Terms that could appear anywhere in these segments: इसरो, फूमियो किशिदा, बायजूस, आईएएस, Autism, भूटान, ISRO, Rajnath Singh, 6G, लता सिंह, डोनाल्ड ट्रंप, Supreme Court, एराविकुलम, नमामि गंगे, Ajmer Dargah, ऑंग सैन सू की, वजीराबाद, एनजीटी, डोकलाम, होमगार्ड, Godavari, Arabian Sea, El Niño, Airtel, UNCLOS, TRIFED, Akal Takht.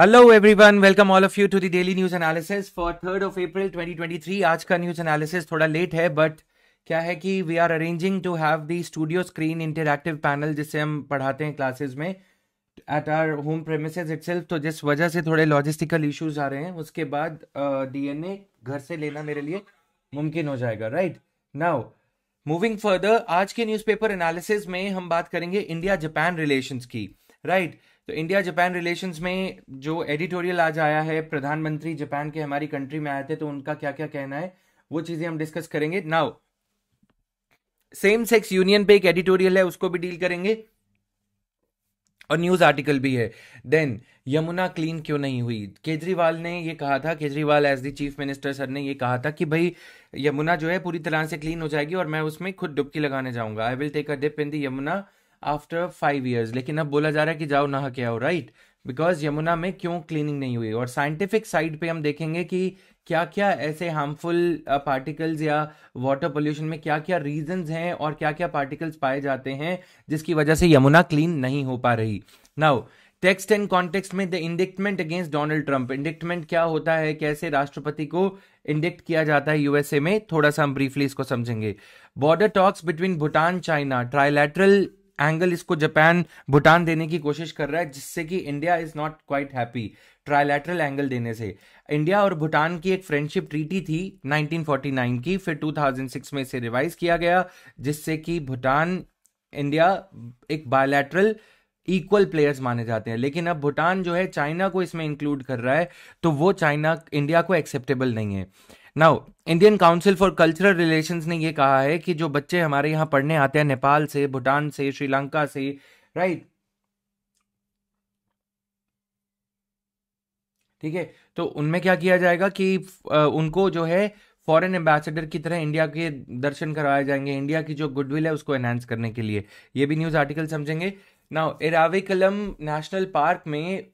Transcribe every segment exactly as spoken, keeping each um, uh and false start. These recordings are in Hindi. Hello everyone, welcome all of you to the daily news analysis for third of April twenty twenty three. आज का न्यूज एनालिसिस थोड़ा लेट है, बट क्या है कि we are arranging to have the studio screen interactive panel जिससे हम पढ़ाते हैं क्लासेस में at our home premises itself, तो जिस वजह से थोड़े लॉजिस्टिकल इश्यूज आ रहे हैं। उसके बाद डीएनए घर से लेना मेरे लिए मुमकिन हो जाएगा। राइट नाउ मूविंग फर्दर, आज के न्यूज़पेपर एनालिसिस में हम बात करेंगे इंडिया जापान रिलेशंस की। Right right? तो इंडिया जापान रिलेशंस में जो एडिटोरियल आज आया है, प्रधानमंत्री जापान के हमारी कंट्री में आए थे, तो उनका क्या क्या कहना है वो चीजें हम डिस्कस करेंगे। नाउ सेम सेक्स यूनियन पे एक एडिटोरियल है, उसको भी डील करेंगे और न्यूज आर्टिकल भी है। देन यमुना क्लीन क्यों नहीं हुई, केजरीवाल ने ये कहा था, Kejriwal as the chief minister sir ने ये कहा था कि भाई यमुना जो है पूरी तरह से क्लीन हो जाएगी और मैं उसमें खुद डुबकी लगाने जाऊंगा, I will take a dip in the Yamuna after five years. लेकिन अब बोला जा रहा है कि जाओ नहा के आओ। राइट, बिकॉज यमुना में क्यों क्लीनिंग नहीं हुई। और साइंटिफिक साइड पे हम देखेंगे कि क्या क्या ऐसे हार्मफुल पार्टिकल्स या वाटर पोल्यूशन में क्या क्या रीजंस हैं और क्या क्या पार्टिकल्स पाए जाते हैं जिसकी वजह से यमुना क्लीन नहीं हो पा रही। नाउ टेक्स्ट एंड कॉन्टेक्स्ट में the indictment against डोनाल्ड ट्रंप, indictment क्या होता है, कैसे राष्ट्रपति को इंडिक्ट किया जाता है यूएसए में, थोड़ा सा हम ब्रीफली इसको समझेंगे। Border talks between भूटान China, trilateral angle इसको जापान भूटान देने की कोशिश कर रहा है जिससे कि India is not quite happy trilateral angle देने से। इंडिया और भूटान की एक फ्रेंडशिप ट्रीटी थी नाइनटीन फोर्टी नाइन की, फिर टू थाउजेंड सिक्स में इसे रिवाइज किया गया जिससे कि भूटान इंडिया एक बायलैटरल इक्वल प्लेयर्स माने जाते हैं। लेकिन अब भूटान जो है चाइना को इसमें इंक्लूड कर रहा है, तो वो चाइना इंडिया को एक्सेप्टेबल नहीं है। Now Indian council for cultural relations ने ये कहा है कि जो बच्चे हमारे यहाँ पढ़ने आते हैं नेपाल से, भूटान से, श्रीलंका से, राइट right? ठीक है, तो उनमें क्या किया जाएगा कि उनको जो है फॉरेन एम्बेसडर की तरह इंडिया के दर्शन करवाए जाएंगे, इंडिया की जो गुडविल है उसको एनहांस करने के लिए। ये भी न्यूज आर्टिकल समझेंगे। नाउ एराविकुलम नेशनल पार्क में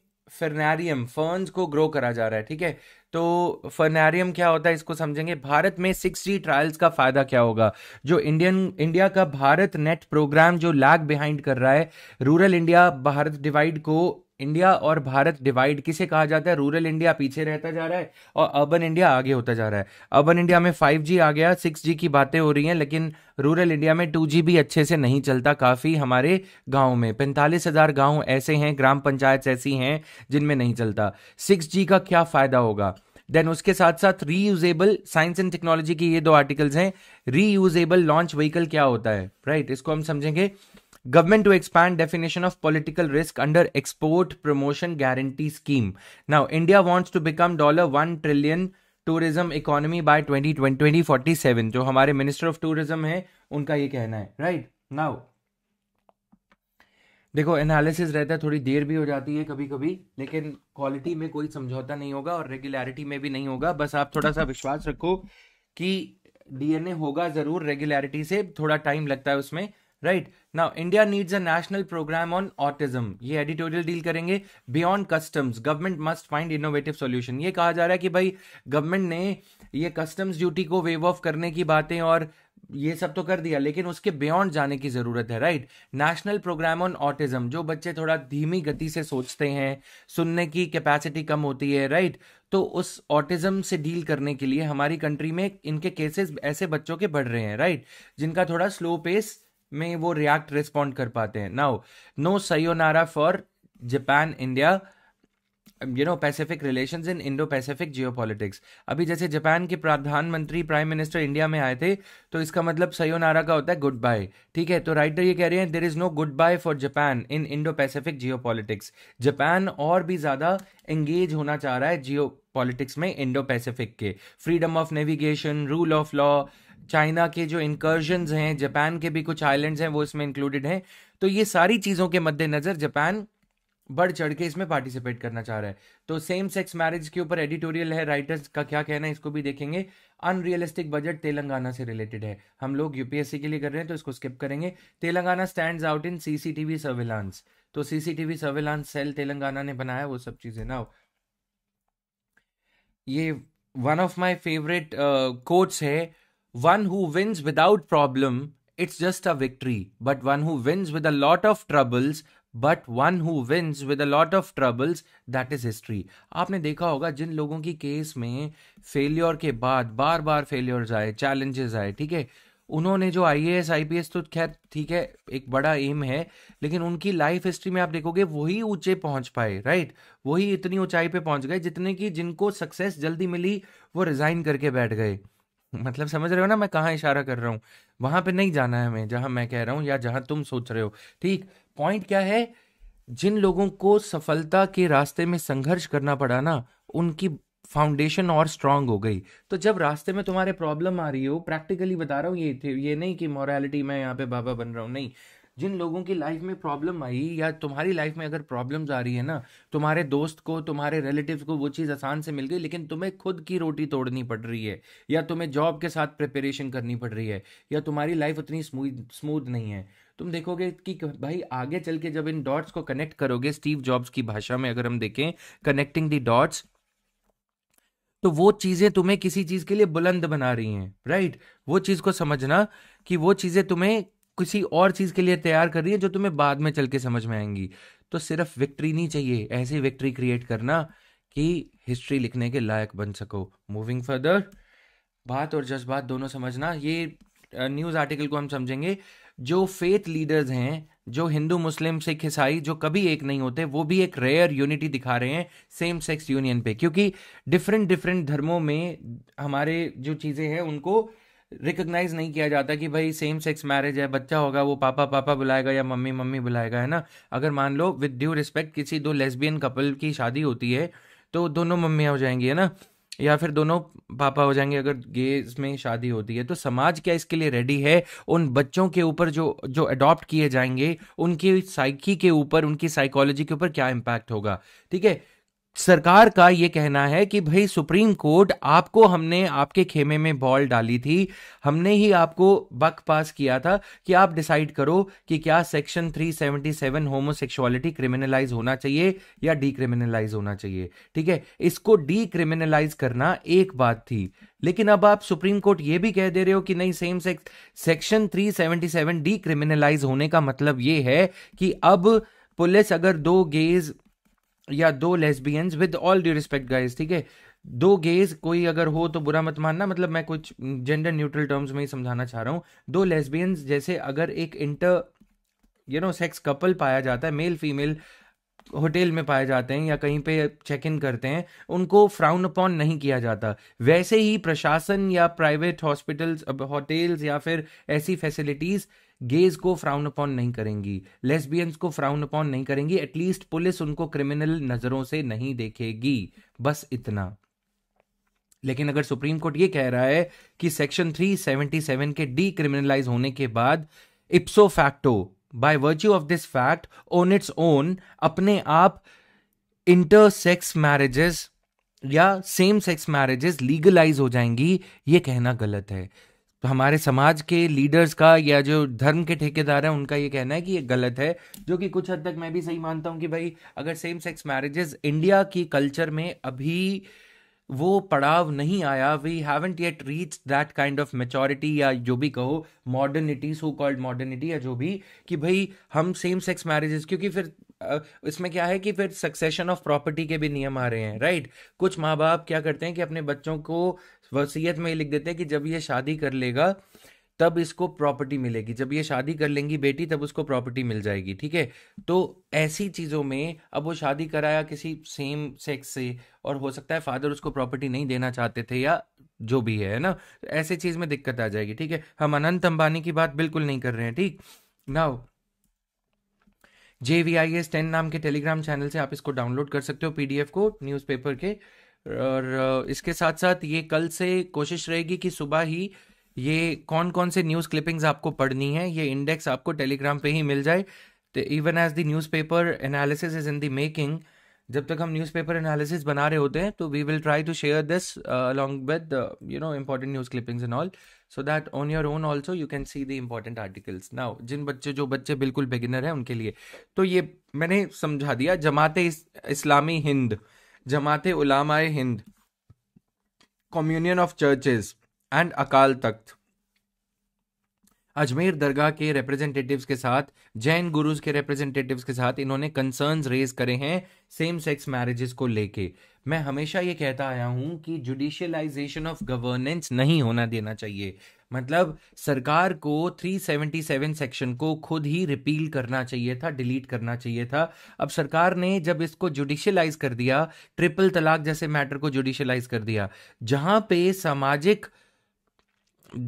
फर्नारियम फर्न्स को ग्रो करा जा रहा है, ठीक है, तो फर्नारियम क्या होता है इसको समझेंगे। भारत में सिक्स जी ट्रायल्स का फायदा क्या होगा, जो इंडियन इंडिया का भारत नेट प्रोग्राम जो लैग बिहाइंड कर रहा है, रूरल इंडिया भारत डिवाइड को, इंडिया और भारत डिवाइड किसे कहा जाता है, रूरल इंडिया पीछे रहता जा रहा है और अर्बन इंडिया आगे होता जा रहा है। अर्बन इंडिया में फाइव जी आ गया, सिक्स जी की बातें हो रही हैं, लेकिन रूरल इंडिया में टू जी भी अच्छे से नहीं चलता। काफ़ी हमारे गाँव में पैंतालीस हज़ार गाँव ऐसे हैं, ग्राम पंचायत ऐसी हैं जिनमें नहीं चलता। सिक्स जी का क्या फ़ायदा होगा। देन उसके साथ साथ रीयूजेबल, साइंस एंड टेक्नोलॉजी की ये दो आर्टिकल्स हैं। रीयूजेबल लॉन्च व्हीकल क्या होता है, राइट right? इसको हम समझेंगे। Government to expand definition of political risk under export promotion guarantee scheme. Now India wants to become dollar one trillion tourism economy by twenty forty seven, जो हमारे मिनिस्टर ऑफ टूरिज्म है उनका ये कहना है। राइट नाउ देखो एनालिसिस रहता है, थोड़ी देर भी हो जाती है कभी कभी, लेकिन क्वालिटी में कोई समझौता नहीं होगा और रेगुलरिटी में भी नहीं होगा। बस आप थोड़ा सा विश्वास रखो कि डीएनए होगा जरूर, रेगुलरिटी से थोड़ा टाइम लगता है उसमें। Right now India needs a national programme on autism, ये एडिटोरियल डील करेंगे। Beyond customs, government must find innovative solution, ये कहा जा रहा है कि भाई गवर्नमेंट ने ये कस्टम्स ड्यूटी को वेव ऑफ करने की बातें और ये सब तो कर दिया, लेकिन उसके बियॉन्ड जाने की जरूरत है। Right national programme on autism, जो बच्चे थोड़ा धीमी गति से सोचते हैं, सुनने की कैपेसिटी कम होती है, राइट right? तो उस ऑटिज्म से डील करने के लिए हमारी कंट्री में इनके केसेस ऐसे बच्चों के बढ़ रहे हैं, राइट right? जिनका थोड़ा स्लो पेस में वो रिएक्ट रिस्पॉन्ड कर पाते हैं। Now no sayonara for Japan India, you know pacific relations in Indo Pacific geopolitics. अभी जैसे जापान के प्रधानमंत्री प्राइम मिनिस्टर इंडिया में आए थे, तो इसका मतलब सयोनारा का होता है गुड बाय, ठीक है, तो राइटर ये कह रहे हैं there is no good bye for Japan in Indo Pacific geopolitics. Japan और भी ज्यादा एंगेज होना चाह रहा है जियो पॉलिटिक्स में इंडो पैसिफिक के, freedom of navigation, rule of law, China के जो इंकर्जन्स हैं, जापान के भी कुछ आइलैंड्स हैं वो इसमें इंक्लूडेड हैं, तो ये सारी चीज़ों के मद्देनज़र जापान बढ़ चढ़ के इसमें पार्टिसिपेट करना चाह रहा है। तो सेम सेक्स मैरिज के ऊपर एडिटोरियल है, राइटर्स का क्या कहना है इसको भी देखेंगे। अनरियलिस्टिक बजट तेलंगाना से रिलेटेड है, हम लोग यूपीएससी के लिए कर रहे हैं तो इसको स्किप करेंगे। Telangana stands out in CCTV surveillance, तो सीसीटीवी सर्विलांस सेल तेलंगाना ने बनाया वो सब चीज़ें। ना ये one of my favourite quotes है, One who wins without problem, it's just a victory. But one who wins with a lot of troubles, but one who wins with a lot of troubles, that is history. आपने देखा होगा जिन लोगों की केस में फेलियर के बाद बार बार फेलियर्स आए, चैलेंजेस आए, ठीक है, उन्होंने जो आईएएस आईपीएस तो खैर ठीक है एक बड़ा एम है, लेकिन उनकी लाइफ हिस्ट्री में आप देखोगे वही ऊंचे पहुंच पाए, राइट, वही इतनी ऊंचाई पे पहुंच गए जितने की जिनको सक्सेस जल्दी मिली वो रिजाइन करके बैठ गए। मतलब समझ रहे हो ना मैं कहाँ इशारा कर रहा हूँ, वहां पे नहीं जाना है हमें जहां मैं कह रहा हूँ या जहां तुम सोच रहे हो। ठीक, पॉइंट क्या है, जिन लोगों को सफलता के रास्ते में संघर्ष करना पड़ा ना, उनकी फाउंडेशन और स्ट्रांग हो गई। तो जब रास्ते में तुम्हारे प्रॉब्लम आ रही हो, प्रैक्टिकली बता रहा हूँ, ये ये नहीं कि मॉरलिटी मैं यहाँ पे बाबा बन रहा हूँ, नहीं, जिन लोगों की लाइफ में प्रॉब्लम आई या तुम्हारी लाइफ में अगर प्रॉब्लम्स आ रही है ना, तुम्हारे दोस्त को, तुम्हारे रिलेटिव्स को वो चीज़ आसान से मिल गई, लेकिन तुम्हें खुद की रोटी तोड़नी पड़ रही है, या तुम्हें जॉब के साथ प्रिपरेशन करनी पड़ रही है, या तुम्हारी लाइफ उतनी स्मूथ स्मूथ नहीं है, तुम देखोगे कि भाई आगे चल के जब इन डॉट्स को कनेक्ट करोगे, स्टीव जॉब्स की भाषा में अगर हम देखें कनेक्टिंग द डॉट्स, तो वो चीज़ें तुम्हें किसी चीज़ के लिए बुलंद बना रही हैं, राइट। वो चीज़ को समझना कि वो चीज़ें तुम्हें किसी और चीज़ के लिए तैयार कर रही है जो तुम्हें बाद में चल के समझ में आएंगी। तो सिर्फ विक्ट्री नहीं चाहिए, ऐसी विक्ट्री क्रिएट करना कि हिस्ट्री लिखने के लायक बन सको। मूविंग फर्दर, बात और जज्बात दोनों समझना। ये न्यूज़ आर्टिकल को हम समझेंगे। जो फेथ लीडर्स हैं, जो हिंदू, मुस्लिम, सिख, ईसाई, जो कभी एक नहीं होते, वो भी एक रेयर यूनिटी दिखा रहे हैं सेम सेक्स यूनियन पे, क्योंकि डिफरेंट डिफरेंट धर्मों में हमारे जो चीज़ें हैं उनको रिकॉग्नाइज नहीं किया जाता कि भाई सेम सेक्स मैरिज है, बच्चा होगा वो पापा पापा बुलाएगा या मम्मी मम्मी बुलाएगा, है ना। अगर मान लो विद ड्यू रिस्पेक्ट किसी दो लेस्बियन कपल की शादी होती है तो दोनों मम्मियाँ हो जाएंगी, है ना, या फिर दोनों पापा हो जाएंगे अगर गेज में शादी होती है। तो समाज क्या इसके लिए रेडी है? उन बच्चों के ऊपर जो जो अडॉप्ट किए जाएंगे उनकी साइकी के ऊपर, उनकी साइकोलॉजी के ऊपर क्या इम्पैक्ट होगा? ठीक है, सरकार का ये कहना है कि भाई सुप्रीम कोर्ट, आपको हमने आपके खेमे में बॉल डाली थी, हमने ही आपको बक पास किया था कि आप डिसाइड करो कि क्या सेक्शन तीन सौ सतहत्तर होमोसेक्सुअलिटी क्रिमिनलाइज होना चाहिए या डीक्रिमिनलाइज होना चाहिए। ठीक है, इसको डीक्रिमिनलाइज करना एक बात थी, लेकिन अब आप सुप्रीम कोर्ट ये भी कह दे रहे हो कि नहीं, सेम सेक्स सेक्शन तीन सौ सतहत्तर डीक्रिमिनलाइज होने का मतलब ये है कि अब पुलिस अगर दो गेज या दो lesbians, with all due respect guys, ठीक है, दो गेज कोई अगर हो तो बुरा मत मानना, मतलब मैं कुछ जेंडर न्यूट्रल टर्म्स में ही समझाना चाह रहा हूँ, दो लेस्बियंस जैसे अगर एक inter you know sex couple पाया जाता है, मेल फीमेल होटल में पाए जाते हैं या कहीं पे चेक इन करते हैं, उनको फ्राउन अपॉन नहीं किया जाता। वैसे ही प्रशासन या प्राइवेट हॉस्पिटल्स, होटल्स या फिर ऐसी फैसिलिटीज़ गेज को फ्राउन अपॉन नहीं करेंगी, लेस्बियंस को फ्राउन अपॉन नहीं करेंगी, एटलीस्ट पुलिस उनको क्रिमिनल नज़रों से नहीं देखेगी, बस इतना। लेकिन अगर सुप्रीम कोर्ट ये कह रहा है कि सेक्शन तीन सौ सतहत्तर के डीक्रिमिनलाइज होने के बाद ipso facto, by virtue of this fact, on its own अपने आप इंटरसेक्स मैरिजेस या सेम सेक्स मैरिजेस लीगलाइज हो जाएंगी, ये कहना गलत है। तो हमारे समाज के लीडर्स का या जो धर्म के ठेकेदार हैं उनका ये कहना है कि ये गलत है, जो कि कुछ हद तक मैं भी सही मानता हूँ कि भाई अगर सेम सेक्स मैरिजेस इंडिया की कल्चर में अभी वो पड़ाव नहीं आया, we haven't yet reach that kind of maturity या जो भी कहो मॉडर्निटी, सो कॉल्ड मॉडर्निटी या जो भी, कि भाई हम सेम सेक्स मैरिजेस, क्योंकि फिर इसमें क्या है कि फिर सक्सेशन ऑफ प्रॉपर्टी के भी नियम आ रहे हैं, राइट। कुछ माँ बाप क्या करते हैं कि अपने बच्चों को वसीयत में लिख देते हैं कि जब ये शादी कर लेगा तब इसको प्रॉपर्टी मिलेगी, जब ये शादी कर लेंगी बेटी तब उसको प्रॉपर्टी मिल जाएगी। ठीक है, तो ऐसी चीज़ों में अब वो शादी कराया किसी सेम सेक्स से और हो सकता है फादर उसको प्रॉपर्टी नहीं देना चाहते थे या जो भी है ना, ऐसे चीज़ में दिक्कत आ जाएगी। ठीक है, हम अनंत अंबानी की बात बिल्कुल नहीं कर रहे हैं। ठीक, now J V I S ten नाम के टेलीग्राम चैनल से आप इसको डाउनलोड कर सकते हो, पी डी एफ को न्यूज़पेपर के। और इसके साथ साथ ये कल से कोशिश रहेगी कि सुबह ही ये कौन कौन से न्यूज़ क्लिपिंग्स आपको पढ़नी है, ये इंडेक्स आपको टेलीग्राम पे ही मिल जाए। तो even as the newspaper analysis is in the making, जब तक हम न्यूज़पेपर एनालिसिस बना रहे होते हैं तो we will try to share this along with you know important news clippings and all, so that on your own also you can see the important articles. Now जिन बच्चे जो बच्चे बिल्कुल बिगिनर हैं उनके लिए तो ये मैंने समझा दिया। Jamaat Islami Hind, Jamaat Ulema-e Hind, communion of churches and Akal Takht. Ajmer दरगाह के रिप्रेजेंटेटिव्स के साथ, जैन गुरुज के रिप्रेजेंटेटिव्स के साथ इन्होंने कंसर्न्स रेज करे हैं सेम सेक्स मैरिजेस को लेके। मैं हमेशा ये कहता आया हूं कि जुडिशियलाइजेशन ऑफ गवर्नेंस नहीं होना देना चाहिए, मतलब सरकार को तीन सौ सतहत्तर सेक्शन को खुद ही रिपील करना चाहिए था, डिलीट करना चाहिए था। अब सरकार ने जब इसको जुडिशियलाइज कर दिया, ट्रिपल तलाक जैसे मैटर को जुडिशियलाइज कर दिया, जहां पे सामाजिक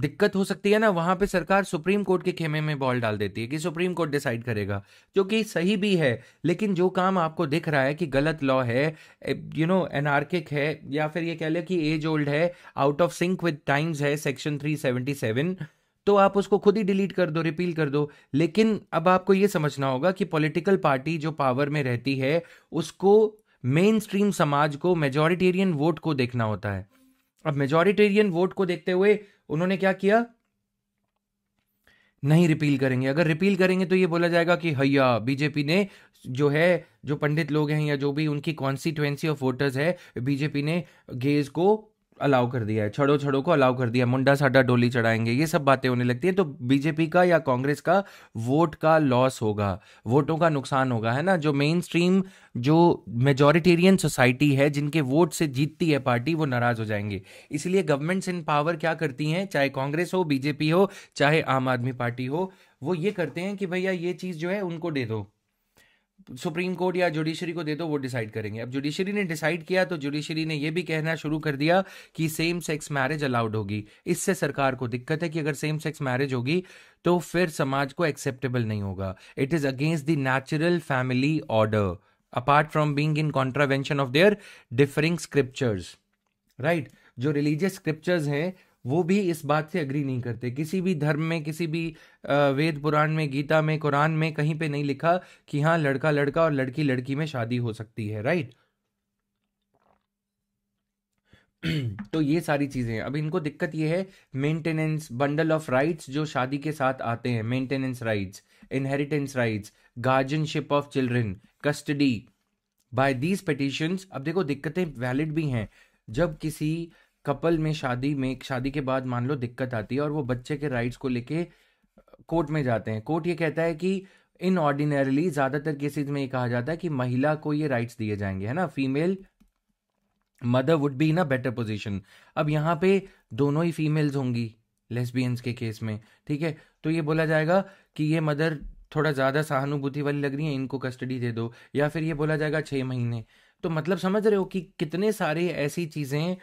दिक्कत हो सकती है ना, वहां पे सरकार सुप्रीम कोर्ट के खेमे में बॉल डाल देती है कि सुप्रीम कोर्ट डिसाइड करेगा, जो कि सही भी है। लेकिन जो काम आपको दिख रहा है कि गलत लॉ है, यू नो एनार्किक है, या फिर ये कह ले कि एज ओल्ड है, out of sync with times है सेक्शन तीन सौ सतहत्तर, तो आप उसको खुद ही डिलीट कर दो, रिपील कर दो। लेकिन अब आपको ये समझना होगा कि पॉलिटिकल पार्टी जो पावर में रहती है उसको, मेन स्ट्रीम समाज को, मेजोरिटेरियन वोट को देखना होता है। अब मेजोरिटेरियन वोट को देखते हुए उन्होंने क्या किया, नहीं रिपील करेंगे। अगर रिपील करेंगे तो ये बोला जाएगा कि हैया बीजेपी ने जो है, जो पंडित लोग हैं या जो भी उनकी कॉन्स्टिट्यूएंसी ऑफ वोटर्स है, बीजेपी ने गेज को अलाउ कर दिया है, छड़ो छड़ो को अलाउ कर दिया, मुंडा साडा डोली चढ़ाएंगे, ये सब बातें होने लगती है। तो बीजेपी का या कांग्रेस का वोट का लॉस होगा, वोटों का नुकसान होगा, है ना। जो मेन स्ट्रीम, जो मेजॉरिटेरियन सोसाइटी है, जिनके वोट से जीतती है पार्टी, वो नाराज हो जाएंगे। इसलिए गवर्नमेंट्स इन पावर क्या करती हैं, चाहे कांग्रेस हो, बीजेपी हो, चाहे आम आदमी पार्टी हो, वो ये करते हैं कि भैया ये चीज़ जो है उनको दे दो, सुप्रीम कोर्ट या जुडिशरी को दे दो, वो डिसाइड करेंगे। अब जुडिशरी ने डिसाइड किया तो जुडिशरी ने ये भी कहना शुरू कर दिया कि सेम सेक्स मैरिज अलाउड होगी। इससे सरकार को दिक्कत है कि अगर सेम सेक्स मैरिज होगी तो फिर समाज को एक्सेप्टेबल नहीं होगा। It is against the natural family order apart from being in contravention of their differing scriptures, right. जो रिलीजियस स्क्रिप्चर्स हैं वो भी इस बात से अग्री नहीं करते। किसी भी धर्म में, किसी भी वेद पुराण में, गीता में, कुरान में कहीं पे नहीं लिखा कि हाँ लड़का लड़का और लड़की लड़की में शादी हो सकती है, राइट। तो ये सारी चीज़ें, अब इनको दिक्कत ये है, मेंटेनेंस, बंडल ऑफ राइट्स जो शादी के साथ आते हैं, maintenance rights, inheritance rights, guardianship of children, custody by these petitions. अब देखो दिक्कतें वैलिड भी हैं। जब किसी कपल में शादी में शादी के बाद मान लो दिक्कत आती है और वो बच्चे के राइट्स को लेके कोर्ट में जाते हैं, कोर्ट ये कहता है कि इन ऑर्डिनरली ज़्यादातर केसेस में ये कहा जाता है कि महिला को ये राइट्स दिए जाएंगे, है ना, female mother would be in a better position. अब यहाँ पे दोनों ही फीमेल्स होंगी लेस्बियंस के केस में, ठीक है, तो ये बोला जाएगा कि ये मदर थोड़ा ज़्यादा सहानुभूति वाली लग रही है, इनको कस्टडी दे दो, या फिर ये बोला जाएगा छः महीने। तो मतलब समझ रहे हो कि कितने सारे ऐसी चीज़ें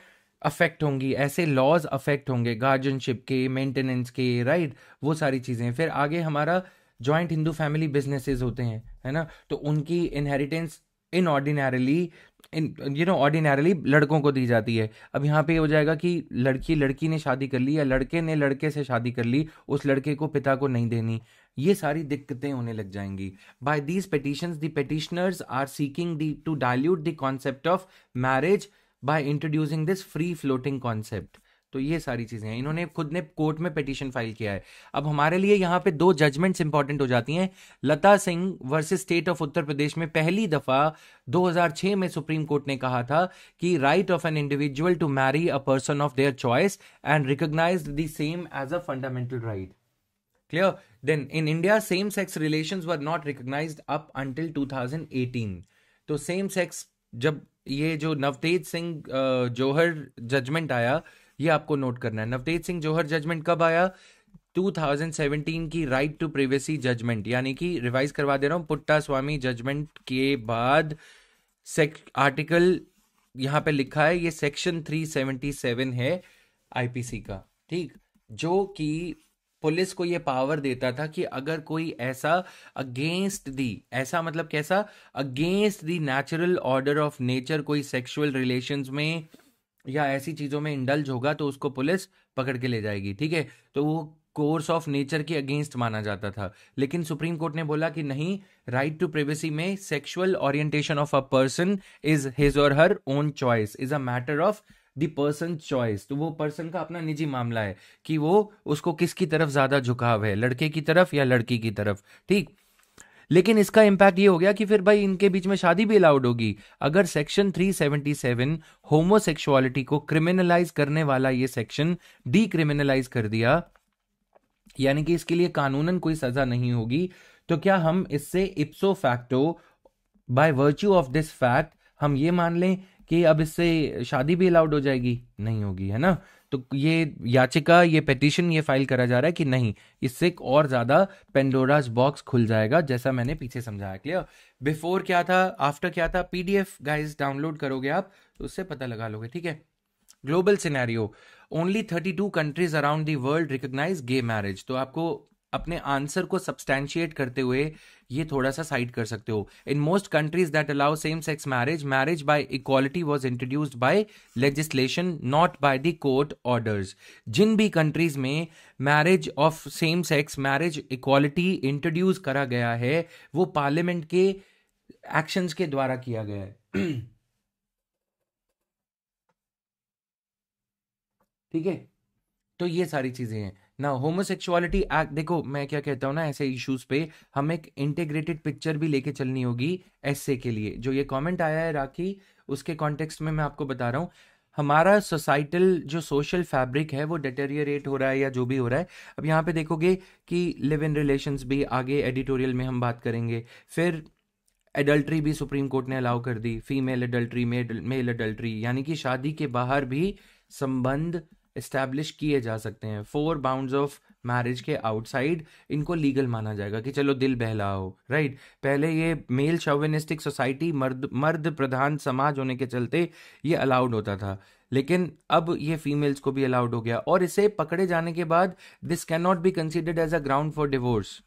अफेक्ट होंगी, ऐसे लॉज अफेक्ट होंगे, गार्जियनशिप के, मेंटेनेंस के, राइट, वो सारी चीज़ें। फिर आगे हमारा जॉइंट हिंदू फैमिली बिजनेसेस होते हैं, है ना, तो उनकी inheritance in ordinarily in you know ordinarily लड़कों को दी जाती है। अब यहाँ पे हो जाएगा कि लड़की लड़की ने शादी कर ली या लड़के ने लड़के से शादी कर ली, उस लड़के को पिता को नहीं देनी, ये सारी दिक्कतें होने लग जाएंगी। By these petitions the petitioners are seeking the to dilute the concept of marriage by introducing this free floating concept. तो ये सारी चीज़ें हैं, इन्होंने खुद ने कोर्ट में पिटिशन फाइल किया है। अब हमारे लिए यहाँ पे दो जजमेंट्स इंपॉर्टेंट हो जाती हैं। लता सिंह versus state of Uttar Pradesh में पहली दफ़ा दो हज़ार छह में सुप्रीम कोर्ट ने कहा था कि right of an individual to marry a person of their choice and recognised the same as a fundamental right. Clear? Then in India same sex relations were not recognised up until two thousand eighteen. तो सेम सेक्स, जब ये जो नवतेज सिंह जौहर जजमेंट आया, ये आपको नोट करना है। नवतेज सिंह जौहर जजमेंट कब आया? टू थाउजेंड सेवेंटीन की राइट टू प्राइवेसी जजमेंट, यानी कि रिवाइज करवा दे रहा हूँ, पुट्टा स्वामी जजमेंट के बाद सेक्ट आर्टिकल यहाँ पे लिखा है, ये सेक्शन तीन सौ सतहत्तर है आईपीसी का, ठीक, जो कि पुलिस को ये पावर देता था कि अगर कोई ऐसा अगेंस्ट दी, ऐसा मतलब कैसा, against the natural order of nature कोई सेक्सुअल रिलेशंस में या ऐसी चीज़ों में इंडल्ज होगा तो उसको पुलिस पकड़ के ले जाएगी, ठीक है। तो वो कोर्स ऑफ नेचर के अगेंस्ट माना जाता था। लेकिन सुप्रीम कोर्ट ने बोला कि नहीं, राइट टू प्राइवेसी में sexual orientation of a person is his or her own choice, is a matter of the person choice. तो वो पर्सन का अपना निजी मामला है कि वो, उसको किसकी तरफ ज़्यादा झुकाव है, लड़के की तरफ या लड़की की तरफ, ठीक। लेकिन इसका इम्पैक्ट ये हो गया कि फिर भाई इनके बीच में शादी भी अलाउड होगी। अगर सेक्शन तीन सौ सतहत्तर होमोसेक्सुअलिटी को क्रिमिनलाइज करने वाला ये सेक्शन डीक्रिमिनलाइज कर दिया यानी कि इसके लिए कानूनन कोई सजा नहीं होगी, तो क्या हम इससे ipso facto by virtue of this fact हम ये मान लें कि अब इससे शादी भी अलाउड हो जाएगी? नहीं होगी, है ना। तो ये याचिका, ये पेटिशन ये फाइल करा जा रहा है कि नहीं, इससे और ज्यादा पेंडोराज बॉक्स खुल जाएगा, जैसा मैंने पीछे समझाया। क्लियर? बिफोर क्या था, आफ्टर क्या था, पीडीएफ गाइस डाउनलोड करोगे आप तो उससे पता लगा लोगे, ठीक है। Global scenario, only thirty two countries around the world recognise gay marriage. तो आपको अपने आंसर को सब्सटैंशिएट करते हुए ये थोड़ा सा साइड कर सकते हो। In most countries that allow same sex marriage, marriage by equality was introduced by legislation, not by the court orders. जिन भी कंट्रीज में marriage of same sex marriage equality introduce करा गया है वो पार्लियामेंट के एक्शंस के द्वारा किया गया है, ठीक है। तो ये सारी चीजें हैं ना। होमोसेक्सुअलिटी एक्ट, देखो मैं क्या कहता हूँ ना, ऐसे इश्यूज पे हम एक इंटीग्रेटेड पिक्चर भी लेके चलनी होगी एसए के लिए। जो ये कमेंट आया है राखी, उसके कॉन्टेक्स्ट में मैं आपको बता रहा हूँ, हमारा सोसाइटल जो सोशल फैब्रिक है वो डिटेरियरेट हो रहा है या जो भी हो रहा है। अब यहाँ पे देखोगे कि लिव इन रिलेशंस भी आगे एडिटोरियल में हम बात करेंगे। फिर एडल्ट्री भी सुप्रीम कोर्ट ने अलाउ कर दी, फीमेल एडल्ट्री, मेल एडल्ट्री, यानी कि शादी के बाहर भी संबंध एस्टैब्लिश किए जा सकते हैं। फोर बाउंड्स ऑफ मैरिज के आउटसाइड इनको लीगल माना जाएगा कि चलो दिल बहलाओ, राइट। पहले ये मेल शोविनिस्टिक सोसाइटी, मर्द मर्द प्रधान समाज होने के चलते ये अलाउड होता था, लेकिन अब ये फीमेल्स को भी अलाउड हो गया। और इसे पकड़े जाने के बाद this can not be considered as a ground for divorce,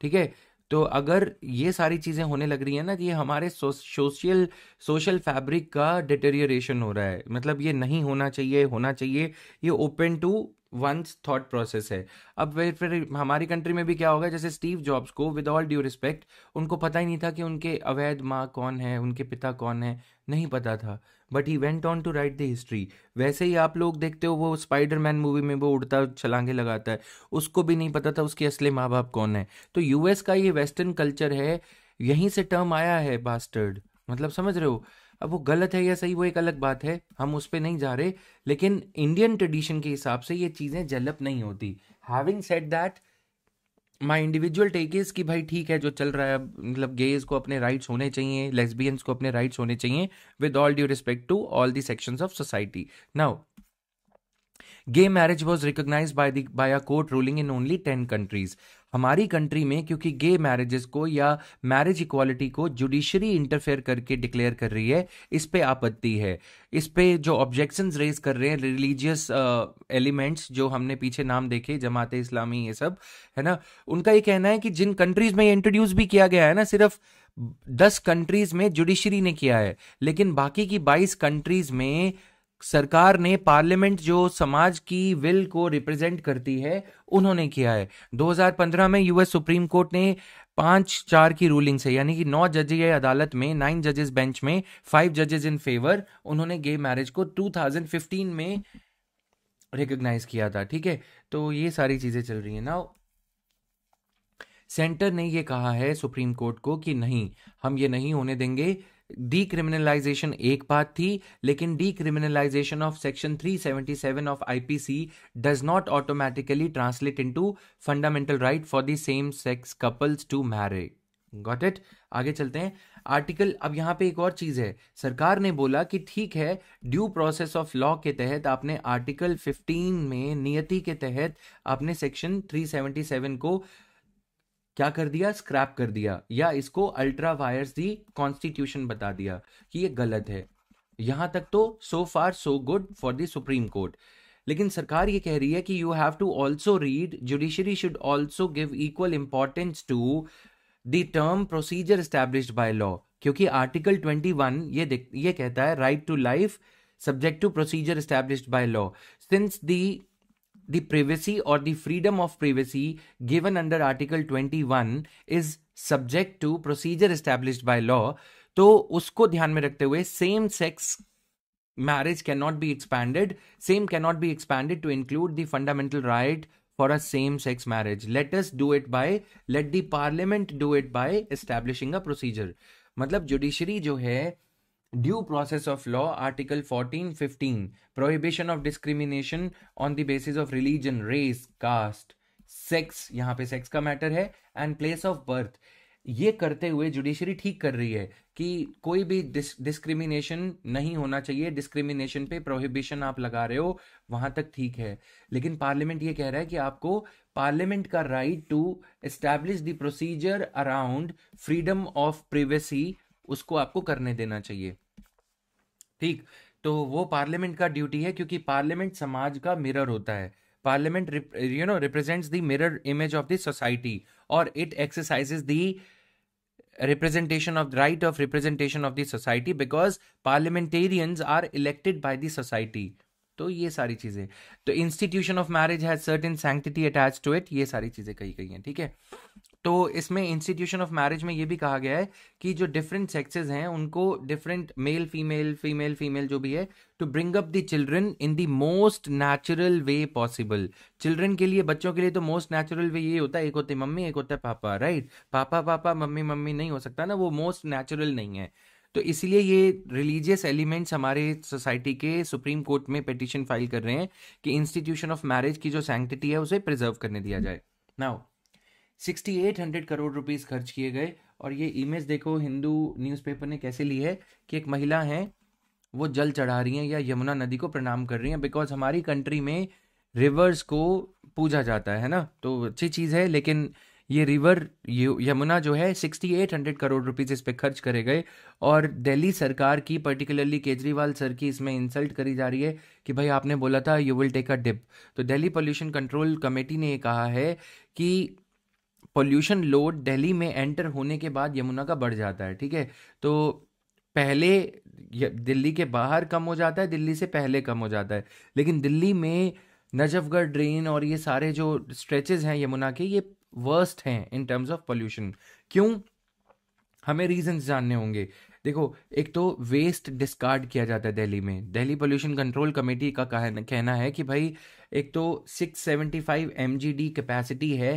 ठीक है। तो अगर ये सारी चीज़ें होने लग रही है ना, कि ये हमारे सोशल सोशल फैब्रिक का डिटेरियरेशन हो रहा है, मतलब ये नहीं होना चाहिए, होना चाहिए। ये open to one's thought process है। अब फिर फिर हमारी कंट्री में भी क्या होगा, जैसे स्टीव जॉब्स को, विद ऑल ड्यू रिस्पेक्ट, उनको पता ही नहीं था कि उनके अवैध माँ कौन है, उनके पिता कौन है, नहीं पता था, but he went on to write the history. वैसे ही आप लोग देखते हो वो स्पाइडरमैन मूवी में वो उड़ता छलांगे लगाता है, उसको भी नहीं पता था उसके असली माँ बाप कौन है। तो यूएस का ये वेस्टर्न कल्चर है, यहीं से टर्म आया है बास्टर्ड, मतलब समझ रहे हो। अब वो गलत है या सही वो एक अलग बात है, हम उस पर नहीं जा रहे, लेकिन इंडियन ट्रेडिशन के हिसाब से ये चीज़ें डेवलप नहीं होती। Having said that, my individual take is कि भाई ठीक है जो चल रहा है, मतलब गेज को अपने राइट्स होने चाहिए, लेस्बियंस को अपने राइट्स होने चाहिए, with all due respect to all the sections of society. Now gay marriage was recognise by the by a court ruling in only ten countries. हमारी कंट्री में क्योंकि गे मैरिजेस को या मैरिज इक्वालिटी को जुडिशरी इंटरफेयर करके डिक्लेयर कर रही है, इस पे आपत्ति है। इस पे जो ऑब्जेक्शंस रेज कर रहे हैं रिलीजियस एलिमेंट्स, uh, जो हमने पीछे नाम देखे, जमात इस्लामी, ये सब है ना, उनका ये कहना है कि जिन कंट्रीज में इंट्रोड्यूस भी किया गया है ना, सिर्फ दस कंट्रीज में जुडिशरी ने किया है, लेकिन बाकी की बाईस कंट्रीज में सरकार ने, पार्लियामेंट जो समाज की विल को रिप्रेजेंट करती है, उन्होंने किया है। दो हज़ार पंद्रह में यूएस सुप्रीम कोर्ट ने पाँच चार की रूलिंग से, यानी कि नौ जजीय अदालत में, नाइन जजेस बेंच में, फाइव जजेस इन फेवर, उन्होंने गे मैरिज को दो हज़ार पंद्रह में रिकॉग्नाइज किया था, ठीक है। तो ये सारी चीजें चल रही है ना। सेंटर ने ये कहा है सुप्रीम कोर्ट को कि नहीं, हम ये नहीं होने देंगे। डीक्रिमिनलाइजेशन एक बात थी, लेकिन decriminalisation of section three seventy seven of IPC does not automatically translate into fundamental right for the same sex couples to marry. Got it? आगे चलते हैं। आर्टिकल, अब यहाँ पे एक और चीज़ है, सरकार ने बोला कि ठीक है, ड्यू प्रोसेस ऑफ लॉ के तहत आपने आर्टिकल पंद्रह में नियति के तहत आपने सेक्शन थ्री सेवेंटी सेवन को क्या कर दिया, स्क्रैप कर दिया, या इसको अल्ट्रा वायर्स दी कॉन्स्टिट्यूशन बता दिया कि ये गलत है। यहां तक तो so far so good for the supreme court, लेकिन सरकार ये कह रही है कि you have to also read, judiciary should also give equal importance to the term procedure established by law, क्योंकि आर्टिकल इक्कीस ये ये कहता है right to life subject to procedure established by law. Since the The privacy or the freedom of privacy given under Article twenty-one is subject to procedure established by law. तो उसको ध्यान में रखते हुए same sex marriage cannot be expanded. Same cannot be expanded to include the fundamental right for a same sex marriage. Let us do it by, let the Parliament do it by establishing a procedure. मतलब judiciary जो है Due process of law, Article fourteen fifteen, prohibition of discrimination on the basis of religion, race, caste, sex, यहाँ पे सेक्स का मैटर है, एंड प्लेस ऑफ बर्थ, ये करते हुए जुडिशरी ठीक कर रही है कि कोई भी डिस्क्रिमिनेशन नहीं होना चाहिए, डिस्क्रिमिनेशन पे प्रोहिबिशन आप लगा रहे हो वहां तक ठीक है, लेकिन पार्लियामेंट ये कह रहा है कि आपको पार्लियामेंट का right to establish the procedure around freedom of privacy, उसको आपको करने देना चाहिए। ठीक, तो वो पार्लियामेंट का ड्यूटी है, क्योंकि पार्लियामेंट समाज का मिरर होता है। Parliament, you know, represents the mirror image of the society, or it exercises the representation of the right of representation of the society, because parliamentarians are elected by the society. तो ये सारी चीजें, तो institution of marriage has certain sanctity attached to it, ये सारी चीजें कही गई हैं, ठीक है। तो इसमें institution of marriage में ये भी कहा गया है कि जो different sexes हैं उनको different male female female female जो भी है, to bring up the children in the most natural way possible। children के लिए, बच्चों के लिए तो most natural way ये होता है, एक होते मम्मी एक होता है पापा, राइट, पापा पापा मम्मी मम्मी नहीं हो सकता ना, वो most natural नहीं है। तो इसलिए ये रिलीजियस एलिमेंट्स हमारे सोसाइटी के सुप्रीम कोर्ट में पिटीशन फाइल कर रहे हैं कि इंस्टीट्यूशन ऑफ मैरिज की जो सैंक्टिटी है उसे प्रिजर्व करने दिया जाए। नाउ अड़सठ सौ करोड़ रुपीस खर्च किए गए, और ये इमेज देखो हिंदू न्यूज़पेपर ने कैसे ली है कि एक महिला हैं वो जल चढ़ा रही हैं या यमुना नदी को प्रणाम कर रही हैं, बिकॉज हमारी कंट्री में रिवर्स को पूजा जाता है ना, तो अच्छी चीज़ है, लेकिन ये रिवर यमुना जो है अड़सठ सौ करोड़ रुपीस इस पे खर्च करे गए, और दिल्ली सरकार की पर्टिकुलरली केजरीवाल सर की इसमें इंसल्ट करी जा रही है कि भाई आपने बोला था you will take a dip. तो दिल्ली पोल्यूशन कंट्रोल कमेटी ने ये कहा है कि पोल्यूशन लोड दिल्ली में एंटर होने के बाद यमुना का बढ़ जाता है, ठीक है। तो पहले दिल्ली के बाहर कम हो जाता है, दिल्ली से पहले कम हो जाता है, लेकिन दिल्ली में नजफगढ़ ड्रेन और ये सारे जो स्ट्रेचेस हैं यमुना के, ये वर्स्ट हैं इन टर्म्स ऑफ पोल्यूशन। क्यों? हमें रीजंस जानने होंगे। देखो, एक तो वेस्ट डिस्कार्ड किया जाता है दिल्ली में। दिल्ली पोल्यूशन कंट्रोल कमेटी का कहना है कि भाई एक तो छह सौ पचहत्तर एमजीडी कैपेसिटी है,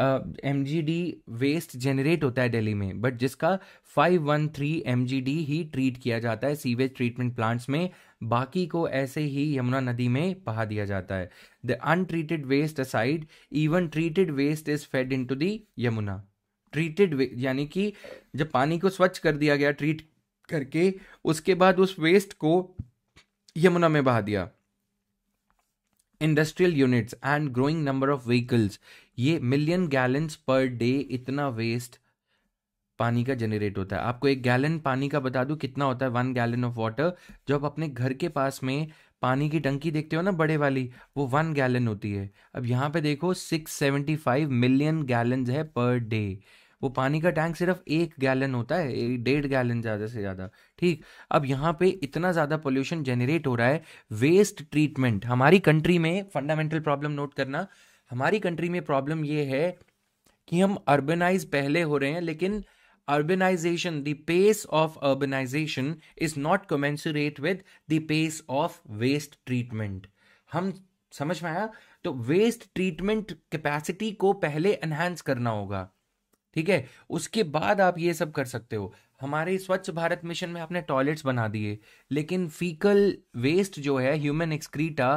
एमजीडी वेस्ट जनरेट होता है दिल्ली में, बट जिसका पाँच सौ तेरह एमजीडी ही ट्रीट किया जाता है सीवेज ट्रीटमेंट प्लांट्स में, बाकी को ऐसे ही यमुना नदी में बहा दिया जाता है। The untreated waste aside, even treated waste is fed into the Yamuna. Treated यानी कि जब पानी को स्वच्छ कर दिया गया ट्रीट करके, उसके बाद उस वेस्ट को यमुना में बहा दिया। Industrial units and growing number of vehicles, ये मिलियन गैलन्स पर डे इतना वेस्ट पानी का जनरेट होता है। आपको एक गैलन पानी का बता दूं कितना होता है, वन गैलन ऑफ वाटर। जो आप अपने घर के पास में पानी की टंकी देखते हो ना बड़े वाली, वो वन गैलन होती है। अब यहाँ पे देखो छह सौ पचहत्तर मिलियन गैलन्स है पर डे। वो पानी का टैंक सिर्फ एक गैलन होता है, डेढ़ गैलन ज़्यादा से ज़्यादा, ठीक। अब यहाँ पे इतना ज़्यादा पोल्यूशन जनरेट हो रहा है। वेस्ट ट्रीटमेंट हमारी कंट्री में फंडामेंटल प्रॉब्लम नोट करना, हमारी कंट्री में प्रॉब्लम ये है कि हम अर्बनाइज पहले हो रहे हैं, लेकिन urbanization, the pace of urbanization is not commensurate with the pace of waste treatment। हम समझ में आया? तो waste treatment capacity को पहले enhance करना होगा, ठीक है, उसके बाद आप ये सब कर सकते हो। हमारे स्वच्छ भारत मिशन में आपने टॉयलेट्स बना दिए, लेकिन फीकल वेस्ट जो है, ह्यूमन एक्सक्रीटा,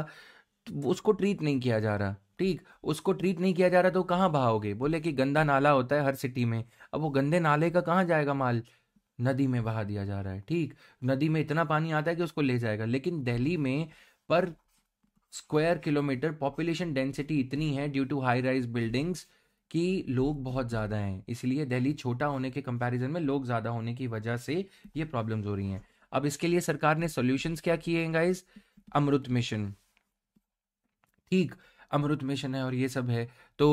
उसको ट्रीट नहीं किया जा रहा, ठीक, उसको ट्रीट नहीं किया जा रहा, तो कहाँ बहाओगे? बोले कि गंदा नाला होता है हर सिटी में। अब वो गंदे नाले का कहाँ जाएगा माल? नदी में बहा दिया जा रहा है, ठीक। नदी में इतना पानी आता है कि उसको ले जाएगा। लेकिन दिल्ली में पर स्क्वायर किलोमीटर पॉपुलेशन डेंसिटी इतनी है due to high rise buildings कि लोग बहुत ज़्यादा हैं, इसलिए दिल्ली छोटा होने के कंपैरिजन में लोग ज़्यादा होने की वजह से ये प्रॉब्लम्स हो रही हैं। अब इसके लिए सरकार ने सोल्यूशंस क्या किए हैं गाइस? अमृत मिशन, ठीक, अमृत मिशन है और ये सब है। तो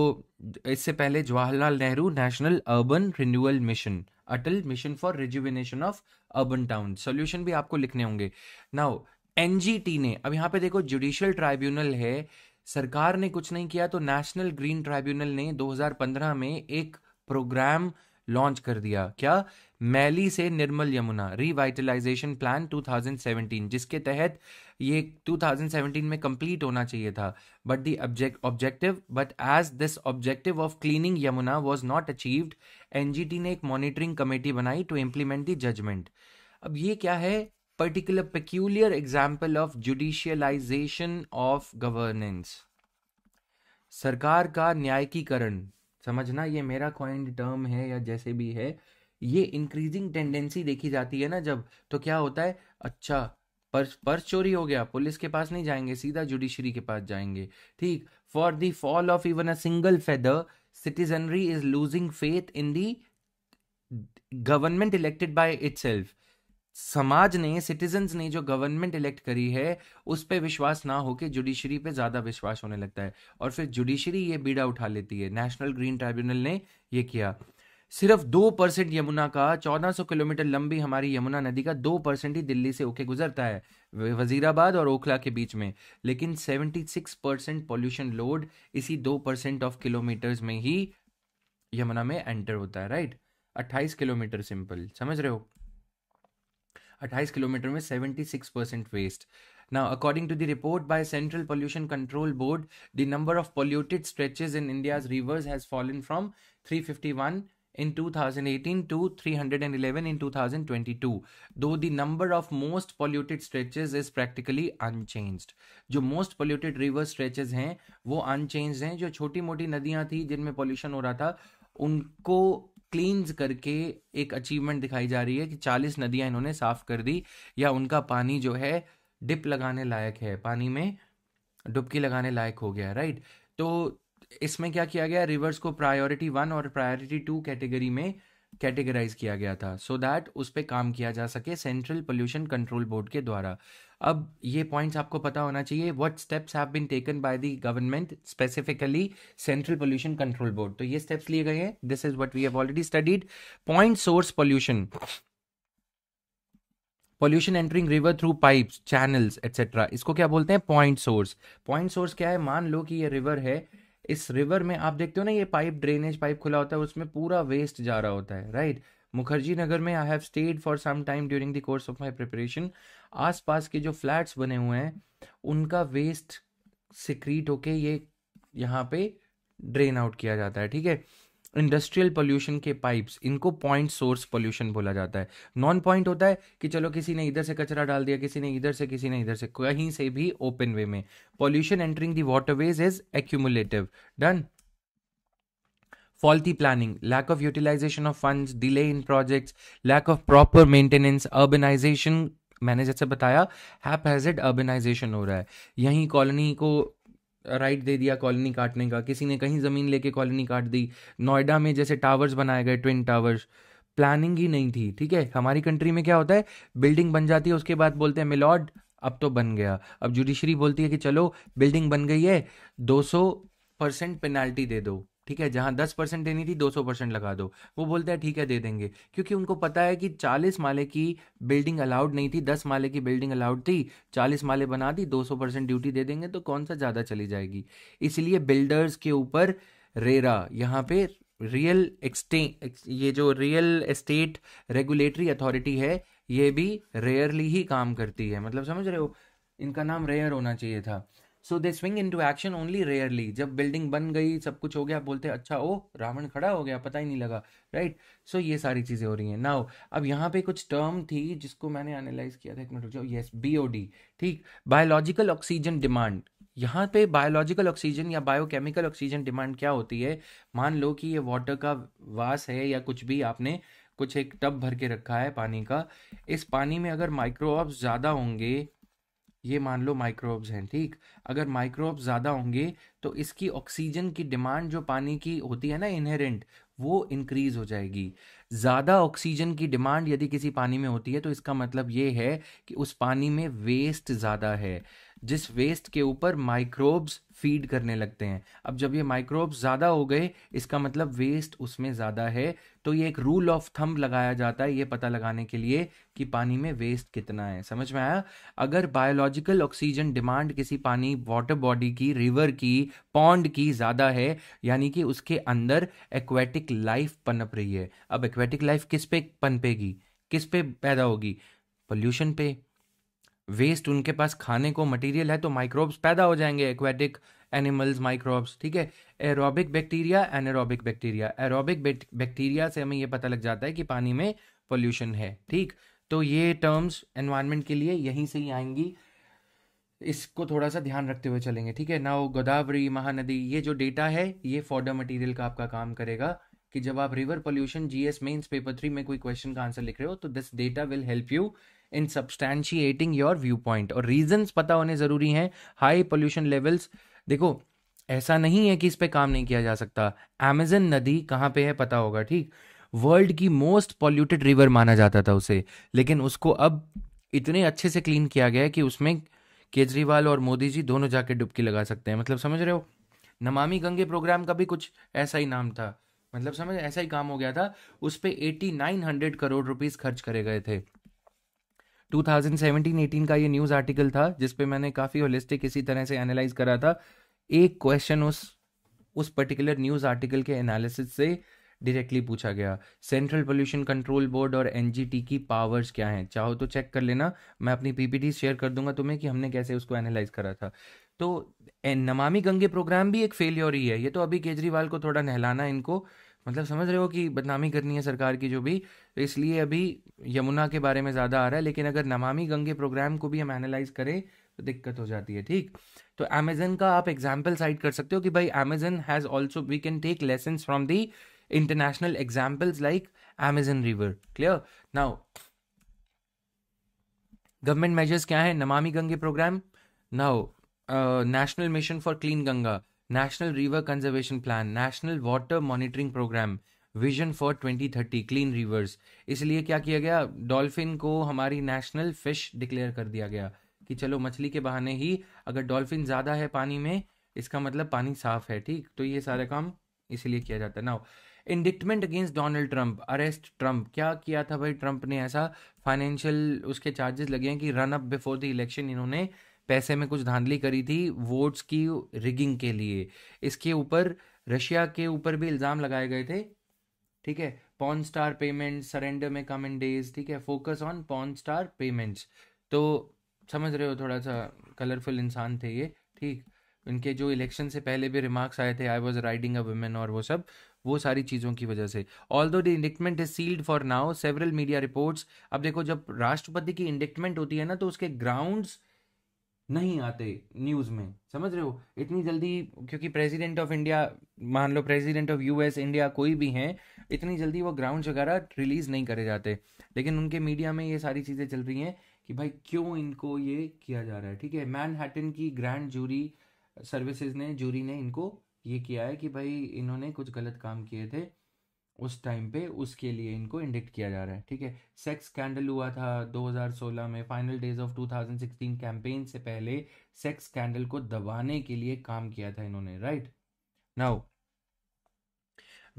इससे पहले Jawaharlal Nehru national urban renewal mission, Atal mission for rejuvenation of urban town, solution भी आपको लिखने होंगे। नाउ एनजीटी ने, अब यहाँ पे देखो जुडिशियल ट्राइब्यूनल है, सरकार ने कुछ नहीं किया, तो नेशनल ग्रीन ट्राइब्यूनल ने दो हज़ार पंद्रह में एक प्रोग्राम लॉन्च कर दिया। क्या? मैली से निर्मल यमुना रिवाइटलाइजेशन प्लान दो हज़ार सत्रह, जिसके तहत ये दो हज़ार सत्रह में कंप्लीट होना चाहिए था, but the objective but as this objective of cleaning Yamuna was not achieved, एनजीटी ने एक मॉनिटरिंग कमेटी बनाई टू इम्प्लीमेंट द जजमेंट। अब ये क्या है? Particular peculiar example of जुडिशियलाइजेशन of governance. सरकार का न्यायिकीकरण, समझना ये मेरा कॉइंड टर्म है या जैसे भी है, ये इंक्रीजिंग टेंडेंसी देखी जाती है ना जब, तो क्या होता है, अच्छा पर्स पर्स चोरी हो गया, पुलिस के पास नहीं जाएंगे, सीधा जुडिशरी के पास जाएंगे. ठीक, for the fall of even a single feather citizenry is losing faith in the government elected by itself. समाज ने, सिटीजन्स ने जो गवर्नमेंट इलेक्ट करी है उस पे विश्वास ना होके जुडिशरी पे ज़्यादा विश्वास होने लगता है और फिर जुडिशरी ये बीड़ा उठा लेती है. नेशनल ग्रीन ट्राइब्यूनल ने ये किया. सिर्फ दो परसेंट यमुना का, चौदह सौ किलोमीटर लंबी हमारी यमुना नदी का दो परसेंट ही दिल्ली से होके गुजरता है, वजीराबाद और ओखला के बीच में, लेकिन seventy six percent pollution load इसी दो परसेंट ऑफ किलोमीटर्स में ही यमुना में एंटर होता है. राइट, अट्ठाईस किलोमीटर सिंपल, समझ रहे हो, अट्ठाईस किलोमीटर में seventy six percent waste. Now, according to the report by Central Pollution Control Board, the number of polluted stretches in India's rivers has fallen from three fifty-one in twenty eighteen to three eleven in twenty twenty-two, though the number of most polluted stretches is practically unchanged. जो most polluted river stretches हैं वो unchanged हैं. जो छोटी मोटी नदियाँ थी जिनमें pollution हो रहा था उनको क्लींज करके एक अचीवमेंट दिखाई जा रही है कि चालीस नदियां इन्होंने साफ कर दी या उनका पानी जो है डिप लगाने लायक है, पानी में डुबकी लगाने लायक हो गया. राइट, तो इसमें क्या किया गया, रिवर्स को प्रायोरिटी वन और प्रायोरिटी टू कैटेगरी में कैटेगराइज किया गया था सो so दैट उस पर काम किया जा सके सेंट्रल पोल्यूशन कंट्रोल बोर्ड के द्वारा. अब ये पॉइंट्स आपको पता होना चाहिए. What steps have been taken by the government, specifically central pollution control board, तो ये स्टेप्स लिए गए हैं. This is what we have already studied. Point source pollution, pollution entering river through pipes, channels etcetera, इसको क्या बोलते हैं, पॉइंट सोर्स. पॉइंट सोर्स क्या है, मान लो कि ये रिवर है, इस रिवर में आप देखते हो ना ये पाइप, ड्रेनेज पाइप खुला होता है, उसमें पूरा वेस्ट जा रहा होता है. राइट, मुखर्जी नगर में I have stayed for some time during the course of my preparation, आसपास के जो फ्लैट्स बने हुए हैं उनका वेस्ट सिक्रीट होके ये यहाँ पे ड्रेन आउट किया जाता है. ठीक है, इंडस्ट्रियल पोल्यूशन के पाइप्स, इनको पॉइंट सोर्स पोल्यूशन बोला जाता है. नॉन पॉइंट होता है कि चलो किसी ने इधर से कचरा डाल दिया, किसी ने इधर से, किसी ने इधर से, कहीं से भी ओपन वे में. Pollution entering the waterways is accumulative. Done. Faulty planning, lack of utilization of funds, delay in projects, lack of proper maintenance, urbanization, मैंने जैसे बताया haphazard urbanization हो रहा है. यहीं कॉलोनी को राइट दे दिया कॉलोनी काटने का, किसी ने कहीं ज़मीन लेके कॉलोनी काट दी. नोएडा में जैसे टावर्स बनाए गए, ट्विन टावर्स, प्लानिंग ही नहीं थी. ठीक है, हमारी कंट्री में क्या होता है, बिल्डिंग बन जाती है उसके बाद बोलते हैं मिलॉर्ड अब तो बन गया. अब जुडिशरी बोलती है कि चलो बिल्डिंग बन गई है, दो सौ परसेंट पेनाल्टी दे दो. ठीक है, जहां दस परसेंट देनी थी दो सौ परसेंट लगा दो. वो बोलते हैं ठीक है दे देंगे, क्योंकि उनको पता है कि चालीस माले की बिल्डिंग अलाउड नहीं थी, दस माले की बिल्डिंग अलाउड थी, चालीस माले बना दी, दो सौ परसेंट ड्यूटी दे देंगे तो कौन सा ज़्यादा चली जाएगी. इसलिए बिल्डर्स के ऊपर रेरा, यहाँ पे रियल एक्सटे ये जो रियल एस्टेट रेगुलेटरी अथॉरिटी है ये भी रेयरली ही काम करती है, मतलब समझ रहे हो, इनका नाम रेयर होना चाहिए था. So they swing into action only rarely. जब बिल्डिंग बन गई, सब कुछ हो गया, बोलते हैं अच्छा ओ रावण खड़ा हो गया, पता ही नहीं लगा. राइट, सो ये सारी चीज़ें हो रही हैं. नाउ अब यहाँ पे कुछ टर्म थी जिसको मैंने एनालाइज किया था, एक मिनट रुक जाओ. Yes, B O D. ठीक, बायोलॉजिकल ऑक्सीजन डिमांड. यहाँ पे बायोलॉजिकल ऑक्सीजन या बायोकेमिकल ऑक्सीजन डिमांड क्या होती है, मान लो कि ये वाटर का वास है या कुछ भी, आपने कुछ एक टब भर के रखा है पानी का, इस पानी में अगर माइक्रोब्स ज़्यादा होंगे, ये मान लो माइक्रोब्स हैं. ठीक, अगर माइक्रोब्स ज़्यादा होंगे तो इसकी ऑक्सीजन की डिमांड जो पानी की होती है ना इनहेरेंट, वो इंक्रीज़ हो जाएगी. ज़्यादा ऑक्सीजन की डिमांड यदि किसी पानी में होती है तो इसका मतलब ये है कि उस पानी में वेस्ट ज़्यादा है, जिस वेस्ट के ऊपर माइक्रोब्स फीड करने लगते हैं. अब जब ये माइक्रोब्स ज़्यादा हो गए, इसका मतलब वेस्ट उसमें ज़्यादा है. तो ये एक रूल ऑफ थंब लगाया जाता है ये पता लगाने के लिए कि पानी में वेस्ट कितना है. समझ में आया. अगर बायोलॉजिकल ऑक्सीजन डिमांड किसी पानी, वाटर बॉडी की, रिवर की, पॉन्ड की ज़्यादा है, यानी कि उसके अंदर एक्वेटिक लाइफ पनप रही है. अब एक्वेटिक लाइफ किस पे पनपेगी, किस पे पैदा होगी, पोल्यूशन पे. वेस्ट, उनके पास खाने को मटेरियल है तो माइक्रोब्स पैदा हो जाएंगे, एक्वेटिक एनिमल्स माइक्रोब्स. ठीक है, aerobic bacteria, anaerobic bacteria. Aerobic bacteria से हमें ये पता लग जाता है कि पानी में पोल्यूशन है. ठीक, तो ये टर्म्स एनवायरनमेंट के लिए यहीं से ही आएंगी. इसको थोड़ा सा ध्यान रखते हुए चलेंगे, ठीक है। नाउ गोदावरी महानदी, ये जो डेटा है ये फोडर मटेरियल का आपका काम करेगा कि जब आप river pollution GS mains paper three में कोई क्वेश्चन का आंसर लिख रहे हो तो this data will help you in substantiating your view point. और रीजंस पता होने जरूरी हैं। हाई पोल्यूशन लेवल्स, देखो ऐसा नहीं है कि इस पे काम नहीं किया जा सकता। अमेज़न नदी कहाँ पे है पता होगा, ठीक। वर्ल्ड की मोस्ट पॉल्यूटेड रिवर माना जाता था उसे, लेकिन उसको अब इतने अच्छे से क्लीन किया गया है कि उसमें केजरीवाल और मोदी जी दोनों जाके डुबकी लगा सकते हैं। मतलब समझ रहे हो, नमामि गंगे प्रोग्राम का भी कुछ ऐसा ही नाम था, मतलब समझ ऐसा ही काम हो गया था। उस पे eighty nine hundred crore rupees खर्च करे गए थे। टू थाउजेंड सेवेंटीन एटीन का ये न्यूज़ आर्टिकल था जिसपे मैंने काफ़ी होलिस्टिक इसी तरह से एनालाइज करा था। एक क्वेश्चन उस उस पर्टिकुलर न्यूज़ आर्टिकल के एनालिसिस से डायरेक्टली पूछा गया। सेंट्रल पोल्यूशन कंट्रोल बोर्ड और एनजीटी की पावर्स क्या हैं, चाहो तो चेक कर लेना, मैं अपनी पीपीटी शेयर कर दूंगा तुम्हें कि हमने कैसे उसको एनालाइज करा था। तो नमामि गंगे प्रोग्राम भी एक फेलियर ही है। ये तो अभी केजरीवाल को थोड़ा नहलाना, इनको मतलब समझ रहे हो कि बदनामी करनी है सरकार की जो भी, तो इसलिए अभी यमुना के बारे में ज़्यादा आ रहा है। लेकिन अगर नमामि गंगे प्रोग्राम को भी हम एनालाइज करें तो दिक्कत हो जाती है, ठीक। तो अमेजन का आप एग्जाम्पल साइड कर सकते हो कि भाई Amazon has also, we can take lesson from the international examples like Amazon River, clear? Now, government measures क्या है? Namami Gange program, now, uh, National Mission for Clean Ganga, National River Conservation Plan, National Water Monitoring Program, Vision for twenty thirty, Clean Rivers. इसलिए क्या किया गया, डॉल्फिन को हमारी नेशनल फिश डिक्लेयर कर दिया गया कि चलो मछली के बहाने ही, अगर डॉल्फिन ज़्यादा है पानी में इसका मतलब पानी साफ है, ठीक। तो ये सारा काम इसलिए किया जाता है। Now indictment against डोनाल्ड ट्रंप, arrest Trump, क्या किया था भाई ट्रंप ने ऐसा, फाइनेंशियल उसके चार्जेस लगे हैं कि run up before the election इन्होंने पैसे में कुछ धांधली करी थी वोट्स की रिगिंग के लिए। इसके ऊपर रशिया के ऊपर भी इल्ज़ाम लगाए गए थे, ठीक है। पॉन स्टार पेमेंट, सरेंडर में कम इन डेज, ठीक है, focus on porn star payments. तो समझ रहे हो थोड़ा सा कलरफुल इंसान थे ये, ठीक। इनके जो इलेक्शन से पहले भी रिमार्क्स आए थे, I was riding a women और वो सब, वो सारी चीज़ों की वजह से। Although the indictment is sealed for now several media reports. अब देखो जब राष्ट्रपति की इंडिक्टमेंट होती है ना तो उसके ग्राउंड्स नहीं आते न्यूज़ में, समझ रहे हो इतनी जल्दी, क्योंकि प्रेसिडेंट ऑफ इंडिया मान लो, प्रेसिडेंट ऑफ यूएस, इंडिया कोई भी हैं, इतनी जल्दी वो ग्राउंड्स वगैरह रिलीज़ नहीं करे जाते। लेकिन उनके मीडिया में ये सारी चीज़ें चल रही हैं कि भाई क्यों इनको ये किया जा रहा है, ठीक है। मैनहट्टन की ग्रैंड जूरी सर्विसेज ने, जूरी ने इनको ये किया है कि भाई इन्होंने कुछ गलत काम किए थे उस टाइम पे, उसके लिए इनको इंडिक्ट किया जा रहा है, ठीक है। सेक्स स्कैंडल हुआ था दो हज़ार सोलह में, final days of two thousand sixteen campaign से पहले सेक्स स्कैंडल को दबाने के लिए काम किया था इन्होंने, राइट। नाउ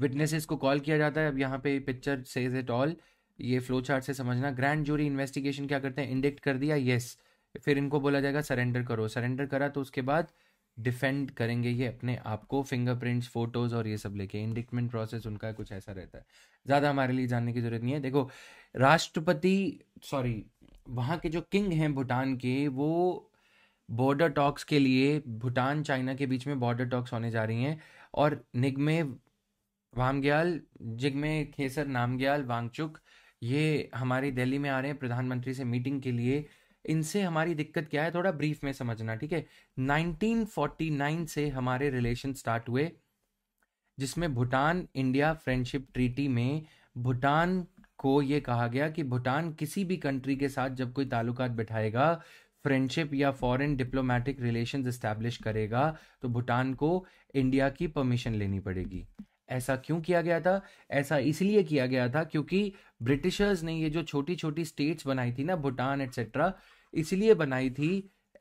विटनेसेस को कॉल किया जाता है। अब यहाँ पे पिक्चर सेज इट ऑल, ये फ्लो चार्ट से समझना। ग्रैंड जूरी इन्वेस्टिगेशन क्या करते हैं, इंडिक्ट कर दिया, येस, फिर इनको बोला जाएगा सरेंडर करो, सरेंडर करा तो उसके बाद डिफेंड करेंगे ये अपने आप को, फिंगरप्रिंट्स, फोटोज और ये सब लेके। इंडिक्टमेंट प्रोसेस उनका कुछ ऐसा रहता है, ज़्यादा हमारे लिए जानने की ज़रूरत नहीं है। देखो राष्ट्रपति, सॉरी वहाँ के जो किंग हैं भूटान के, वो बॉर्डर टॉक्स के लिए, भूटान चाइना के बीच में बॉर्डर टॉक्स होने जा रही हैं, और निगमे वामग्याल, जिगमे खेसर नामग्याल वांगचुक, ये हमारी दिल्ली में आ रहे हैं प्रधानमंत्री से मीटिंग के लिए। इनसे हमारी दिक्कत क्या है थोड़ा ब्रीफ में समझना, ठीक है। नाइनटीन फोर्टी नाइन से हमारे रिलेशन स्टार्ट हुए, जिसमें भूटान इंडिया फ्रेंडशिप ट्रीटी में भूटान को ये कहा गया कि भूटान किसी भी कंट्री के साथ जब कोई ताल्लुकात बिठाएगा, फ्रेंडशिप या फॉरेन डिप्लोमेटिक रिलेशंस एस्टैब्लिश करेगा, तो भूटान को इंडिया की परमिशन लेनी पड़ेगी। ऐसा क्यों किया गया था? ऐसा इसलिए किया गया था क्योंकि ब्रिटिशर्स ने ये जो छोटी छोटी स्टेट्स बनाई थी ना, भूटान एट्सेट्रा, इसलिए बनाई थी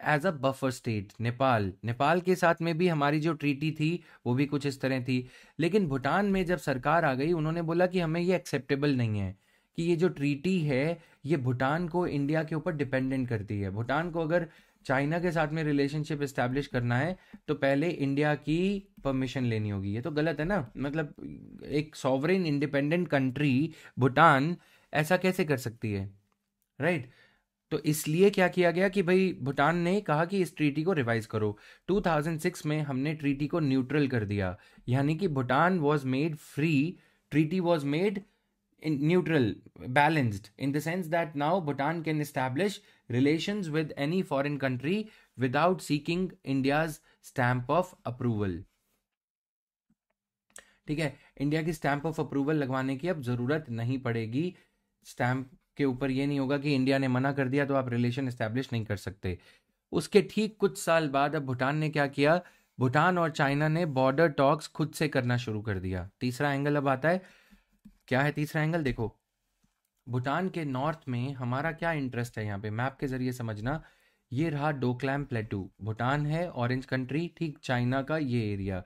as a buffer state. Nepal, Nepal के साथ में भी हमारी जो ट्रीटी थी वो भी कुछ इस तरह थी। लेकिन भूटान में जब सरकार आ गई, उन्होंने बोला कि हमें ये एक्सेप्टेबल नहीं है कि ये जो ट्रीटी है ये भूटान को इंडिया के ऊपर डिपेंडेंट करती है। भूटान को अगर चाइना के साथ में रिलेशनशिप इस्टेब्लिश करना है तो पहले इंडिया की परमिशन लेनी होगी। ये तो गलत है ना, मतलब एक सॉवरेन इंडिपेंडेंट कंट्री भूटान ऐसा कैसे कर सकती है, राइट। तो इसलिए क्या किया गया कि भाई भूटान ने कहा कि इस ट्रीटी को रिवाइज करो। टू थाउजेंड सिक्स में हमने ट्रीटी को न्यूट्रल कर दिया, यानी कि भूटान was made free, treaty was made in neutral, balanced, in the sense that now Bhutan can establish relations with any foreign country without seeking India's stamp of approval. ठीक है, इंडिया की स्टैंप ऑफ अप्रूवल लगवाने की अब जरूरत नहीं पड़ेगी. स्टैंप के ऊपर ये नहीं होगा कि इंडिया ने मना कर दिया तो आप रिलेशन एस्टेब्लिश नहीं कर सकते. उसके ठीक कुछ साल बाद अब भूटान ने क्या किया, भूटान और चाइना ने बॉर्डर टॉक्स खुद से करना शुरू कर दिया. तीसरा एंगल अब आता है, क्या है तीसरा एंगल, देखो भूटान के नॉर्थ में हमारा क्या इंटरेस्ट है, यहाँ पे मैप के जरिए समझना. ये रहा डोकलाम प्लेटू, भूटान है ऑरेंज कंट्री, ठीक चाइना का ये एरिया,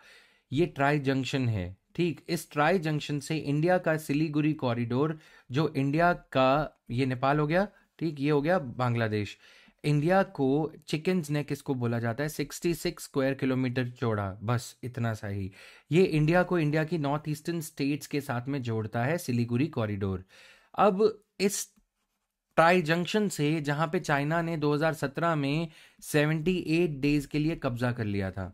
ये ट्राई जंक्शन है. ठीक, इस ट्राई जंक्शन से इंडिया का सिलीगुड़ी कॉरिडोर, जो इंडिया का, ये नेपाल हो गया, ठीक ये हो गया बांग्लादेश. इंडिया को चिकन्स नेक इसको बोला जाता है, छियासठ स्क्वायर किलोमीटर चौड़ा, बस इतना सा ही. ये इंडिया को इंडिया की नॉर्थ ईस्टर्न स्टेट्स के साथ में जोड़ता है सिलीगुड़ी कॉरिडोर. अब इस ट्राई जंक्शन से, जहां पे चाइना ने दो हज़ार सत्रह में अठहत्तर डेज के लिए कब्जा कर लिया था,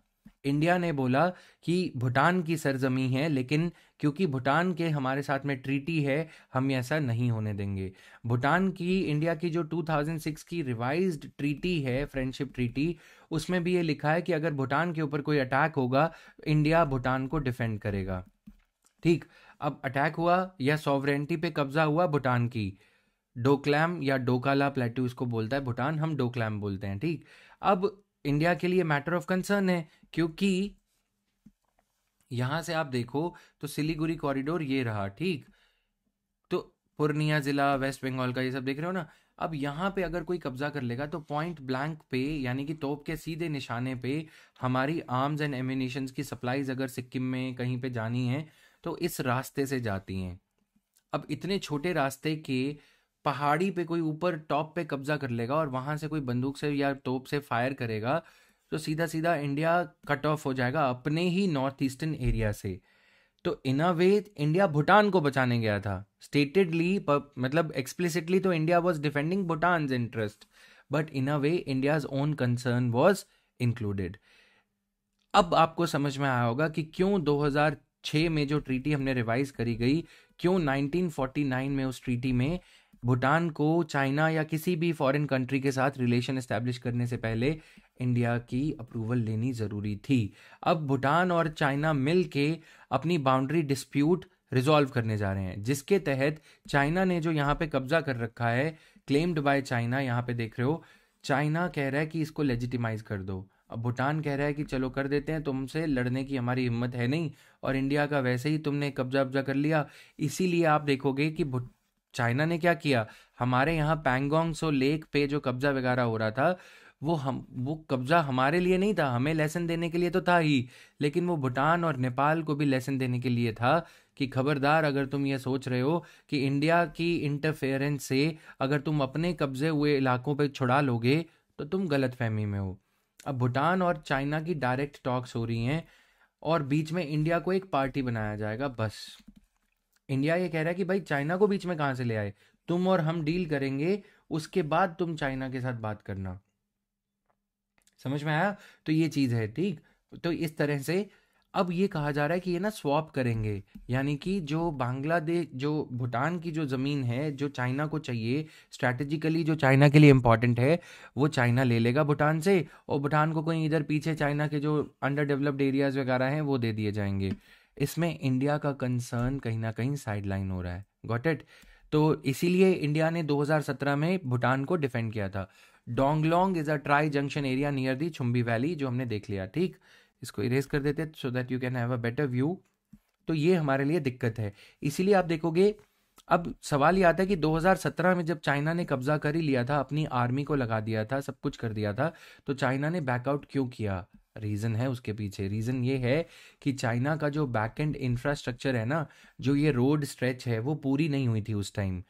इंडिया ने बोला कि भूटान की सरजमी है, लेकिन क्योंकि भूटान के हमारे साथ में ट्रीटी है, हम ऐसा नहीं होने देंगे. भूटान की इंडिया की जो दो हज़ार छह की रिवाइज्ड ट्रीटी है, फ्रेंडशिप ट्रीटी, उसमें भी ये लिखा है कि अगर भूटान के ऊपर कोई अटैक होगा, इंडिया भूटान को डिफेंड करेगा. ठीक, अब अटैक हुआ या सॉवरेनिटी पे कब्जा हुआ भूटान की, डोकलाम या डोकाला प्लेटू इसको बोलता है भूटान, हम डोकलाम बोलते हैं. ठीक, अब इंडिया के लिए मैटर ऑफ कंसर्न है, क्योंकि यहां से आप देखो तो सिलीगुड़ी कॉरिडोर ये रहा, ठीक तो पूर्णिया जिला, वेस्ट बंगाल का, ये सब देख रहे हो ना. अब यहाँ पे अगर कोई कब्जा कर लेगा तो पॉइंट ब्लैंक पे, यानी कि तोप के सीधे निशाने पे, हमारी आर्म्स एंड एम्यूनिशंस की सप्लाईज अगर सिक्किम में कहीं पे जानी है तो इस रास्ते से जाती हैं. अब इतने छोटे रास्ते के पहाड़ी पे कोई ऊपर टॉप पे कब्जा कर लेगा और वहां से कोई बंदूक से या तोप से फायर करेगा तो सीधा सीधा इंडिया कट ऑफ हो जाएगा अपने ही नॉर्थ ईस्टर्न एरिया से. तो इन अ वे इंडिया भूटान को बचाने गया था, स्टेटेडली मतलब एक्सप्लिसिटली तो India was defending Bhutan's interest, but in a way India's own concern was included. अब आपको समझ में आया होगा कि क्यों दो हज़ार छह में जो ट्रीटी हमने रिवाइज करी गई, क्यों नाइनटीन फोर्टी नाइन में उस ट्रीटी में भूटान को चाइना या किसी भी फॉरेन कंट्री के साथ रिलेशन एस्टेब्लिश करने से पहले इंडिया की अप्रूवल लेनी ज़रूरी थी. अब भूटान और चाइना मिलके अपनी बाउंड्री डिस्प्यूट रिजॉल्व करने जा रहे हैं, जिसके तहत चाइना ने जो यहाँ पे कब्जा कर रखा है, क्लेम्ड बाय चाइना, यहाँ पे देख रहे हो चाइना कह रहा है कि इसको लेजिटिमाइज कर दो. अब भूटान कह रहा है कि चलो कर देते हैं, तुमसे लड़ने की हमारी हिम्मत है नहीं, और इंडिया का वैसे ही तुमने कब्जा कब्जा कर लिया. इसीलिए आप देखोगे कि चाइना ने क्या किया, हमारे यहाँ पैंगोंग सो लेक पे जो कब्जा वगैरह हो रहा था, वो हम वो कब्जा हमारे लिए नहीं था, हमें लेसन देने के लिए तो था ही, लेकिन वो भूटान और नेपाल को भी लेसन देने के लिए था कि खबरदार, अगर तुम ये सोच रहे हो कि इंडिया की इंटरफेरेंस से अगर तुम अपने कब्जे हुए इलाकों पे छुड़ा लोगे तो तुम गलतफहमी में हो. अब भूटान और चाइना की डायरेक्ट टॉक्स हो रही हैं और बीच में इंडिया को एक पार्टी बनाया जाएगा. बस इंडिया ये कह रहा है कि भाई चाइना को बीच में कहाँ से ले आए, तुम और हम डील करेंगे, उसके बाद तुम चाइना के साथ बात करना. समझ में आया, तो ये चीज़ है. ठीक, तो इस तरह से अब ये कहा जा रहा है कि ये ना स्वैप करेंगे, यानी कि जो बांग्लादेश, जो भूटान की जो ज़मीन है जो चाइना को चाहिए स्ट्रैटेजिकली, जो चाइना के लिए इम्पॉर्टेंट है, वो चाइना ले लेगा भूटान से, और भूटान को कहीं इधर पीछे चाइना के जो अंडर डेवलप्ड एरियाज़ वगैरह हैं वो दे दिए जाएंगे. इसमें इंडिया का कंसर्न कहीं ना कहीं साइडलाइन हो रहा है. Got it. तो इसीलिए इंडिया ने दो हज़ार सत्रह में भूटान को डिफेंड किया था. Doklam is a tri junction area near the Chumbi valley, जो हमने देख लिया. ठीक, इसको इरेज कर देते so that you can have a better view. तो ये हमारे लिए दिक्कत है. इसीलिए आप देखोगे, अब सवाल ये आता है कि दो हज़ार सत्रह में जब चाइना ने कब्जा कर ही लिया था, अपनी आर्मी को लगा दिया था, सब कुछ कर दिया था, तो चाइना ने बैकआउट क्यों किया. रीज़न है उसके पीछे, रीज़न ये है कि चाइना का जो बैक एंड इंफ्रास्ट्रक्चर है ना, जो ये रोड स्ट्रेच है, वो पूरी नहीं हुई थी उस टाइम.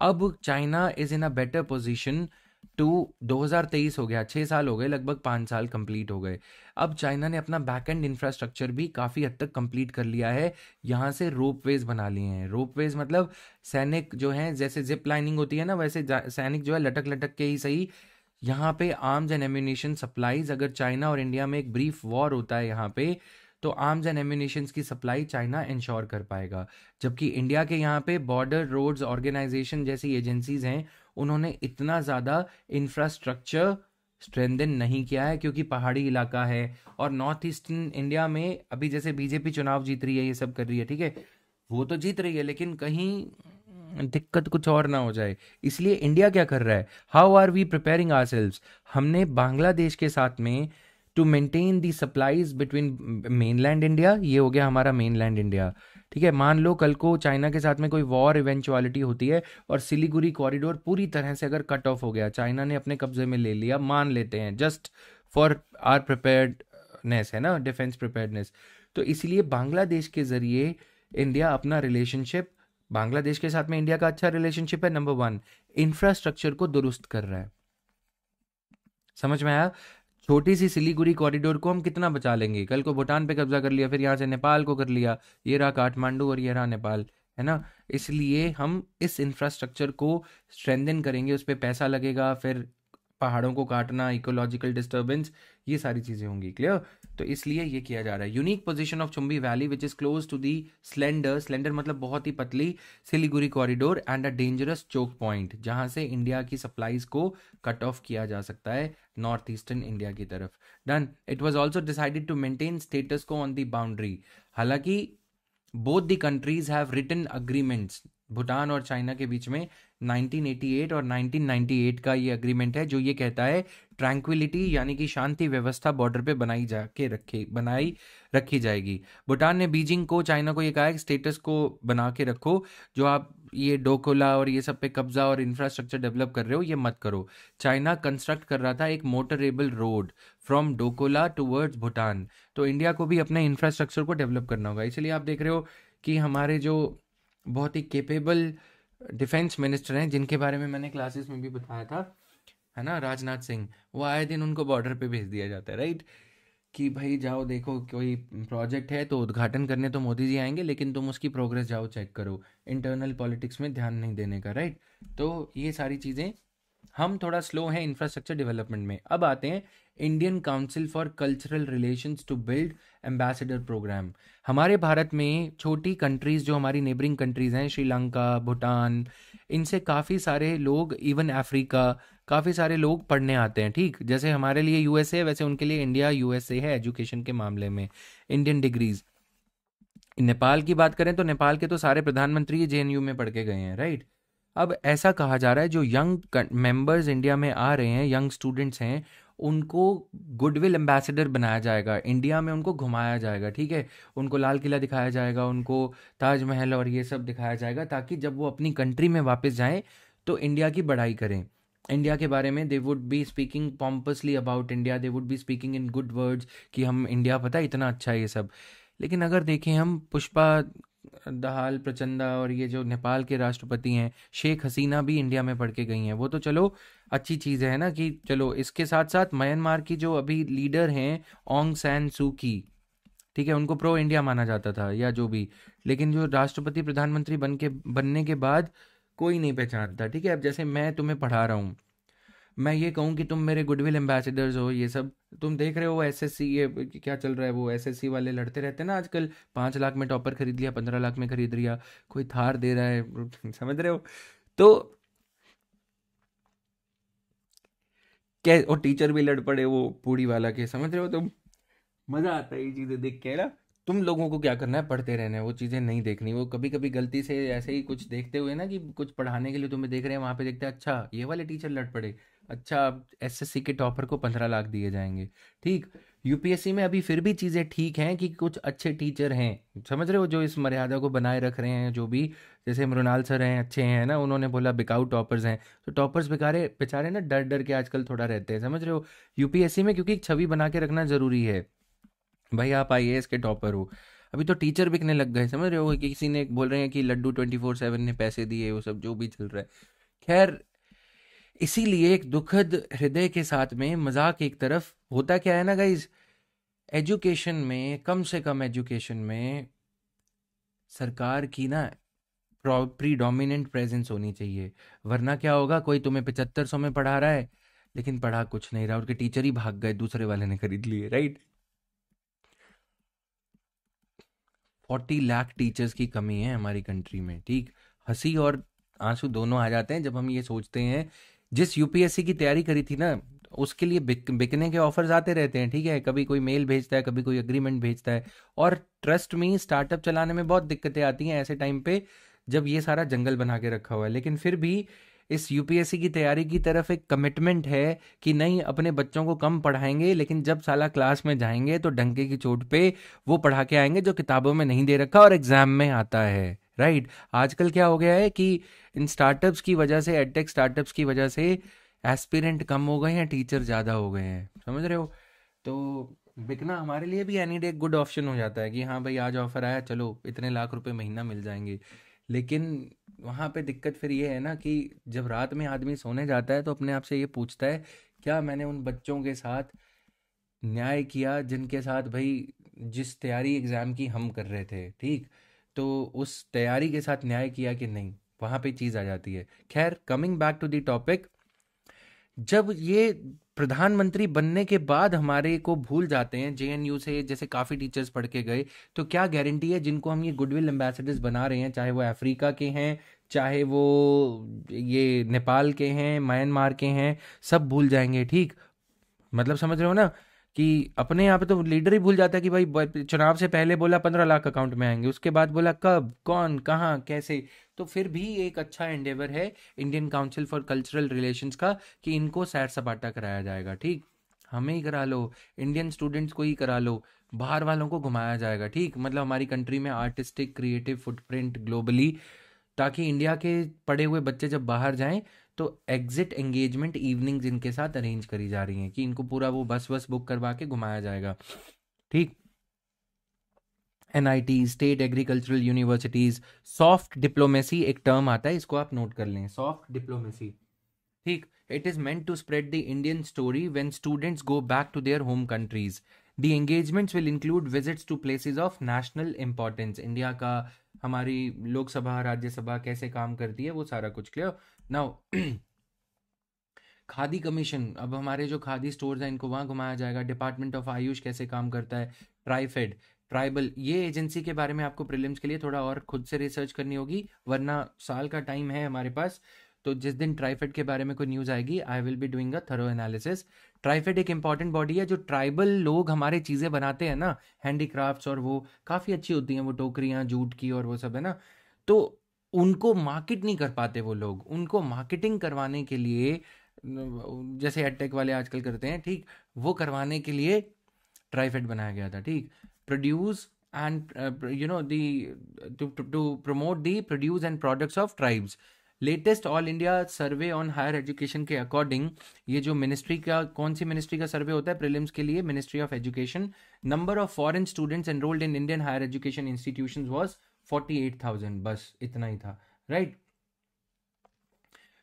अब China is in a better position to, दो हज़ार तेईस हो गया, छः साल हो गए, लगभग पाँच साल कंप्लीट हो गए. अब चाइना ने अपना बैक एंड इंफ्रास्ट्रक्चर भी काफ़ी हद तक कंप्लीट कर लिया है. यहाँ से रोप वेज बना लिए हैं. रोप वेज मतलब सैनिक जो हैं, जैसे जिप लाइनिंग होती है ना, वैसे सैनिक जो है लटक लटक के ही सही, यहाँ पे आर्म्स एंड एम्यूनिशन सप्लाईज, अगर चाइना और इंडिया में एक ब्रीफ वॉर होता है यहाँ पे, तो आर्म्स एंड एम्यूनिशंस की सप्लाई चाइना इंश्योर कर पाएगा। जबकि इंडिया के यहाँ पे बॉर्डर रोड्स ऑर्गेनाइजेशन जैसी एजेंसीज हैं, उन्होंने इतना ज़्यादा इंफ्रास्ट्रक्चर स्ट्रेंथन नहीं किया है क्योंकि पहाड़ी इलाका है। और नॉर्थ ईस्टर्न इंडिया में अभी जैसे बीजेपी चुनाव जीत रही है, ये सब कर रही है, ठीक है, वो तो जीत रही है, लेकिन कहीं दिक्कत कुछ और ना हो जाए, इसलिए इंडिया क्या कर रहा है, how are we preparing ourselves. हमने बांग्लादेश के साथ में to maintain the supplies between mainland India, ये हो गया हमारा मेनलैंड इंडिया, ठीक है। मान लो कल को चाइना के साथ में कोई वॉर इवेंचुअलिटी होती है और सिलीगुड़ी कॉरिडोर पूरी तरह से अगर कट ऑफ हो गया, चाइना ने अपने कब्जे में ले लिया, मान लेते हैं, जस्ट फॉर आर प्रिपेयर्डनेस, है ना, डिफेंस प्रिपेयर्डनेस। तो इसलिए बांग्लादेश के जरिए इंडिया अपना रिलेशनशिप, बांग्लादेश के साथ में इंडिया का अच्छा रिलेशनशिप है, नंबर वन, इंफ्रास्ट्रक्चर को दुरुस्त कर रहा है। समझ में आया? छोटी सी सिलीगुड़ी कॉरिडोर को हम कितना बचा लेंगे, कल को भूटान पे कब्जा कर लिया, फिर यहाँ से नेपाल को कर लिया, ये रहा काठमांडू और ये रहा नेपाल, है ना। इसलिए हम इस इंफ्रास्ट्रक्चर को स्ट्रेंथन करेंगे, उस पर पैसा लगेगा, फिर पहाड़ों को काटना, इकोलॉजिकल डिस्टर्बेंस, ये सारी चीज़ें होंगी, क्लियर। तो इसलिए ये किया जा रहा है। Unique position of Chumbi valley which is close to the slender, slender मतलब बहुत ही पतली, Siliguri corridor and a dangerous choke point, जहाँ से इंडिया की सप्लाईज को कट ऑफ किया जा सकता है नॉर्थ ईस्टर्न इंडिया की तरफ। Done. It was also decided to maintain status quo on the boundary. हालांकि both the countries have written agreements, भूटान और चाइना के बीच में नाइनटीन एटी एट और नाइनटीन नाइंटी एट का ये अग्रीमेंट है जो ये कहता है ट्रैंक्विलिटी यानी कि शांति व्यवस्था बॉर्डर पे बनाई जाके रखे बनाई रखी जाएगी। भूटान ने बीजिंग को, चाइना को ये कहा है कि स्टेटस को बना के रखो, जो आप ये डोकोला और ये सब पे कब्जा और इंफ्रास्ट्रक्चर डेवलप कर रहे हो, ये मत करो। चाइना कंस्ट्रक्ट कर रहा था एक motorable road from Dokala towards भूटान, तो इंडिया को भी अपने इंफ्रास्ट्रक्चर को डेवलप करना होगा। इसलिए आप देख रहे हो कि हमारे जो बहुत ही केपेबल डिफेंस मिनिस्टर हैं, जिनके बारे में मैंने क्लासेस में भी बताया था, है ना, राजनाथ सिंह, वो आए दिन उनको बॉर्डर पे भेज दिया जाता है, राइट, कि भाई जाओ देखो कोई प्रोजेक्ट है तो उद्घाटन करने तो मोदी जी आएंगे, लेकिन तुम उसकी प्रोग्रेस जाओ चेक करो, इंटरनल पॉलिटिक्स में ध्यान नहीं देने का, राइट। तो ये सारी चीज़ें, हम थोड़ा स्लो हैं इंफ्रास्ट्रक्चर डेवलपमेंट में। अब आते हैं Indian council for cultural relations to build ambassador programme. हमारे भारत में छोटी कंट्रीज़ जो हमारी नेबरिंग कंट्रीज़ हैं, श्रीलंका, भूटान, इनसे काफ़ी सारे लोग, इवन अफ्रीका, काफ़ी सारे लोग पढ़ने आते हैं, ठीक। जैसे हमारे लिए यूएसए, वैसे उनके लिए इंडिया यूएसए है एजुकेशन के मामले में, इंडियन डिग्रीज। नेपाल की बात करें तो नेपाल के तो सारे प्रधानमंत्री जेएनयू में पढ़ के गए हैं, राइट। अब ऐसा कहा जा रहा है जो यंग मेंबर्स इंडिया में आ रहे हैं, यंग स्टूडेंट्स हैं, उनको गुडविल एम्बेसडर बनाया जाएगा, इंडिया में उनको घुमाया जाएगा, ठीक है, उनको लाल किला दिखाया जाएगा, उनको ताजमहल और ये सब दिखाया जाएगा, ताकि जब वो अपनी कंट्री में वापस जाएं तो इंडिया की बड़ाई करें, इंडिया के बारे में, they would be speaking pompously about India, they would be speaking in good words कि हम इंडिया, पता है इतना अच्छा है ये सब। लेकिन अगर देखें हम, पुष्पा दहाल प्रचंदा और ये जो नेपाल के राष्ट्रपति हैं, शेख हसीना भी इंडिया में पढ़ के गई हैं, वो तो चलो अच्छी चीज़ है ना कि चलो। इसके साथ साथ म्यांमार की जो अभी लीडर हैं ऑंग सैन सू की, ठीक है, उनको प्रो इंडिया माना जाता था या जो भी, लेकिन जो राष्ट्रपति प्रधानमंत्री बन के बनने के बाद कोई नहीं पहचानता, ठीक है। अब जैसे मैं तुम्हें पढ़ा रहा हूँ, मैं ये कहूँ कि तुम मेरे गुडविल एम्बेसडर्स हो, ये सब तुम देख रहे हो, एसएससी, ये क्या चल रहा है, वो एसएससी वाले लड़ते रहते हैं ना आजकल, पाँच लाख में टॉपर खरीद लिया, पंद्रह लाख में खरीद लिया, कोई थार दे रहा है, समझ रहे हो। तो क्या, और टीचर भी लड़ पड़े वो पूड़ी वाला के, समझ रहे हो तुम, मज़ा आता है ये चीज़ें देख के ना। तुम लोगों को क्या करना है, पढ़ते रहना है, वो चीज़ें नहीं देखनी। वो कभी कभी गलती से ऐसे ही कुछ देखते हुए ना, कि कुछ पढ़ाने के लिए तुम्हें देख रहे हैं, वहाँ पे देखते हैं अच्छा ये वाले टीचर लड़ पड़े, अच्छा अब एसएससी के टॉपर को पंद्रह लाख दिए जाएंगे, ठीक। यूपीएससी में अभी फिर भी चीज़ें ठीक हैं कि कुछ अच्छे टीचर हैं, समझ रहे हो, जो इस मर्यादा को बनाए रख रहे हैं, जो भी, जैसे मृणाल सर हैं, अच्छे हैं ना, उन्होंने बोला बिकाऊ टॉपर्स हैं, तो टॉपर्स बेचारे बेचारे ना डर डर के आजकल थोड़ा रहते हैं, समझ रहे हो, यूपीएससी में, क्योंकि छवि बना के रखना ज़रूरी है, भाई आप आईएएस के टॉपर हो। अभी तो टीचर बिकने लग गए, समझ रहे हो, कि किसी ने बोल रहे हैं कि लड्डू ट्वेंटी फोर सेवन ने पैसे दिए, वो सब जो भी चल रहा है। खैर, इसीलिए एक दुखद हृदय के साथ में मजाक एक तरफ होता क्या है ना गाइज, एजुकेशन में, कम से कम एजुकेशन में सरकार की ना प्रीडोमिनेंट प्रेजेंस होनी चाहिए, वरना क्या होगा, कोई तुम्हें पचहत्तर सौ में पढ़ा रहा है लेकिन पढ़ा कुछ नहीं रहा, उनके टीचर ही भाग गए, दूसरे वाले ने खरीद लिए, राइट। चालीस लाख टीचर्स की कमी है हमारी कंट्री में। ठीक, हंसी और आंसू दोनों आ जाते हैं जब हम ये सोचते हैं, जिस यूपीएससी की तैयारी करी थी ना उसके लिए बिक, बिकने के ऑफर्स आते रहते हैं। ठीक है, कभी कोई मेल भेजता है, कभी कोई एग्रीमेंट भेजता है, और ट्रस्ट मी स्टार्टअप चलाने में बहुत दिक्कतें आती हैं ऐसे टाइम पे जब ये सारा जंगल बना के रखा हुआ है। लेकिन फिर भी इस यूपीएससी की तैयारी की तरफ एक कमिटमेंट है कि नहीं, अपने बच्चों को कम पढ़ाएंगे लेकिन जब साला क्लास में जाएंगे तो डंके की चोट पे वो पढ़ा के आएंगे जो किताबों में नहीं दे रखा और एग्जाम में आता है। राइट, आजकल क्या हो गया है कि इन स्टार्टअप्स की वजह से, एडटेक स्टार्टअप्स की वजह से एस्पिरेंट कम हो गए हैं, टीचर ज़्यादा हो गए हैं। समझ रहे हो? तो बिकना हमारे लिए भी एनी डे एक गुड ऑप्शन हो जाता है कि हाँ भाई आज ऑफर आया, चलो इतने लाख रुपए महीना मिल जाएंगे। लेकिन वहाँ पे दिक्कत फिर ये है ना कि जब रात में आदमी सोने जाता है तो अपने आप से ये पूछता है क्या मैंने उन बच्चों के साथ न्याय किया जिनके साथ भाई जिस तैयारी एग्ज़ाम की हम कर रहे थे। ठीक, तो उस तैयारी के साथ न्याय किया कि नहीं, वहाँ पे चीज़ आ जाती है। खैर, coming back to the topic, जब ये प्रधानमंत्री बनने के बाद हमारे को भूल जाते हैं, जेएनयू से जैसे काफ़ी टीचर्स पढ़ के गए, तो क्या गारंटी है जिनको हम ये गुडविल एम्बेसडर्स बना रहे हैं, चाहे वो अफ्रीका के हैं, चाहे वो ये नेपाल के हैं, म्यांमार के हैं, सब भूल जाएंगे। ठीक, मतलब समझ रहे हो ना कि अपने यहाँ पे तो लीडर ही भूल जाता है कि भाई चुनाव से पहले बोला पंद्रह लाख अकाउंट में आएंगे, उसके बाद बोला कब, कौन, कहाँ, कैसे। तो फिर भी एक अच्छा एंडेवर है Indian council for cultural relations का कि इनको सैर सपाटा कराया जाएगा। ठीक, हमें ही करा लो, इंडियन स्टूडेंट्स को ही करा लो, बाहर वालों को घुमाया जाएगा। ठीक, मतलब हमारी कंट्री में आर्टिस्टिक क्रिएटिव फुटप्रिंट ग्लोबली, ताकि इंडिया के पढ़े हुए बच्चे जब बाहर जाएं तो एग्जिट एंगेजमेंट इवनिंग्स इनके साथ अरेंज करी जा रही हैं कि इनको पूरा वो बस बस बुक करवा के घुमाया जाएगा। ठीक, NIT, state agricultural universities, soft diplomacy एक टर्म आता है, इसको आप नोट कर लें, सॉफ्ट डिप्लोमेसी। ठीक, it is meant to spread the Indian story when students go back to their home countries. The engagements will include visits to places of national importance. India का, हमारी लोकसभा, राज्यसभा कैसे काम करती है, वो सारा कुछ क्लियर। नाउ खादी कमीशन, अब हमारे जो खादी स्टोर्स हैं इनको वहाँ घुमाया जाएगा। डिपार्टमेंट ऑफ आयुष कैसे काम करता है, ट्राइफेड, ट्राइबल, ये एजेंसी के बारे में आपको प्रीलिम्स के लिए थोड़ा और खुद से रिसर्च करनी होगी, वरना साल का टाइम है हमारे पास। तो जिस दिन ट्राइफेड के बारे में कोई न्यूज़ आएगी, I will be doing a thorough analysis. TRIFED एक इंपॉर्टेंट बॉडी है जो ट्राइबल लोग हमारे चीज़ें बनाते हैं ना, हैंडीक्राफ्ट्स, और वो काफ़ी अच्छी होती हैं वो टोकरियाँ जूट की और वो सब, है ना। तो उनको मार्केट नहीं कर पाते वो लोग, उनको मार्केटिंग करवाने के लिए जैसे एडटेक वाले आजकल करते हैं, ठीक, वो करवाने के लिए ट्राइफेड बनाया गया था। ठीक, produce and you know the to promote the produce and products of tribes. Latest all India survey on higher education के अकॉर्डिंग, ये जो मिनिस्ट्री का, कौन सी मिनिस्ट्री का सर्वे होता है प्रीलिम्स के लिए, ministry of education, number of foreign students enrolled in Indian higher education institutions was अड़तालीस हज़ार, बस इतना ही था। राइट,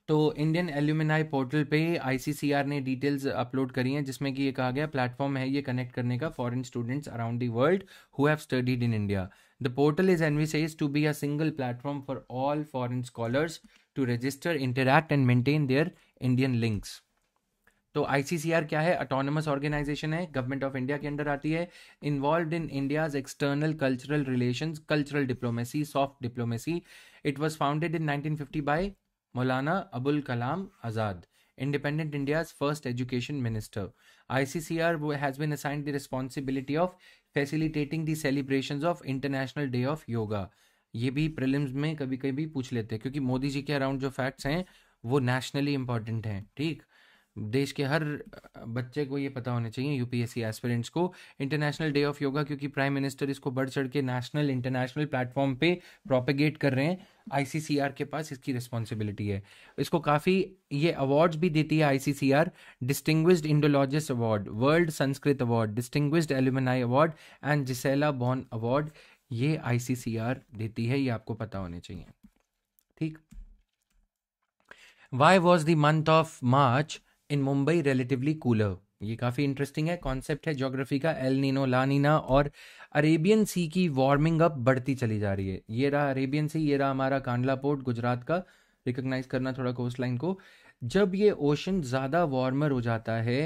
तो इंडियन एल्यूमिनाई पोर्टल पे आईसीसीआर ने डिटेल्स अपलोड करी हैं जिसमें कि ये कहा गया प्लेटफॉर्म है ये कनेक्ट करने का foreign students around the world who have studied in India. The portal is envisages to be a single platform for all foreign scholars to register, interact and maintain their Indian links. तो आईसीसीआर क्या है? ऑटोनोमस ऑर्गेनाइजेशन है, गवर्नमेंट ऑफ इंडिया के अंडर आती है, involved in India's external cultural relations, cultural diplomacy, soft diplomacy. It was founded in nineteen fifty by Maulana Abul Kalam Azad, independent India's first education minister. ICCR has been assigned the responsibility of facilitating the celebrations of international day of yoga. ये भी प्रीलिम्स में कभी कभी पूछ लेते हैं क्योंकि मोदी जी के अराउंड जो फैक्ट्स हैं वो नेशनली इंपॉर्टेंट हैं। ठीक, देश के हर बच्चे को ये पता होने चाहिए, यूपीएससी एस्पिरेंट्स को, इंटरनेशनल डे ऑफ योगा, क्योंकि प्राइम मिनिस्टर इसको बढ़ चढ़ के नेशनल इंटरनेशनल प्लेटफॉर्म पे प्रोपेगेट कर रहे हैं। आईसीसीआर के पास इसकी रिस्पॉन्सिबिलिटी है, इसको काफ़ी ये अवार्ड्स भी देती है ICCR, distinguished Indologist award, world Sanskrit award, distinguished alumni award and Gisela Bonn award, ये आईसीसीआर देती है, ये आपको पता होने चाहिए। ठीक, why was the month of March in Mumbai relatively cooler? ये काफ़ी इंटरेस्टिंग है, कॉन्सेप्ट है ज्योग्राफी का। एल नीनो, ला नीना और अरेबियन सी की वार्मिंग अप बढ़ती चली जा रही है। ये रहा अरेबियन सी, ये रहा हमारा कांडला पोर्ट गुजरात का, रिकग्नाइज करना थोड़ा कोस्ट लाइन को। जब ये ओशन ज़्यादा वार्मर हो जाता है,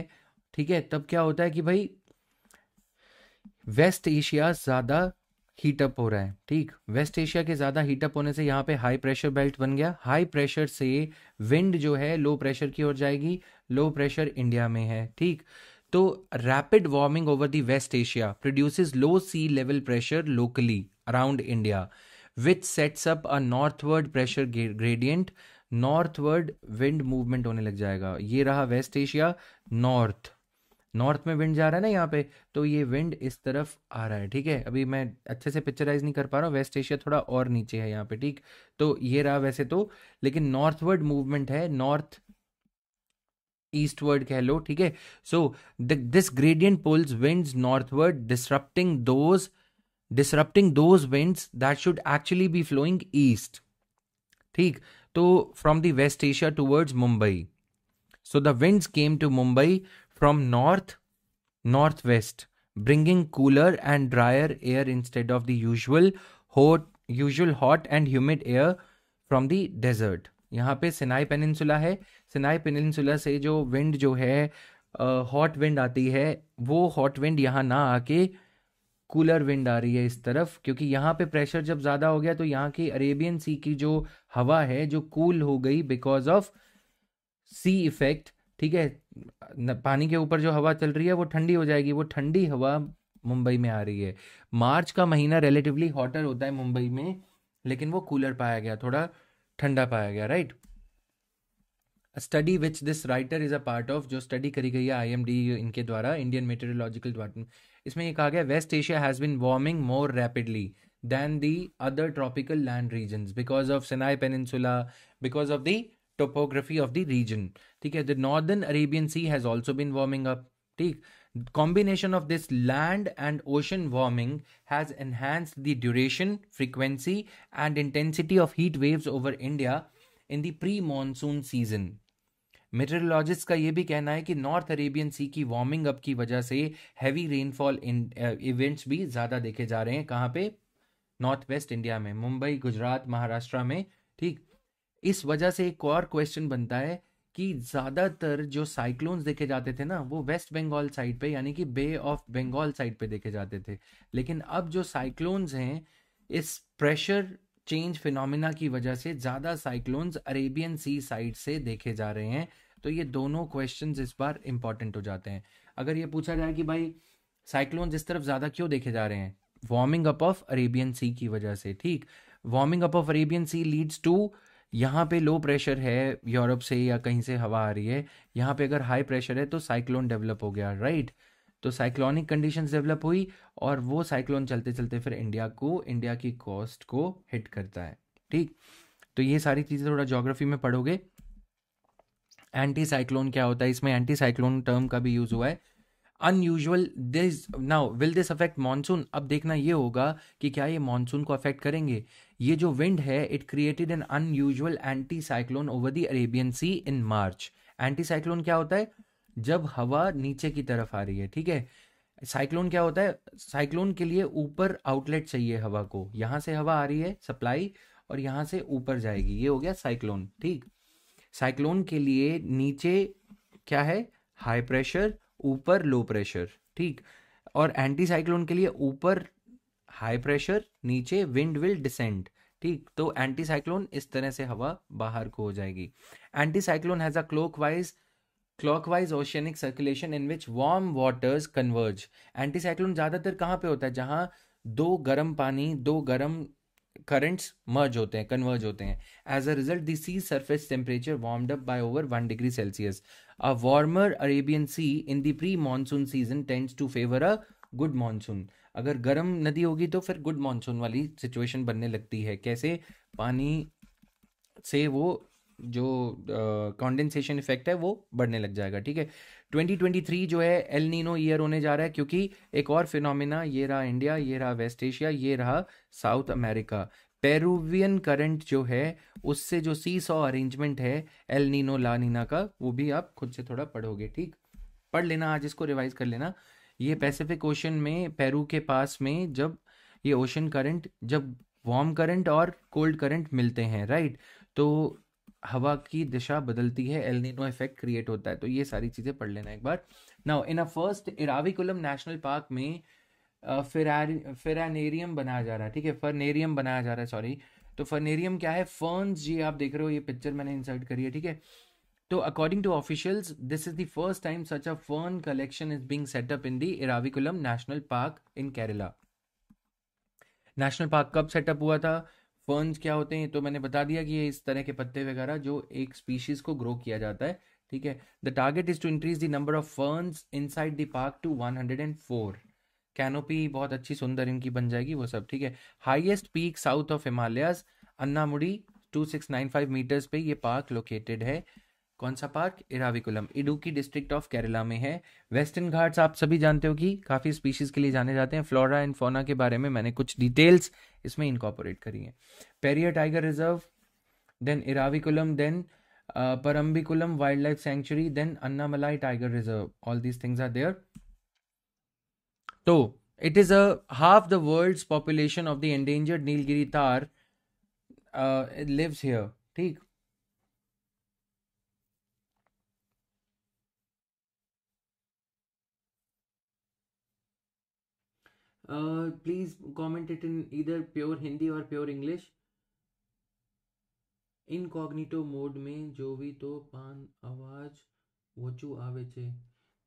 ठीक है, तब क्या होता है कि भाई वेस्ट एशिया ज़्यादा हीटअप हो रहा है, ठीक। वेस्ट एशिया के ज़्यादा हीटअप होने से यहाँ पे हाई प्रेशर बेल्ट बन गया। हाई प्रेशर से विंड जो है लो प्रेशर की ओर जाएगी, लो प्रेशर इंडिया में है, ठीक। तो rapid warming over the waste Asia produces low sea level pressure locally around India which sets up a northward pressure gradient. Northward wind movement होने लग जाएगा। ये रहा वेस्ट एशिया, नॉर्थ नॉर्थ में विंड जा रहा है ना यहाँ पे, तो ये विंड इस तरफ आ रहा है, ठीक है। अभी मैं अच्छे से पिक्चराइज नहीं कर पा रहा हूँ, वेस्ट एशिया थोड़ा और नीचे है यहाँ पे, ठीक। तो ये रहा वैसे तो, लेकिन नॉर्थवर्ड मूवमेंट है, नॉर्थ ईस्टवर्ड कह लो, ठीक है। So this gradient pulls winds northward disrupting those disrupting those winds that should actually be flowing east, ठीक। तो from the waste Asia towards Mumbai, so the winds came to Mumbai from north northwest bringing cooler and drier air instead of the usual hot usual hot and humid air from the desert। यहाँ पे सिनाई पेनिनसुला है, सिनाई पेनिनसुला से जो विंड जो है हॉट विंड आती है, वो हॉट विंड यहाँ ना आके कूलर विंड आ रही है इस तरफ, क्योंकि यहाँ पे प्रेशर जब ज़्यादा हो गया तो यहाँ की अरेबियन सी की जो हवा है जो कूल हो गई बिकॉज ऑफ सी इफेक्ट, ठीक है। पानी के ऊपर जो हवा चल रही है वो ठंडी हो जाएगी, वो ठंडी हवा मुंबई में आ रही है। मार्च का महीना रिलेटिवली हॉटर होता है मुंबई में, लेकिन वो कूलर पाया गया, थोड़ा ठंडा पाया गया, right. Study which this writer is a part of, जो स्टडी करी गई है आईएमडी इनके द्वारा, इंडियन मेटेरोलॉजिकल डिपार्टमेंट। इसमें ये कहा गया waste Asia has been warming more rapidly than the other tropical land regions because of Sinai peninsula, because of the topography of the region, ठीक है। The northern Arabian Sea has also been warming up, ठीक। Combination of this land and ocean warming has enhanced the duration, frequency and intensity of heat waves over India in the pre-monsoon season। Meteorologists का ये भी कहना है कि North Arabian Sea की warming up की वजह से heavy rainfall in, uh, events भी ज़्यादा देखे जा रहे हैं। कहाँ पे? North West India में, मुंबई, गुजरात, महाराष्ट्र में, ठीक। इस वजह से एक और क्वेश्चन बनता है कि ज़्यादातर जो साइक्लोन्स देखे जाते थे ना वो वेस्ट बंगाल साइड पे, यानी कि बे ऑफ बंगाल साइड पे देखे जाते थे, लेकिन अब जो साइक्लोन्स हैं इस प्रेशर चेंज फिनोमिना की वजह से ज़्यादा साइक्लोन्स अरेबियन सी साइड से देखे जा रहे हैं। तो ये दोनों क्वेश्चन इस बार इंपॉर्टेंट हो जाते हैं। अगर ये पूछा जाए कि भाई साइक्लोन्स इस तरफ ज़्यादा क्यों देखे जा रहे हैं, warming up of Arabian sea की वजह से, ठीक। Warming up of Arabian sea leads to, यहाँ पे लो प्रेशर है यूरोप से या कहीं से हवा आ रही है, यहाँ पे अगर हाई प्रेशर है तो साइक्लोन डेवलप हो गया, राइट। तो साइक्लोनिक कंडीशंस डेवलप हुई और वो साइक्लोन चलते चलते फिर इंडिया को, इंडिया की कोस्ट को हिट करता है, ठीक। तो ये सारी चीज़ें थोड़ा ज्योग्राफी में पढ़ोगे। एंटी साइक्लोन क्या होता है, इसमें एंटी साइक्लोन टर्म का भी यूज़ हुआ है। Unusual this, now will this affect monsoon. अब देखना ये होगा कि क्या ये मानसून को अफेक्ट करेंगे। ये जो विंड है it created an unusual anti cyclone over the Arabian sea in March. Anti cyclone क्या होता है? जब हवा नीचे की तरफ आ रही है, ठीक है। साइक्लोन क्या होता है? साइक्लोन के लिए ऊपर आउटलेट चाहिए हवा को, यहाँ से हवा आ रही है सप्लाई और यहाँ से ऊपर जाएगी, ये हो गया साइक्लोन, ठीक। साइक्लोन के लिए नीचे क्या है? हाई प्रेशर, ऊपर लो प्रेशर, ठीक। और एंटी साइक्लोन के लिए ऊपर हाई प्रेशर, नीचे विंड विल डिसेंड, ठीक। तो एंटी साइक्लोन इस तरह से हवा बाहर को हो जाएगी। Anti cyclone has a clockwise clockwise oceanic circulation in which warm waters converge. Anti cyclone ज़्यादातर कहाँ पे होता है? जहाँ दो गर्म पानी, दो गर्म करंट्स मर्ज होते हैं, कन्वर्ज होते हैं। As a result the sea surface temperature warmed up by over one degree Celsius. A warmer Arabian sea in the pre monsoon season tends to favour a good monsoon. अगर गर्म नदी होगी तो फिर गुड मानसून वाली सिचुएशन बनने लगती है। कैसे? पानी से वो जो कंडेंसेशन uh, इफेक्ट है वो बढ़ने लग जाएगा, ठीक है। ट्वेंटी ट्वेंटी थ्री जो है एल नीनो ईयर होने जा रहा है, क्योंकि एक और फिनोमिना, ये रहा इंडिया, ये रहा वेस्ट एशिया, ये रहा साउथ अमेरिका। पेरुवियन करंट जो है उससे जो सी सॉ अरेंजमेंट है एल नीनो ला नीना का, वो भी आप खुद से थोड़ा पढ़ोगे, ठीक। पढ़ लेना आज, इसको रिवाइज कर लेना। ये पैसिफिक ओशन में पेरू के पास में जब ये ओशन करंट, जब वार्म करंट और कोल्ड करंट मिलते हैं, राइट, तो हवा की दिशा बदलती है, एल नीनो इफेक्ट क्रिएट होता है। तो ये सारी चीज़ें पढ़ लेना एक बार। Now in a first, एराविकुलम national park में फेरानेरियम बनाया जा रहा है, ठीक है, फर्नेरियम बनाया जा रहा है, सॉरी। तो फर्नेरियम क्या है? फर्न्स, ये आप देख रहे हो, ये पिक्चर मैंने इंसर्ट करी है, ठीक है। तो according to officials, this is the first time such a fern collection is being set up in the Eravikulam national park in Kerala. National park कब सेटअप हुआ था? फर्न्स क्या होते हैं तो मैंने बता दिया कि ये इस तरह के पत्ते वगैरह जो एक स्पीशीज को ग्रो किया जाता है, ठीक है। The target is to increase the number of ferns inside the park to one hundred and four. Canopy बहुत अच्छी सुंदर इनकी बन जाएगी वो सब, ठीक है। Highest peak south of Himalayas Anamudi two six nine five meters पे ये पार्क लोकेटेड है। कौन सा park? Eravikulam, Idukki district of Kerala में है। वेस्टर्न घाट्स आप सभी जानते हो कि काफ़ी स्पीशीज़ के लिए जाने जाते हैं। फ्लोरा एंड फौना के बारे में मैंने कुछ डिटेल्स इसमें इनकॉर्पोरेट करी हैं। Periyar tiger reserve, then Eravikulam, then Parambikulam wild life sanctuary, then Anamalai tiger reserve, all these things are there. तो it is a half the world's population of the endangered Nilgiri तार लिव्स हियर, ठीक। Please comment it in either pure Hindi और प्योर इंग्लिश। इनकॉग्निटो मोड में जो भी तो पान आवाज वोचू आवे छे,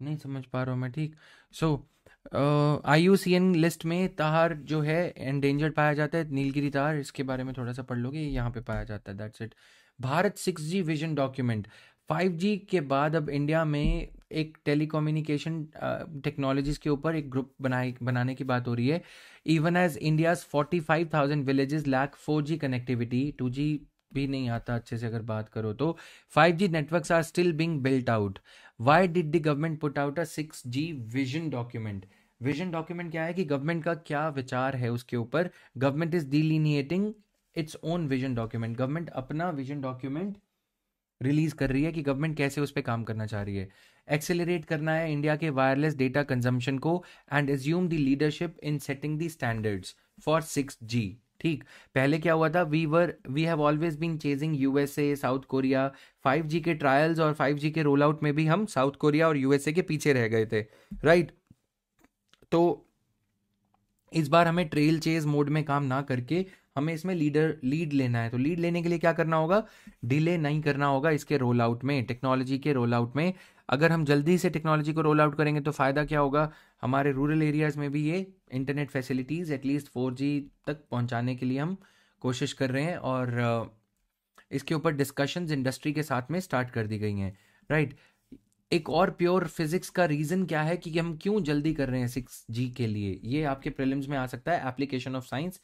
नहीं समझ पा रहा हूँ मैं, ठीक। So I U C N list में तार जो है एंडेंजर्ड पाया जाता है, नीलगिरी तार, इसके बारे में थोड़ा सा पढ़ लोगे, यहाँ पे पाया जाता है, that's it. Bharat six G vision document, five G के बाद अब इंडिया में एक टेलीकम्युनिकेशन टेक्नोलॉजीज के ऊपर एक ग्रुप बनाए बनाने की बात हो रही है। Even as India's forty five thousand villages lack four G connectivity, two G भी नहीं आता अच्छे से अगर बात करो तो। Five G networks are still being built out. Why did the government put out a six G vision document? Vision document क्या है कि गवर्नमेंट का क्या विचार है उसके ऊपर। Government is delineating its own vision document, government अपना विजन डॉक्यूमेंट रिलीज कर रही है कि गवर्नमेंट कैसे उस पर काम करना चाह रही है। एक्सेलरेट करना है इंडिया के वायरलेस डेटा कंजम्पशन को and assume the leadership in setting the standards for six G, ठीक। पहले क्या हुआ था, we were we have always been chasing USA, South Korea. Five G के ट्रायल्स और फाइव जी के रोल आउट में भी हम साउथ कोरिया और यूएसए के पीछे रह गए थे, राइट। तो इस बार हमें ट्रेल चेज मोड में काम ना करके हमें इसमें लीडर लीड लेना है। तो लीड लेने के लिए क्या करना होगा? डिले नहीं करना होगा इसके रोल आउट में, टेक्नोलॉजी के रोल आउट में। अगर हम जल्दी से टेक्नोलॉजी को रोल आउट करेंगे तो फ़ायदा क्या होगा? हमारे रूरल एरियाज़ में भी ये internet facilities at least four G तक पहुंचाने के लिए हम कोशिश कर रहे हैं और इसके ऊपर डिस्कशंस इंडस्ट्री के साथ में स्टार्ट कर दी गई हैं, राइट। एक और प्योर फिजिक्स का रीज़न क्या है कि हम क्यों जल्दी कर रहे हैं सिक्स जी के लिए, ये आपके प्रीलिम्स में आ सकता है। Application of science,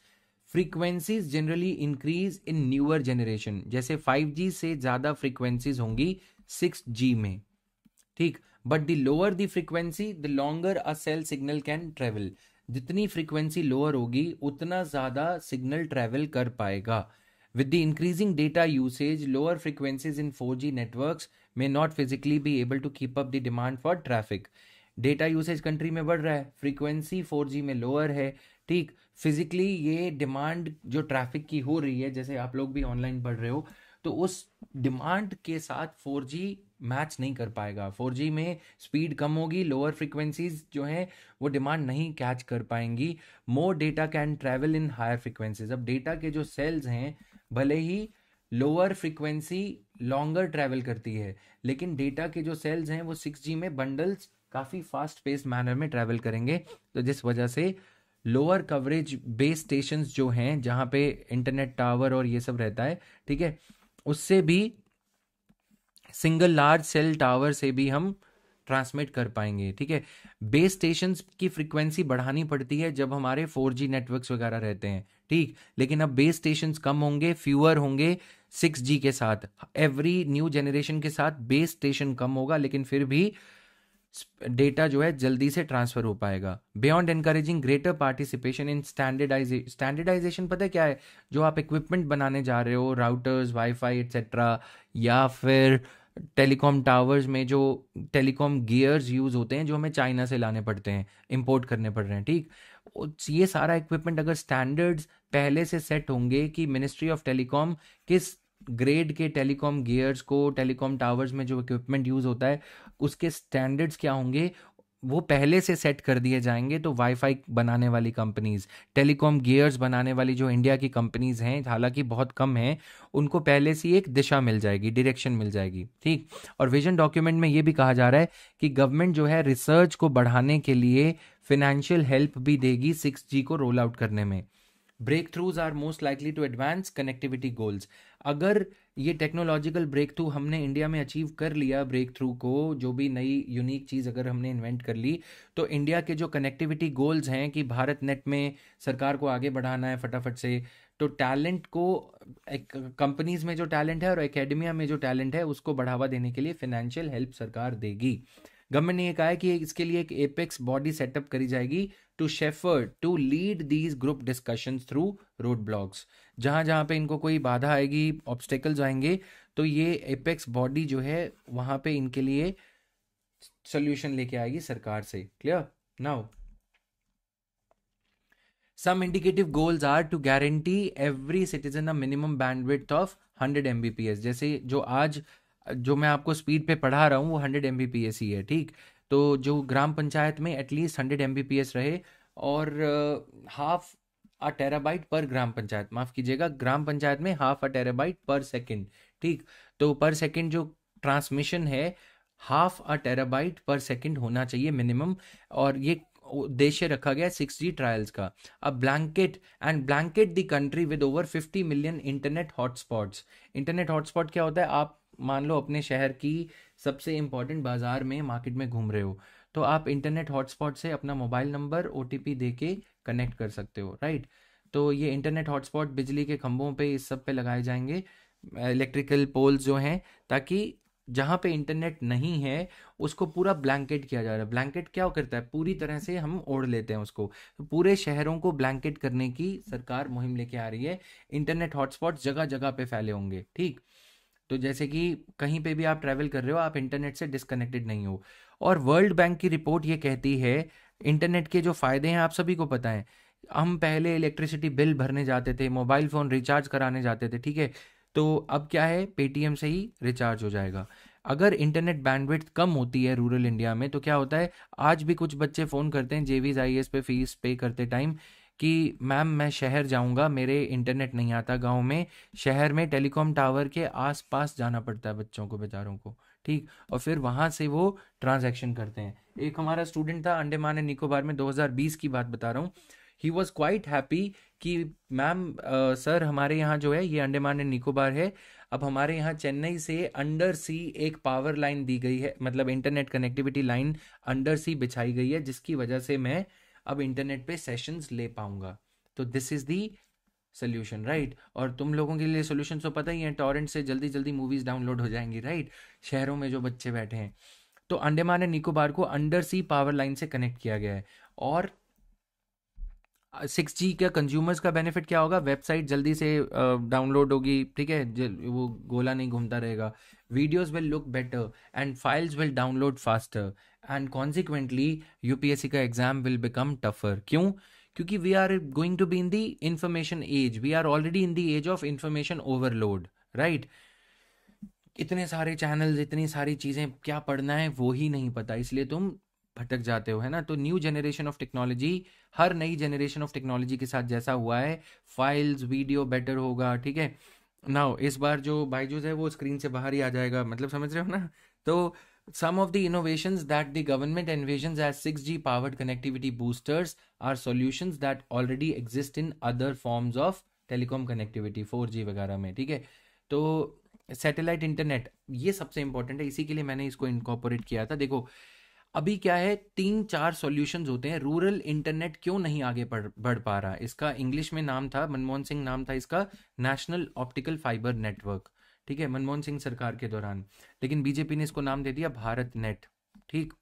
frequencies generally increase in newer generation, जैसे फाइव जी से ज़्यादा फ्रीक्वेंसीज होंगी सिक्स जी में, ठीक। But the lower the frequency the longer a cell signal can travel, जितनी फ्रीक्वेंसी लोअर होगी उतना ज़्यादा सिग्नल ट्रेवल कर पाएगा। With the increasing data usage lower frequencies in four G networks में not physically be able to keep up the demand for traffic. Data usage country में बढ़ रहा है, फ्रीक्वेंसी फोर जी में लोअर है, ठीक। फिजिकली ये डिमांड जो ट्रैफिक की हो रही है, जैसे आप लोग भी ऑनलाइन पढ़ रहे हो, तो उस डिमांड के साथ फोर जी मैच नहीं कर पाएगा। फोर जी में स्पीड कम होगी, लोअर फ्रीक्वेंसीज जो हैं वो डिमांड नहीं कैच कर पाएंगी। More data can travel in higher frequencies. अब डेटा के जो सेल्स हैं, भले ही लोअर फ्रीक्वेंसी लॉन्गर ट्रैवल करती है, लेकिन डेटा के जो सेल्स हैं वो सिक्स जी में बंडल्स काफ़ी फास्ट पेस मैनर में ट्रैवल करेंगे। तो जिस वजह से लोअर कवरेज बेस स्टेशंस जो हैं, जहाँ पे इंटरनेट टावर और ये सब रहता है, ठीक है, उससे भी सिंगल लार्ज सेल टावर से भी हम ट्रांसमिट कर पाएंगे, ठीक है। बेस स्टेशंस की फ्रीक्वेंसी बढ़ानी पड़ती है जब हमारे फोर जी नेटवर्क्स वगैरह रहते हैं, ठीक। लेकिन अब बेस स्टेशंस कम होंगे, फ्यूअर होंगे सिक्स जी के साथ। एवरी न्यू जनरेशन के साथ बेस स्टेशन कम होगा, लेकिन फिर भी डेटा जो है जल्दी से ट्रांसफर हो पाएगा। Beyond encouraging greater participation in standardization, standardization पता है क्या है? जो आप इक्विपमेंट बनाने जा रहे हो, राउटर्स, वाईफाई एट्सेट्रा, या फिर टेलीकॉम टावर्स में जो टेलीकॉम गियर्स यूज़ होते हैं जो हमें चाइना से लाने पड़ते हैं, इम्पोर्ट करने पड़ रहे हैं, ठीक। ये सारा इक्विपमेंट अगर स्टैंडर्ड्स पहले से सेट होंगे कि मिनिस्ट्री ऑफ टेलीकॉम किस ग्रेड के टेलीकॉम गियर्स को, टेलीकॉम टावर्स में जो इक्विपमेंट यूज़ होता है उसके स्टैंडर्ड्स क्या होंगे, वो पहले से सेट कर दिए जाएंगे तो वाईफाई बनाने वाली कंपनीज़, टेलीकॉम गियर्स बनाने वाली जो इंडिया की कंपनीज़ हैं, हालांकि बहुत कम हैं, उनको पहले से एक दिशा मिल जाएगी, डायरेक्शन मिल जाएगी, ठीक। और विजन डॉक्यूमेंट में ये भी कहा जा रहा है कि गवर्नमेंट जो है रिसर्च को बढ़ाने के लिए फिनेंशियल हेल्प भी देगी सिक्स जी को रोल आउट करने में। Breakthroughs are most likely to advance connectivity goals. अगर ये टेक्नोलॉजिकल ब्रेक थ्रू हमने इंडिया में अचीव कर लिया, ब्रेक थ्रू को जो भी नई यूनिक चीज़ अगर हमने इन्वेंट कर ली, तो इंडिया के जो कनेक्टिविटी गोल्स हैं कि भारत नेट में सरकार को आगे बढ़ाना है फटाफट से, तो टैलेंट को, कंपनीज़ में जो टैलेंट है और एकेडमिया में जो टैलेंट है, उसको बढ़ावा देने के लिए फिनेंशियल हेल्प सरकार देगी। गवर्नमेंट ने यह कहा है कि इसके लिए एक एपेक्स बॉडी सेटअप करी जाएगी to shepherd to lead these group discussions through roadblocks. जहाँ जहाँ पे इनको कोई बाधा आएगी, ऑब्स्टेकल्स आएंगे, तो ये एपेक्स बॉडी जो है वहाँ पे इनके लिए सोल्यूशन लेके आएगी सरकार से। Clear? Now some indicative goals are to guarantee every citizen a minimum bandwidth of hundred M B P S. जैसे जो आज जो मैं आपको स्पीड पे पढ़ा रहा हूँ वो hundred M B P S ही है, ठीक। तो जो ग्राम पंचायत में at least hundred M B P S रहे और हाफ अ टेराबाइट पर ग्राम पंचायत, माफ़ कीजिएगा, ग्राम पंचायत में half a terabyte per second, ठीक। तो पर सेकंड जो ट्रांसमिशन है, half a terabyte per second होना चाहिए मिनिमम। और ये उद्देश्य रखा गया सिक्स जी ट्रायल्स का। अब blanket and blanket the country with over fifty million internet hotspots. Internet hotspot क्या होता है? आप मान लो अपने शहर की सबसे इम्पॉर्टेंट बाज़ार में, मार्केट में घूम रहे हो, तो आप इंटरनेट हॉटस्पॉट से अपना mobile number O T P दे के कनेक्ट कर सकते हो, राइट। तो ये इंटरनेट हॉटस्पॉट बिजली के खंभों पे, इस सब पे लगाए जाएंगे, इलेक्ट्रिकल पोल्स जो हैं, ताकि जहाँ पे इंटरनेट नहीं है उसको पूरा ब्लैंकेट किया जा रहा है। ब्लैंकेट क्या करता है? पूरी तरह से हम ओढ़ लेते हैं उसको। तो पूरे शहरों को ब्लैंकेट करने की सरकार मुहिम लेके आ रही है। इंटरनेट हॉटस्पॉट जगह जगह पे फैले होंगे, ठीक। तो जैसे कि कहीं पे भी आप ट्रैवल कर रहे हो, आप इंटरनेट से डिस्कनेक्टेड नहीं हो। और वर्ल्ड बैंक की रिपोर्ट ये कहती है, इंटरनेट के जो फ़ायदे हैं आप सभी को पता है। हम पहले इलेक्ट्रिसिटी बिल भरने जाते थे, मोबाइल फ़ोन रिचार्ज कराने जाते थे, ठीक है। तो अब क्या है, पेटीएम से ही रिचार्ज हो जाएगा। अगर इंटरनेट बैंडविड्थ कम होती है रूरल इंडिया में, तो क्या होता है, आज भी कुछ बच्चे फ़ोन करते हैं जेवीज आईएएस पे फीस पे करते टाइम कि मैम मैं शहर जाऊंगा, मेरे इंटरनेट नहीं आता। गांव में, शहर में टेलीकॉम टावर के आसपास जाना पड़ता है बच्चों को, बेचारों को, ठीक। और फिर वहां से वो ट्रांजैक्शन करते हैं। एक हमारा स्टूडेंट था अंडमान एंड निकोबार में, दो हज़ार बीस की बात बता रहा हूँ, ही वॉज क्वाइट हैप्पी कि मैम सर हमारे यहाँ जो है, ये अंडमान एंड निकोबार है, अब हमारे यहाँ चेन्नई से अंडर सी एक पावर लाइन दी गई है, मतलब इंटरनेट कनेक्टिविटी लाइन अंडर सी बिछाई गई है, जिसकी वजह से मैं अब इंटरनेट पे सेशंस ले पाऊंगा। तो this is the solution, right. और तुम लोगों के लिए सोल्यूशन तो पता ही है, टॉरेंट से जल्दी जल्दी मूवीज डाउनलोड हो जाएंगी, राइट, शहरों में जो बच्चे बैठे हैं। तो अंडमान एंड निकोबार को अंडर सी पावर लाइन से कनेक्ट किया गया है। और सिक्स जी का कंज्यूमर्स का बेनिफिट क्या होगा? वेबसाइट जल्दी से डाउनलोड होगी, ठीक है, वो गोला नहीं घूमता रहेगा। Videos will look better and files will download faster and consequently UPSC का एग्जाम विल बिकम टफर। क्यों? क्योंकि we are going to be in the information age, we are already in the age of information overload, right. इतने सारे चैनल्स, इतनी सारी चीज़ें, क्या पढ़ना है वो ही नहीं पता, इसलिए तुम भटक जाते हो, है ना। तो न्यू जनरेशन ऑफ टेक्नोलॉजी, हर नई जनरेशन ऑफ टेक्नोलॉजी के साथ जैसा हुआ है, फाइल्स वीडियो बेटर होगा, ठीक है। नाउ इस बार जो बायजूस है वो स्क्रीन से बाहर ही आ जाएगा, मतलब समझ रहे हो ना। तो Some of the innovations that the government envisions as six G powered connectivity boosters are solutions that already exist in other forms of telecom connectivity, four G वगैरह में, ठीक है। तो सैटेलाइट इंटरनेट ये सबसे इम्पोर्टेंट है, इसी के लिए मैंने इसको इनकॉर्पोरेट किया था। देखो अभी क्या है, तीन चार सॉल्यूशंस होते हैं। रूरल इंटरनेट क्यों नहीं आगे बढ़ पा रहा? इसका इंग्लिश में नाम था, मनमोहन सिंह नाम था इसका, नेशनल ऑप्टिकल फाइबर नेटवर्क, ठीक है, मनमोहन सिंह सरकार के दौरान। लेकिन बीजेपी ने इसको नाम दे दिया भारत नेट, ठीक।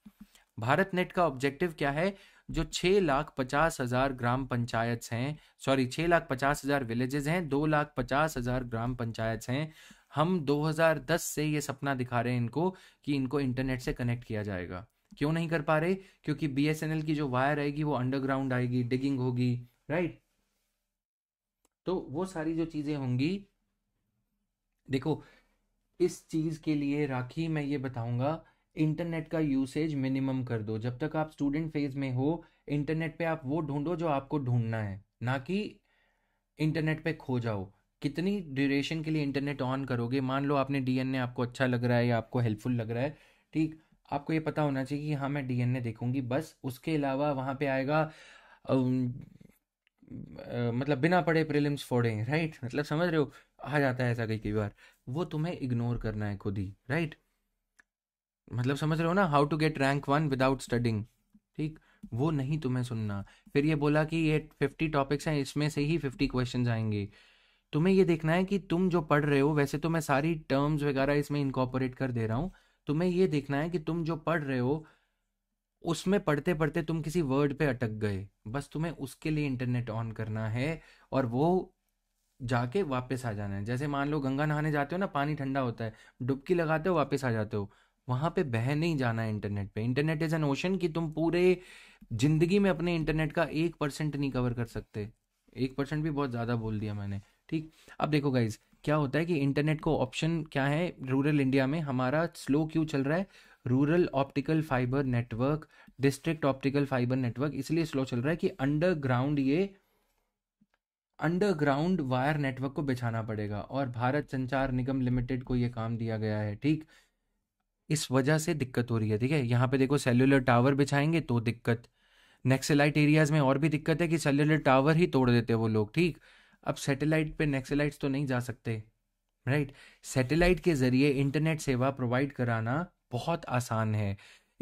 भारत नेट का ऑब्जेक्टिव क्या है? जो छः लाख पचास हजार ग्राम पंचायत हैं, सॉरी छः लाख पचास हजार विलेजेस हैं, दो लाख पचास हजार ग्राम पंचायत हैं, हम दो हज़ार दस से ये सपना दिखा रहे हैं इनको कि इनको इंटरनेट से कनेक्ट किया जाएगा। क्यों नहीं कर पा रहे? क्योंकि बी एस एन एल की जो वायर आएगी वो अंडरग्राउंड आएगी, डिगिंग होगी, राइट। तो वो सारी जो चीज़ें होंगी, देखो इस चीज़ के लिए राखी मैं ये बताऊंगा इंटरनेट का यूसेज मिनिमम कर दो। जब तक आप स्टूडेंट फेज में हो, इंटरनेट पे आप वो ढूंढो जो आपको ढूंढना है, ना कि इंटरनेट पे खो जाओ। कितनी ड्यूरेशन के लिए इंटरनेट ऑन करोगे? मान लो आपने डीएनए, आपको अच्छा लग रहा है या आपको हेल्पफुल लग रहा है, ठीक, आपको ये पता होना चाहिए कि हाँ मैं डीएनए देखूंगी बस। उसके अलावा वहाँ पे आएगा मतलब बिना पढ़े प्रीलिम्स फोड़े, राइट, मतलब समझ रहे हो, आ जाता है ऐसा कई कई बार। वो तुम्हें इग्नोर करना है खुद ही, राइट, मतलब समझ रहे हो ना, how to get rank one without studying, ठीक, वो नहीं तुम्हें सुनना। फिर ये बोला कि ये पचास टॉपिक्स हैं, इसमें से ही पचास क्वेश्चंस आएंगे। तुम्हें ये देखना है कि तुम जो पढ़ रहे हो, वैसे तो मैं सारी टर्म्स वगैरह इसमें इनकॉर्पोरेट कर दे रहा हूँ, तुम्हें ये देखना है कि तुम जो पढ़ रहे हो उसमें पढ़ते पढ़ते तुम किसी वर्ड पे अटक गए, बस तुम्हें उसके लिए इंटरनेट ऑन करना है और वो जाके वापस आ जाना है। जैसे मान लो गंगा नहाने जाते हो ना, पानी ठंडा होता है, डुबकी लगाते हो, वापस आ जाते हो, वहाँ पे बह नहीं जाना है इंटरनेट पे। इंटरनेट इज एन ओशन कि तुम पूरे जिंदगी में अपने इंटरनेट का एक परसेंट नहीं कवर कर सकते। एक परसेंट भी बहुत ज़्यादा बोल दिया मैंने, ठीक। अब देखो गाइज, क्या होता है कि इंटरनेट को ऑप्शन क्या है रूरल इंडिया में, हमारा स्लो क्यों चल रहा है? Rural optical fibre network, district optical fibre network इसलिए स्लो चल रहा है कि अंडरग्राउंड ये अंडरग्राउंड वायर नेटवर्क को बिछाना पड़ेगा और भारत संचार निगम लिमिटेड को ये काम दिया गया है, ठीक, इस वजह से दिक्कत हो रही है। ठीक है, यहाँ पे देखो सेल्युलर टावर बिछाएंगे तो दिक्कत, नक्सलाइट एरियाज में और भी दिक्कत है कि सेल्युलर टावर ही तोड़ देते हैं वो लोग, ठीक। अब सैटेलाइट पे नक्सलाइट्स तो नहीं जा सकते, राइट, सैटेलाइट के जरिए इंटरनेट सेवा प्रोवाइड कराना बहुत आसान है।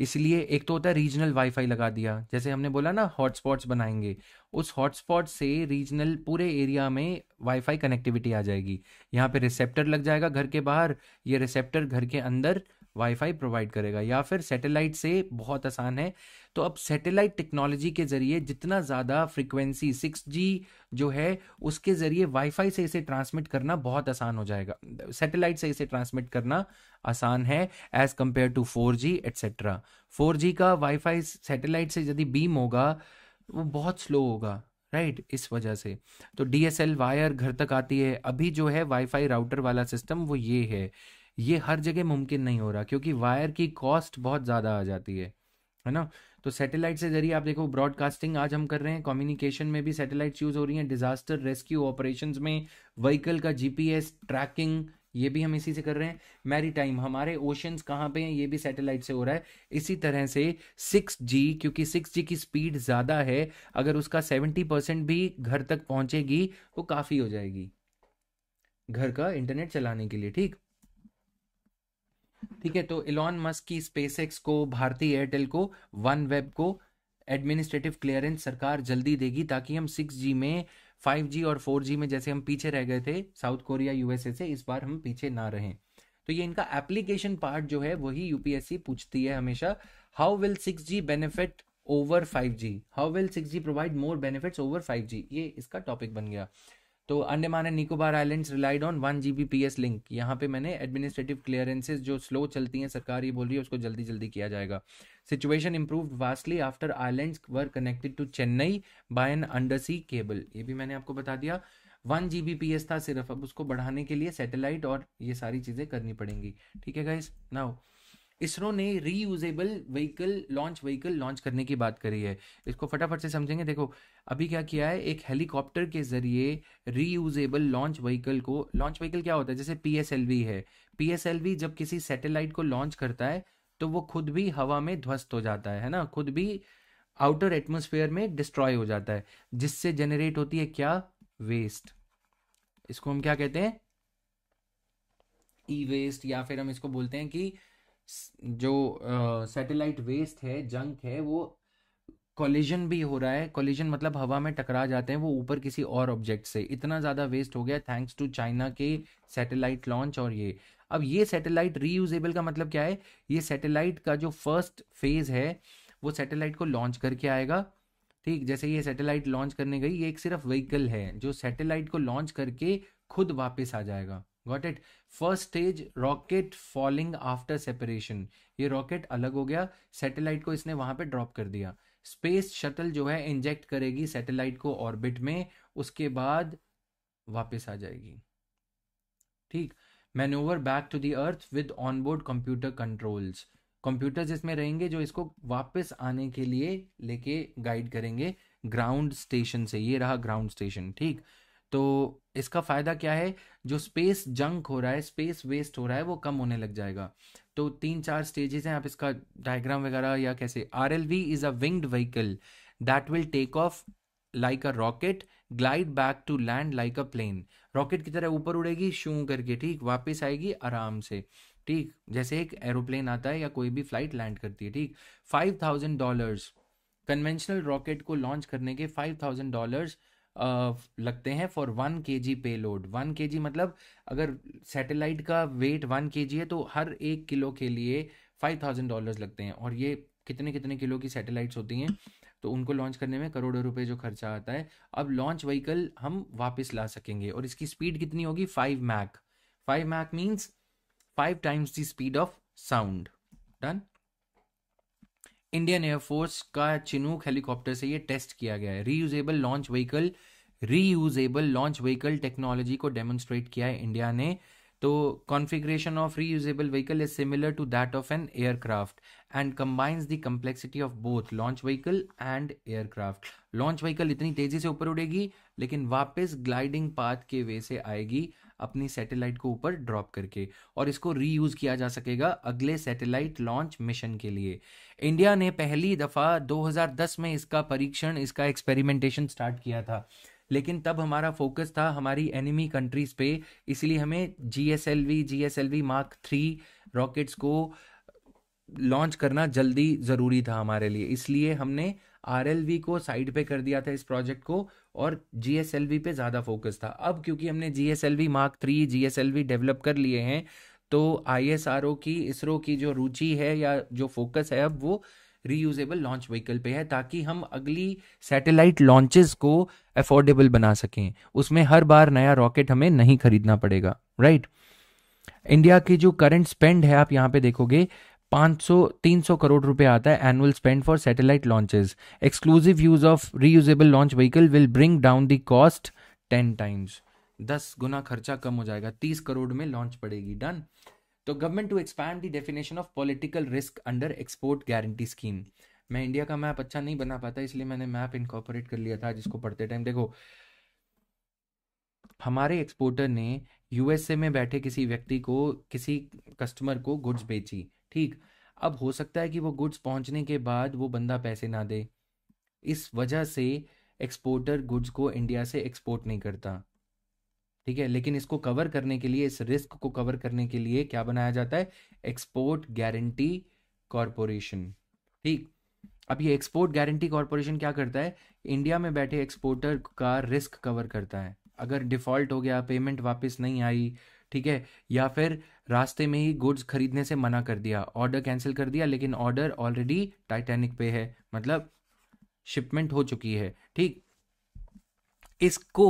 इसलिए एक तो होता है रीजनल वाईफाई लगा दिया, जैसे हमने बोला ना हॉटस्पॉट्स बनाएंगे, उस हॉटस्पॉट से रीजनल पूरे एरिया में वाईफाई कनेक्टिविटी आ जाएगी। यहाँ पे रिसेप्टर लग जाएगा घर के बाहर, ये रिसेप्टर घर के अंदर वाईफाई प्रोवाइड करेगा, या फिर सैटेलाइट से बहुत आसान है। तो अब सैटेलाइट टेक्नोलॉजी के जरिए जितना ज़्यादा फ्रिक्वेंसी सिक्स जी जो है उसके जरिए वाईफाई से इसे ट्रांसमिट करना बहुत आसान हो जाएगा, सैटेलाइट से इसे ट्रांसमिट करना आसान है as compare to four G etcetera. Four G का वाईफाई सैटेलाइट से यदि बीम होगा वो बहुत स्लो होगा, राइट, इस वजह से। तो डी एस एल वायर घर तक आती है। अभी जो है वाईफाई राउटर वाला सिस्टम वो ये है, ये हर जगह मुमकिन नहीं हो रहा क्योंकि वायर की कॉस्ट बहुत ज़्यादा आ जाती है, है ना। तो सैटेलाइट से जरिए आप देखो ब्रॉडकास्टिंग आज हम कर रहे हैं, कम्युनिकेशन में भी सैटेलाइट्स यूज़ हो रही हैं, डिजास्टर रेस्क्यू ऑपरेशंस में व्हीकल का जीपीएस ट्रैकिंग ये भी हम इसी से कर रहे हैं। मैरीटाइम, हमारे ओशंस कहाँ पे हैं, ये भी सैटेलाइट से हो रहा है। इसी तरह से सिक्स जी, क्योंकि सिक्स जी की स्पीड ज़्यादा है, अगर उसका सेवेंटी परसेंट भी घर तक पहुँचेगी वो काफ़ी हो जाएगी घर का इंटरनेट चलाने के लिए, ठीक ठीक है। तो इलॉन मस्क की स्पेसएक्स को, भारतीय एयरटेल को, वन वेब को एडमिनिस्ट्रेटिव क्लियरेंस सरकार जल्दी देगी ताकि हम सिक्स जी में, फाइव जी और फोर जी में जैसे हम पीछे रह गए थे साउथ कोरिया यूएसए से, इस बार हम पीछे ना रहें। तो ये इनका एप्लीकेशन पार्ट जो है वही यूपीएससी पूछती है हमेशा, how will six G benefit over five G, how will six G provide more benefits over five G, ये इसका टॉपिक बन गया। तो Andaman and Nicobar islands relied on one G B P S link, यहाँ पे मैंने एडमिनिस्ट्रेटिव क्लियरेंसेज जो स्लो चलती हैं, सरकार ये बोल रही है उसको जल्दी जल्दी किया जाएगा। Situation improved vastly after islands were connected to Chennai by an undersea cable, ये भी मैंने आपको बता दिया। One G B P S था सिर्फ, अब उसको बढ़ाने के लिए सैटेलाइट और ये सारी चीज़ें करनी पड़ेंगी, ठीक है गाइस। नाउ इसरो ने reusable vehicle launch vehicle launch करने की बात करी है, इसको फटाफट से समझेंगे। देखो अभी क्या किया है, एक हेलीकॉप्टर के जरिए रीयूजेबल लॉन्च व्हीकल को, लॉन्च व्हीकल क्या होता है, जैसे पीएसएलवी है, पीएसएलवी जब किसी सैटेलाइट को लॉन्च करता है तो वो खुद भी हवा में ध्वस्त हो जाता है, है ना, खुद भी आउटर एटमोस्फेयर में डिस्ट्रॉय हो जाता है, जिससे जनरेट होती है क्या, वेस्ट। इसको हम क्या कहते हैं, ई वेस्ट, या फिर हम इसको बोलते हैं कि जो सैटेलाइट uh, वेस्ट है, जंक है, वो कॉलिजन भी हो रहा है। कॉलिजन मतलब हवा में टकरा जाते हैं वो ऊपर किसी और ऑब्जेक्ट से, इतना ज़्यादा वेस्ट हो गया थैंक्स टू चाइना के सैटेलाइट लॉन्च। और ये अब ये सैटेलाइट रीयूजेबल का मतलब क्या है, ये सैटेलाइट का जो फर्स्ट फेज़ है वो सैटेलाइट को लॉन्च करके आएगा, ठीक, जैसे ये सैटेलाइट लॉन्च करने गई, ये एक सिर्फ व्हीकल है जो सैटेलाइट को लॉन्च करके खुद वापस आ जाएगा, got it. First stage rocket falling after separation, ये रॉकेट अलग हो गया, सैटेलाइट को इसने वहां पे ड्रॉप कर दिया। स्पेस शटल जो है इंजेक्ट करेगी सैटेलाइट को ऑर्बिट में, उसके बाद वापस आ जाएगी, ठीक। Manoeuvre back to the earth with onboard computer controls, computers इसमें रहेंगे जो इसको वापस आने के लिए लेके गाइड करेंगे ग्राउंड स्टेशन से। ये रहा ग्राउंड स्टेशन, ठीक। तो इसका फ़ायदा क्या है, जो स्पेस जंक हो रहा है, स्पेस वेस्ट हो रहा है, वो कम होने लग जाएगा। तो तीन चार स्टेजेस हैं, आप इसका डायग्राम वगैरह या कैसे। R L V is a winged vehicle that will take off like a rocket, glide back to land like a plane. Rocket की तरह ऊपर उड़ेगी शूं करके, ठीक, वापस आएगी आराम से, ठीक, जैसे एक एरोप्लेन आता है या कोई भी फ्लाइट लैंड करती है, ठीक। Five thousand dollars conventional rocket को लॉन्च करने के फाइव थाउजेंड डॉलर्स लगते हैं फॉर वन के जी पे लोड। वन के जी मतलब अगर सैटेलाइट का वेट वन के जी है तो हर एक किलो के लिए फाइव थाउजेंड डॉलर्स लगते हैं। और ये कितने कितने किलो की सैटेलाइट्स होती हैं, तो उनको लॉन्च करने में करोड़ों रुपए जो खर्चा आता है। अब लॉन्च व्हीकल हम वापस ला सकेंगे और इसकी स्पीड कितनी होगी, five Mach. Five Mach means five times the speed of sound. Done. Indian air force का चिनूक हेलीकॉप्टर से ये टेस्ट किया गया है। Reusable launch vehicle, reusable launch vehicle technology को डेमोन्स्ट्रेट किया है इंडिया ने। तो configuration of reusable vehicle is similar to that of an aircraft and combines the complexity of both launch vehicle and aircraft. Launch vehicle इतनी तेजी से ऊपर उड़ेगी लेकिन वापस ग्लाइडिंग पाथ के वे से आएगी अपनी सैटेलाइट को ऊपर ड्रॉप करके, और इसको रीयूज किया जा सकेगा अगले सैटेलाइट लॉन्च मिशन के लिए। इंडिया ने पहली दफ़ा दो हज़ार दस में इसका परीक्षण, इसका एक्सपेरिमेंटेशन स्टार्ट किया था, लेकिन तब हमारा फोकस था हमारी एनिमी कंट्रीज़ पे, इसलिए हमें G S L V G S L V Mark three rockets को लॉन्च करना जल्दी ज़रूरी था हमारे लिए, इसलिए हमने आर एल वी को साइड पे कर दिया था इस प्रोजेक्ट को, और जी एस एल वी पे ज़्यादा फोकस था। अब क्योंकि हमने G S L V Mark three G S L V develop कर लिए हैं, तो आई एस आर ओ की, इसरो की जो रुचि है या जो फोकस है अब वो रीयूजेबल लॉन्च व्हीकल पे है, ताकि हम अगली सैटेलाइट लॉन्चेस को अफोर्डेबल बना सकें। उसमें हर बार नया रॉकेट हमें नहीं खरीदना पड़ेगा, राइट। इंडिया की जो करंट स्पेंड है आप यहाँ पे देखोगे पाँच सौ तीन सौ करोड़ रुपए आता है annual spend for satellite launches. Exclusive use of reusable launch vehicle will bring down the cost ten times. दस गुना खर्चा कम हो जाएगा, तीस करोड़ में लॉन्च पड़ेगी। डन। तो government to expand the definition of political risk under export guarantee scheme. मैं इंडिया का मैप अच्छा नहीं बना पाता, इसलिए मैंने मैप इनकॉर्पोरेट कर लिया था, जिसको पढ़ते टाइम देखो हमारे एक्सपोर्टर ने यूएसए में बैठे किसी व्यक्ति को, किसी कस्टमर को गुड्स बेची, ठीक। अब हो सकता है कि वो गुड्स पहुंचने के बाद वो बंदा पैसे ना दे, इस वजह से एक्सपोर्टर गुड्स को इंडिया से एक्सपोर्ट नहीं करता, ठीक है। लेकिन इसको कवर करने के लिए, इस रिस्क को कवर करने के लिए क्या बनाया जाता है, एक्सपोर्ट गारंटी कॉरपोरेशन, ठीक। अब ये एक्सपोर्ट गारंटी कॉरपोरेशन क्या करता है, इंडिया में बैठे एक्सपोर्टर का रिस्क कवर करता है। अगर डिफॉल्ट हो गया, पेमेंट वापस नहीं आई, ठीक है, या फिर रास्ते में ही गुड्स खरीदने से मना कर दिया, ऑर्डर कैंसिल कर दिया, लेकिन ऑर्डर ऑलरेडी टाइटैनिक पे है, मतलब शिपमेंट हो चुकी है, ठीक। इसको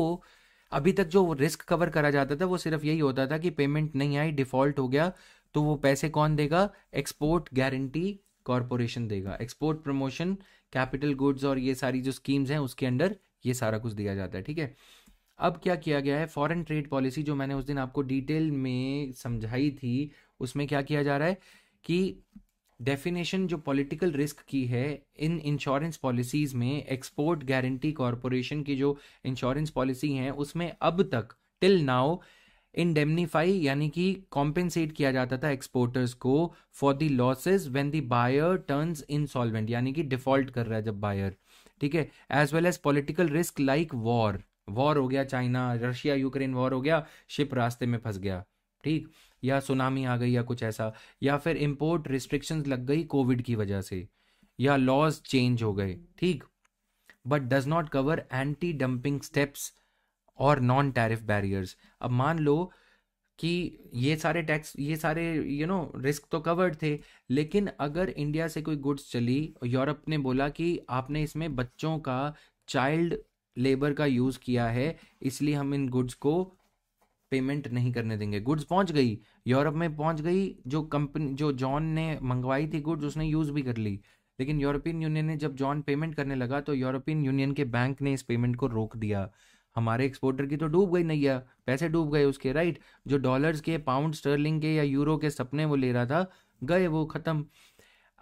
अभी तक जो रिस्क कवर करा जाता था वो सिर्फ यही होता था कि पेमेंट नहीं आई, डिफॉल्ट हो गया, तो वो पैसे कौन देगा, एक्सपोर्ट गारंटी कॉरपोरेशन देगा। एक्सपोर्ट प्रमोशन कैपिटल गुड्स और ये सारी जो स्कीम्स हैं उसके अंडर ये सारा कुछ दिया जाता है, ठीक है। अब क्या किया गया है, फॉरेन ट्रेड पॉलिसी जो मैंने उस दिन आपको डिटेल में समझाई थी, उसमें क्या किया जा रहा है कि डेफिनेशन जो पॉलिटिकल रिस्क की है इन इंश्योरेंस पॉलिसीज़ में, एक्सपोर्ट गारंटी कॉरपोरेशन की जो इंश्योरेंस पॉलिसी हैं उसमें अब तक टिल नाउ इंडेमनीफाई यानी कि कॉम्पेंसेट किया जाता था एक्सपोर्टर्स को for the losses when the buyer turns insolvent, यानी कि डिफॉल्ट कर रहा है जब बायर, ठीक है। As well as political risk like war, war हो गया, चाइना रशिया यूक्रेन वॉर हो गया, शिप रास्ते में फंस गया, ठीक, या सुनामी आ गई या कुछ ऐसा, या फिर इंपोर्ट रिस्ट्रिक्शंस लग गई कोविड की वजह से, या लॉज चेंज हो गए, ठीक। But does not cover anti dumping steps और नॉन टैरिफ बैरियर्स। अब मान लो कि ये सारे टैक्स, ये सारे यू नो रिस्क तो कवर्ड थे, लेकिन अगर इंडिया से कोई गुड्स चली, यूरोप ने बोला कि आपने इसमें बच्चों का, चाइल्ड लेबर का यूज़ किया है, इसलिए हम इन गुड्स को पेमेंट नहीं करने देंगे। गुड्स पहुंच गई, यूरोप में पहुंच गई, जो कंपनी जो जॉन ने मंगवाई थी गुड्स उसने यूज़ भी कर ली, लेकिन यूरोपियन यूनियन ने, जब जॉन पेमेंट करने लगा तो यूरोपियन यूनियन के बैंक ने इस पेमेंट को रोक दिया। हमारे एक्सपोर्टर की तो डूब गई नैया, पैसे डूब गए उसके, राइट। जो डॉलर्स के, पाउंड स्टर्लिंग के या यूरो के सपने वो ले रहा था, गए वो ख़त्म।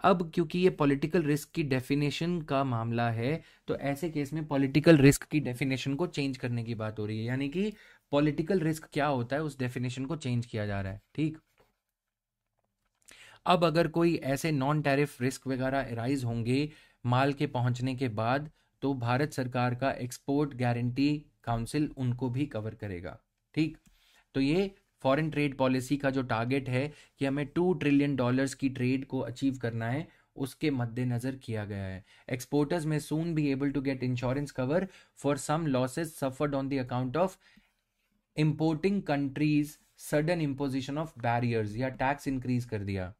अब क्योंकि ये पॉलिटिकल रिस्क की डेफिनेशन का मामला है, तो ऐसे केस में पॉलिटिकल रिस्क की डेफिनेशन को चेंज करने की बात हो रही है, यानी कि पॉलिटिकल रिस्क क्या होता है उस डेफिनेशन को चेंज किया जा रहा है। ठीक, अब अगर कोई ऐसे नॉन टैरिफ रिस्क वगैरह अराइज होंगे माल के पहुंचने के बाद, तो भारत सरकार का एक्सपोर्ट गारंटी काउंसिल उनको भी कवर करेगा। ठीक, तो ये फॉरेन ट्रेड पॉलिसी का जो टारगेट है कि हमें टू ट्रिलियन डॉलर्स की ट्रेड को अचीव करना है, उसके मद्देनजर किया गया है। Exporters may soon be able to get insurance cover for some losses suffered on the account of importing countries sudden imposition of barriers या टैक्स इंक्रीज कर दिया।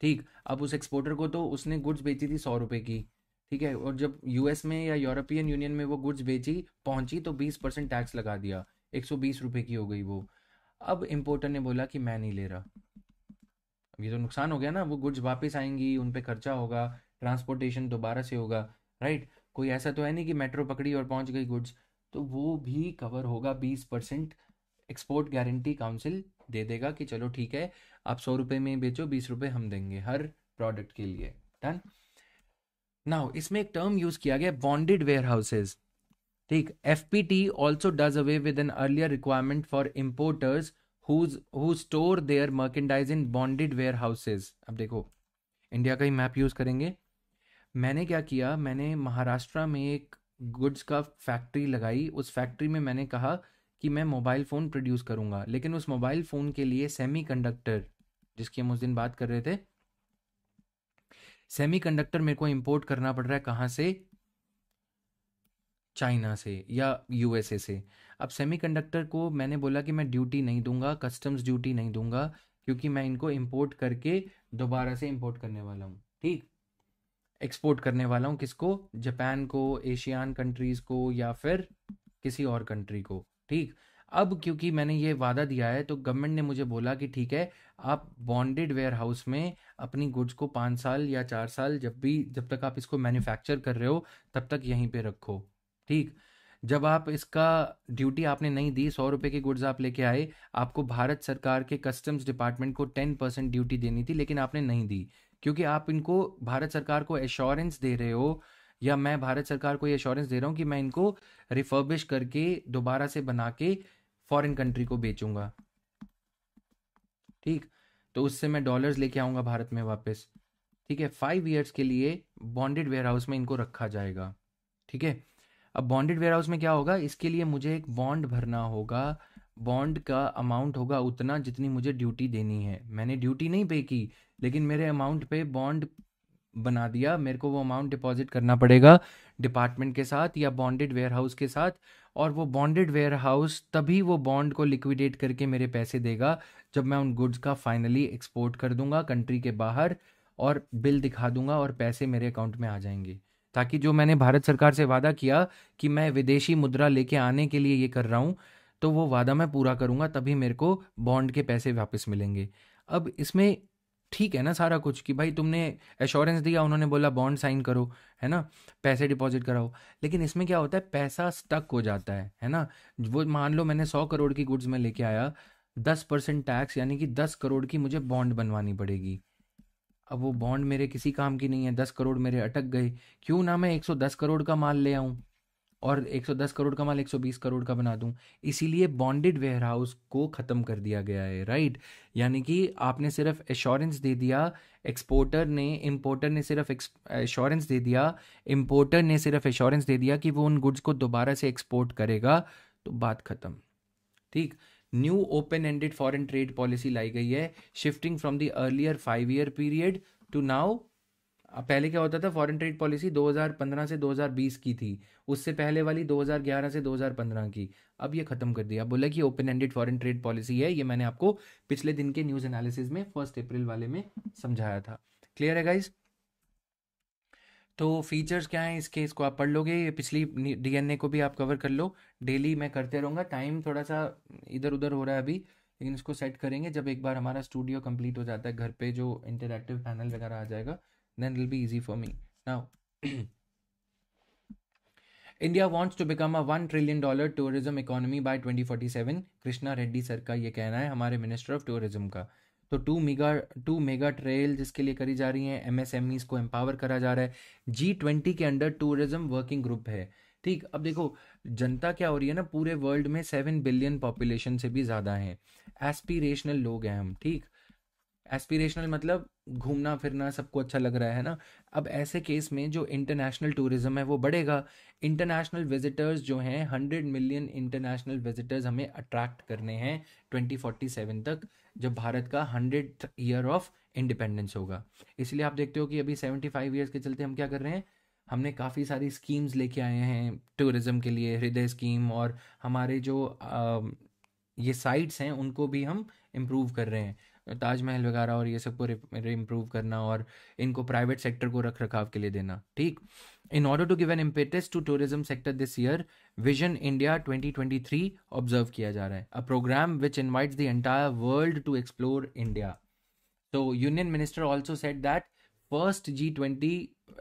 ठीक, अब उस एक्सपोर्टर को तो उसने गुड्स बेची थी सौ रुपये की, ठीक है, और जब यूएस में या यूरोपियन यूनियन में वो गुड्स बेची पहुंची तो बीस परसेंट टैक्स लगा दिया, एक सौ बीस रुपये की हो गई वो। अब इम्पोर्टर ने बोला कि मैं नहीं ले रहा, अब ये तो नुकसान हो गया ना, वो गुड्स वापस आएंगी, उन पे खर्चा होगा, ट्रांसपोर्टेशन दोबारा से होगा, राइट। कोई ऐसा तो है नहीं कि मेट्रो पकड़ी और पहुंच गई गुड्स, तो वो भी कवर होगा। बीस परसेंट एक्सपोर्ट गारंटी काउंसिल दे देगा कि चलो ठीक है, आप सौ रुपये में बेचो, बीस रुपये हम देंगे हर प्रोडक्ट के लिए। डन। नाउ इसमें एक टर्म यूज किया गया, बॉन्डेड वेयर हाउसेज। ठीक, F P T also does away with an earlier requirement for importers who's who store their merchandise in bonded warehouses। अब देखो इंडिया का ही मैप यूज करेंगे। मैंने क्या किया, मैंने महाराष्ट्र में एक गुड्स का फैक्ट्री लगाई, उस फैक्ट्री में मैंने कहा कि मैं मोबाइल फ़ोन प्रोड्यूस करूँगा, लेकिन उस मोबाइल फ़ोन के लिए सेमीकंडक्टर, जिसकी हम उस दिन बात कर रहे थे, सेमीकंडक्टर मेरे को इम्पोर्ट करना पड़ रहा है, कहाँ से, चाइना से या यूएसए से। अब सेमीकंडक्टर को मैंने बोला कि मैं ड्यूटी नहीं दूंगा, कस्टम्स ड्यूटी नहीं दूंगा, क्योंकि मैं इनको इंपोर्ट करके दोबारा से इंपोर्ट करने वाला हूँ। ठीक, एक्सपोर्ट करने वाला हूँ किसको, जापान को, एशियन कंट्रीज़ को या फिर किसी और कंट्री को। ठीक, अब क्योंकि मैंने ये वादा दिया है तो गवर्नमेंट ने मुझे बोला कि ठीक है, आप बॉन्डेड वेयर हाउस में अपनी गुड्स को पाँच साल या चार साल जब भी जब तक आप इसको मैन्युफैक्चर कर रहे हो तब तक यहीं पर रखो। ठीक, जब आप इसका ड्यूटी आपने नहीं दी, सौ रुपये के गुड्स आप लेके आए, आपको भारत सरकार के कस्टम्स डिपार्टमेंट को टेन परसेंट ड्यूटी देनी थी, लेकिन आपने नहीं दी, क्योंकि आप इनको भारत सरकार को एश्योरेंस दे रहे हो, या मैं भारत सरकार को ये एश्योरेंस दे रहा हूँ कि मैं इनको रिफर्बिश करके दोबारा से बना के फॉरेन कंट्री को बेचूंगा। ठीक, तो उससे मैं डॉलर्स लेके आऊँगा भारत में वापस। ठीक है, फाइव ईयर्स के लिए बॉन्डेड वेयर हाउस में इनको रखा जाएगा। ठीक है, अब बॉन्डेड वेयर हाउस में क्या होगा, इसके लिए मुझे एक बॉन्ड भरना होगा, बॉन्ड का अमाउंट होगा उतना जितनी मुझे ड्यूटी देनी है। मैंने ड्यूटी नहीं पे की, लेकिन मेरे अमाउंट पे बॉन्ड बना दिया, मेरे को वो अमाउंट डिपॉजिट करना पड़ेगा डिपार्टमेंट के साथ या बॉन्डेड वेयर हाउस के साथ, और वो बॉन्डेड वेयर हाउस तभी वो बॉन्ड को लिक्विडेट करके मेरे पैसे देगा जब मैं उन गुड्स का फाइनली एक्सपोर्ट कर दूंगा कंट्री के बाहर, और बिल दिखा दूंगा और पैसे मेरे अकाउंट में आ जाएंगे, ताकि जो मैंने भारत सरकार से वादा किया कि मैं विदेशी मुद्रा लेके आने के लिए ये कर रहा हूँ, तो वो वादा मैं पूरा करूँगा, तभी मेरे को बॉन्ड के पैसे वापस मिलेंगे। अब इसमें ठीक है ना सारा कुछ कि भाई तुमने एश्योरेंस दिया, उन्होंने बोला बॉन्ड साइन करो, है ना, पैसे डिपॉजिट कराओ, लेकिन इसमें क्या होता है, पैसा स्टक हो जाता है है ना। वो मान लो मैंने सौ करोड़ की गुड्स में लेके आया, दस परसेंट टैक्स यानी कि दस करोड़ की मुझे बॉन्ड बनवानी पड़ेगी। अब वो बॉन्ड मेरे किसी काम की नहीं है, दस करोड़ मेरे अटक गए। क्यों ना मैं एक सौ दस करोड़ का माल ले आऊँ और एक सौ दस करोड़ का माल एक सौ बीस करोड़ का बना दूँ, इसीलिए बॉन्डेड वेयर हाउस को ख़त्म कर दिया गया है। राइट, यानी कि आपने सिर्फ एश्योरेंस दे दिया, एक्सपोर्टर ने इम्पोर्टर ने सिर्फ एश्योरेंस दे दिया, इम्पोर्टर ने सिर्फ एश्योरेंस दे दिया कि वो उन गुड्स को दोबारा से एक्सपोर्ट करेगा, तो बात ख़त्म। ठीक, new open ended foreign trade policy लाई गई है, shifting from the earlier five year period to now. पहले क्या होता था, फॉरेन ट्रेड पॉलिसी दो हज़ार पंद्रह से दो हज़ार बीस की थी, उससे पहले वाली दो हज़ार ग्यारह से दो हज़ार पंद्रह की। अब ये खत्म कर दिया, बोला कि open ended foreign trade policy है। ये मैंने आपको पिछले दिन के न्यूज एनालिसिस में फर्स्ट अप्रैल वाले में समझाया था। क्लियर है गाइज? तो फीचर्स क्या हैं इसके, इसको आप पढ़ लोगे, पिछली डीएनए को भी आप कवर कर लो। डेली मैं करते रहूँगा, टाइम थोड़ा सा इधर उधर हो रहा है अभी, लेकिन इसको सेट करेंगे जब एक बार हमारा स्टूडियो कंप्लीट हो जाता है, घर पे जो इंटरैक्टिव पैनल वगैरह आ जाएगा, then it will be easy for me. Now India wants to become a one trillion dollar tourism economy by twenty forty seven, Krishna Reddy sir का ये कहना है, हमारे मिनिस्टर ऑफ टूरिज्म का। तो two mega two mega trail जिसके लिए करी जा रही हैं, एमएसएमईज को एम्पावर करा जा रहा है। जी ट्वेंटी के अंडर टूरिज्म वर्किंग ग्रुप है, ठीक। अब देखो जनता क्या हो रही है ना, पूरे वर्ल्ड में सेवन बिलियन पॉपुलेशन से भी ज़्यादा हैं, एस्पिरेशनल लोग हैं हम, ठीक। एस्पिरेशनल मतलब घूमना फिरना सबको अच्छा लग रहा है ना। अब ऐसे केस में जो इंटरनेशनल टूरिज्म है वो बढ़ेगा। इंटरनेशनल विजिटर्स जो हैं, हंड्रेड मिलियन इंटरनेशनल विजिटर्स हमें अट्रैक्ट करने हैं ट्वेंटी फोर्टी सेवन तक, जब भारत का हंड्रेड ईयर ऑफ इंडिपेंडेंस होगा। इसलिए आप देखते हो कि अभी सेवेंटी फाइव ईयर्स के चलते हम क्या कर रहे हैं, हमने काफ़ी सारी स्कीम्स लेके आए हैं टूरिज़्म के लिए, हृदय स्कीम, और हमारे जो आ, ये साइट्स हैं उनको भी हम इम्प्रूव कर रहे हैं, ताजमहल वगैरह और ये सब को इम्प्रूव करना और इनको प्राइवेट सेक्टर को रख रखाव के लिए देना, ठीक। In order to give an impetus to tourism sector this year vision India twenty twenty three observe किया जा रहा है, a programme which invites the entire world to explore India. तो union minister also said that first G twenty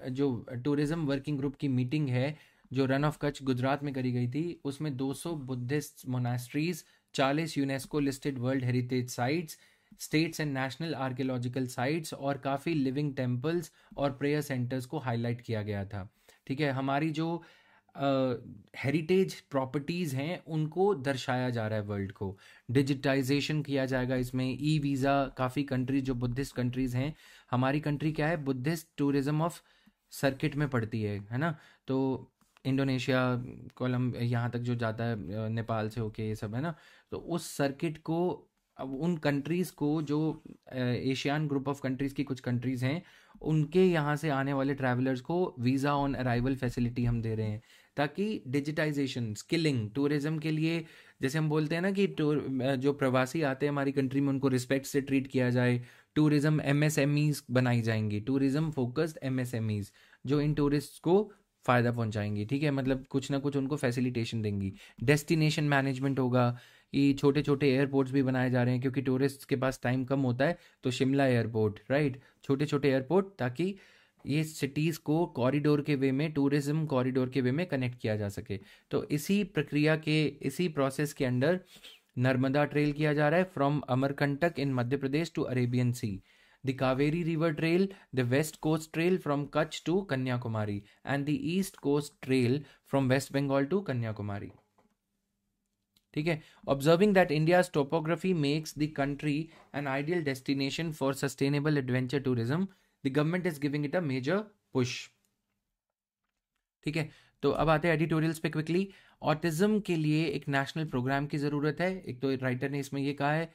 जो टूरिज्म वर्किंग ग्रुप की मीटिंग है जो रन ऑफ कच्छ गुजरात में करी गई थी, उसमें दो सौ बुद्धिस्ट मोनास्ट्रीज, चालीस UNESCO listed world heritage sites, states and national archaeological sites और काफ़ी लिविंग टेम्पल्स और प्रेयर सेंटर्स को हाईलाइट किया गया था, ठीक है। हमारी जो हेरिटेज प्रॉपर्टीज़ हैं उनको दर्शाया जा रहा है, वर्ल्ड को डिजिटाइजेशन किया जाएगा इसमें, ई वीज़ा, काफ़ी कंट्रीज जो बुद्धिस्ट कंट्रीज़ हैं, हमारी कंट्री क्या है, बुद्धिस्ट टूरिज़्म ऑफ सर्किट में पड़ती है, है ना। तो इंडोनेशिया, कोलम, यहाँ तक जो जाता है, नेपाल से होके ये सब, है ना। तो उस सर्किट को, अब उन कंट्रीज़ को जो एशियन ग्रुप ऑफ कंट्रीज़ की कुछ कंट्रीज़ हैं, उनके यहाँ से आने वाले ट्रैवलर्स को वीज़ा ऑन अराइवल फैसिलिटी हम दे रहे हैं, ताकि डिजिटाइजेशन, स्किलिंग, टूरिज़्म के लिए, जैसे हम बोलते हैं ना कि जो प्रवासी आते हैं हमारी कंट्री में उनको रिस्पेक्ट से ट्रीट किया जाए, टूरिज़्म एमएसएमईज बनाई जाएंगी, टूरिज़्म फोकस्ड एमएसएमईज जो इन टूरिस्ट को फ़ायदा पहुंचाएंगी, ठीक है। मतलब कुछ ना कुछ उनको फैसिलिटेशन देंगी। डेस्टिनेशन मैनेजमेंट होगा, ये छोटे छोटे एयरपोर्ट्स भी बनाए जा रहे हैं, क्योंकि टूरिस्ट के पास टाइम कम होता है, तो शिमला एयरपोर्ट, राइट, छोटे छोटे एयरपोर्ट, ताकि ये सिटीज़ को कॉरिडोर के वे में, टूरिज़्म कॉरिडोर के वे में कनेक्ट किया जा सके। तो इसी प्रक्रिया के, इसी प्रोसेस के अंडर नर्मदा ट्रेल किया जा रहा है, from Amarkantak in Madhya Pradesh to Arabian sea, the Kaveri River Trail, the West Coast Trail from Kutch to Kanyakumari, and the East Coast Trail from West Bengal to Kanyakumari. ठीक है। Observing that India's topography makes the country an ideal destination for sustainable adventure tourism, the government is giving it a major push. ठीक है। तो अब आते हैं एडिटोरियल्स पे क्विकली। ऑटिज्म के लिए एक नेशनल प्रोग्राम की ज़रूरत है, एक तो राइटर ने इसमें ये कहा है,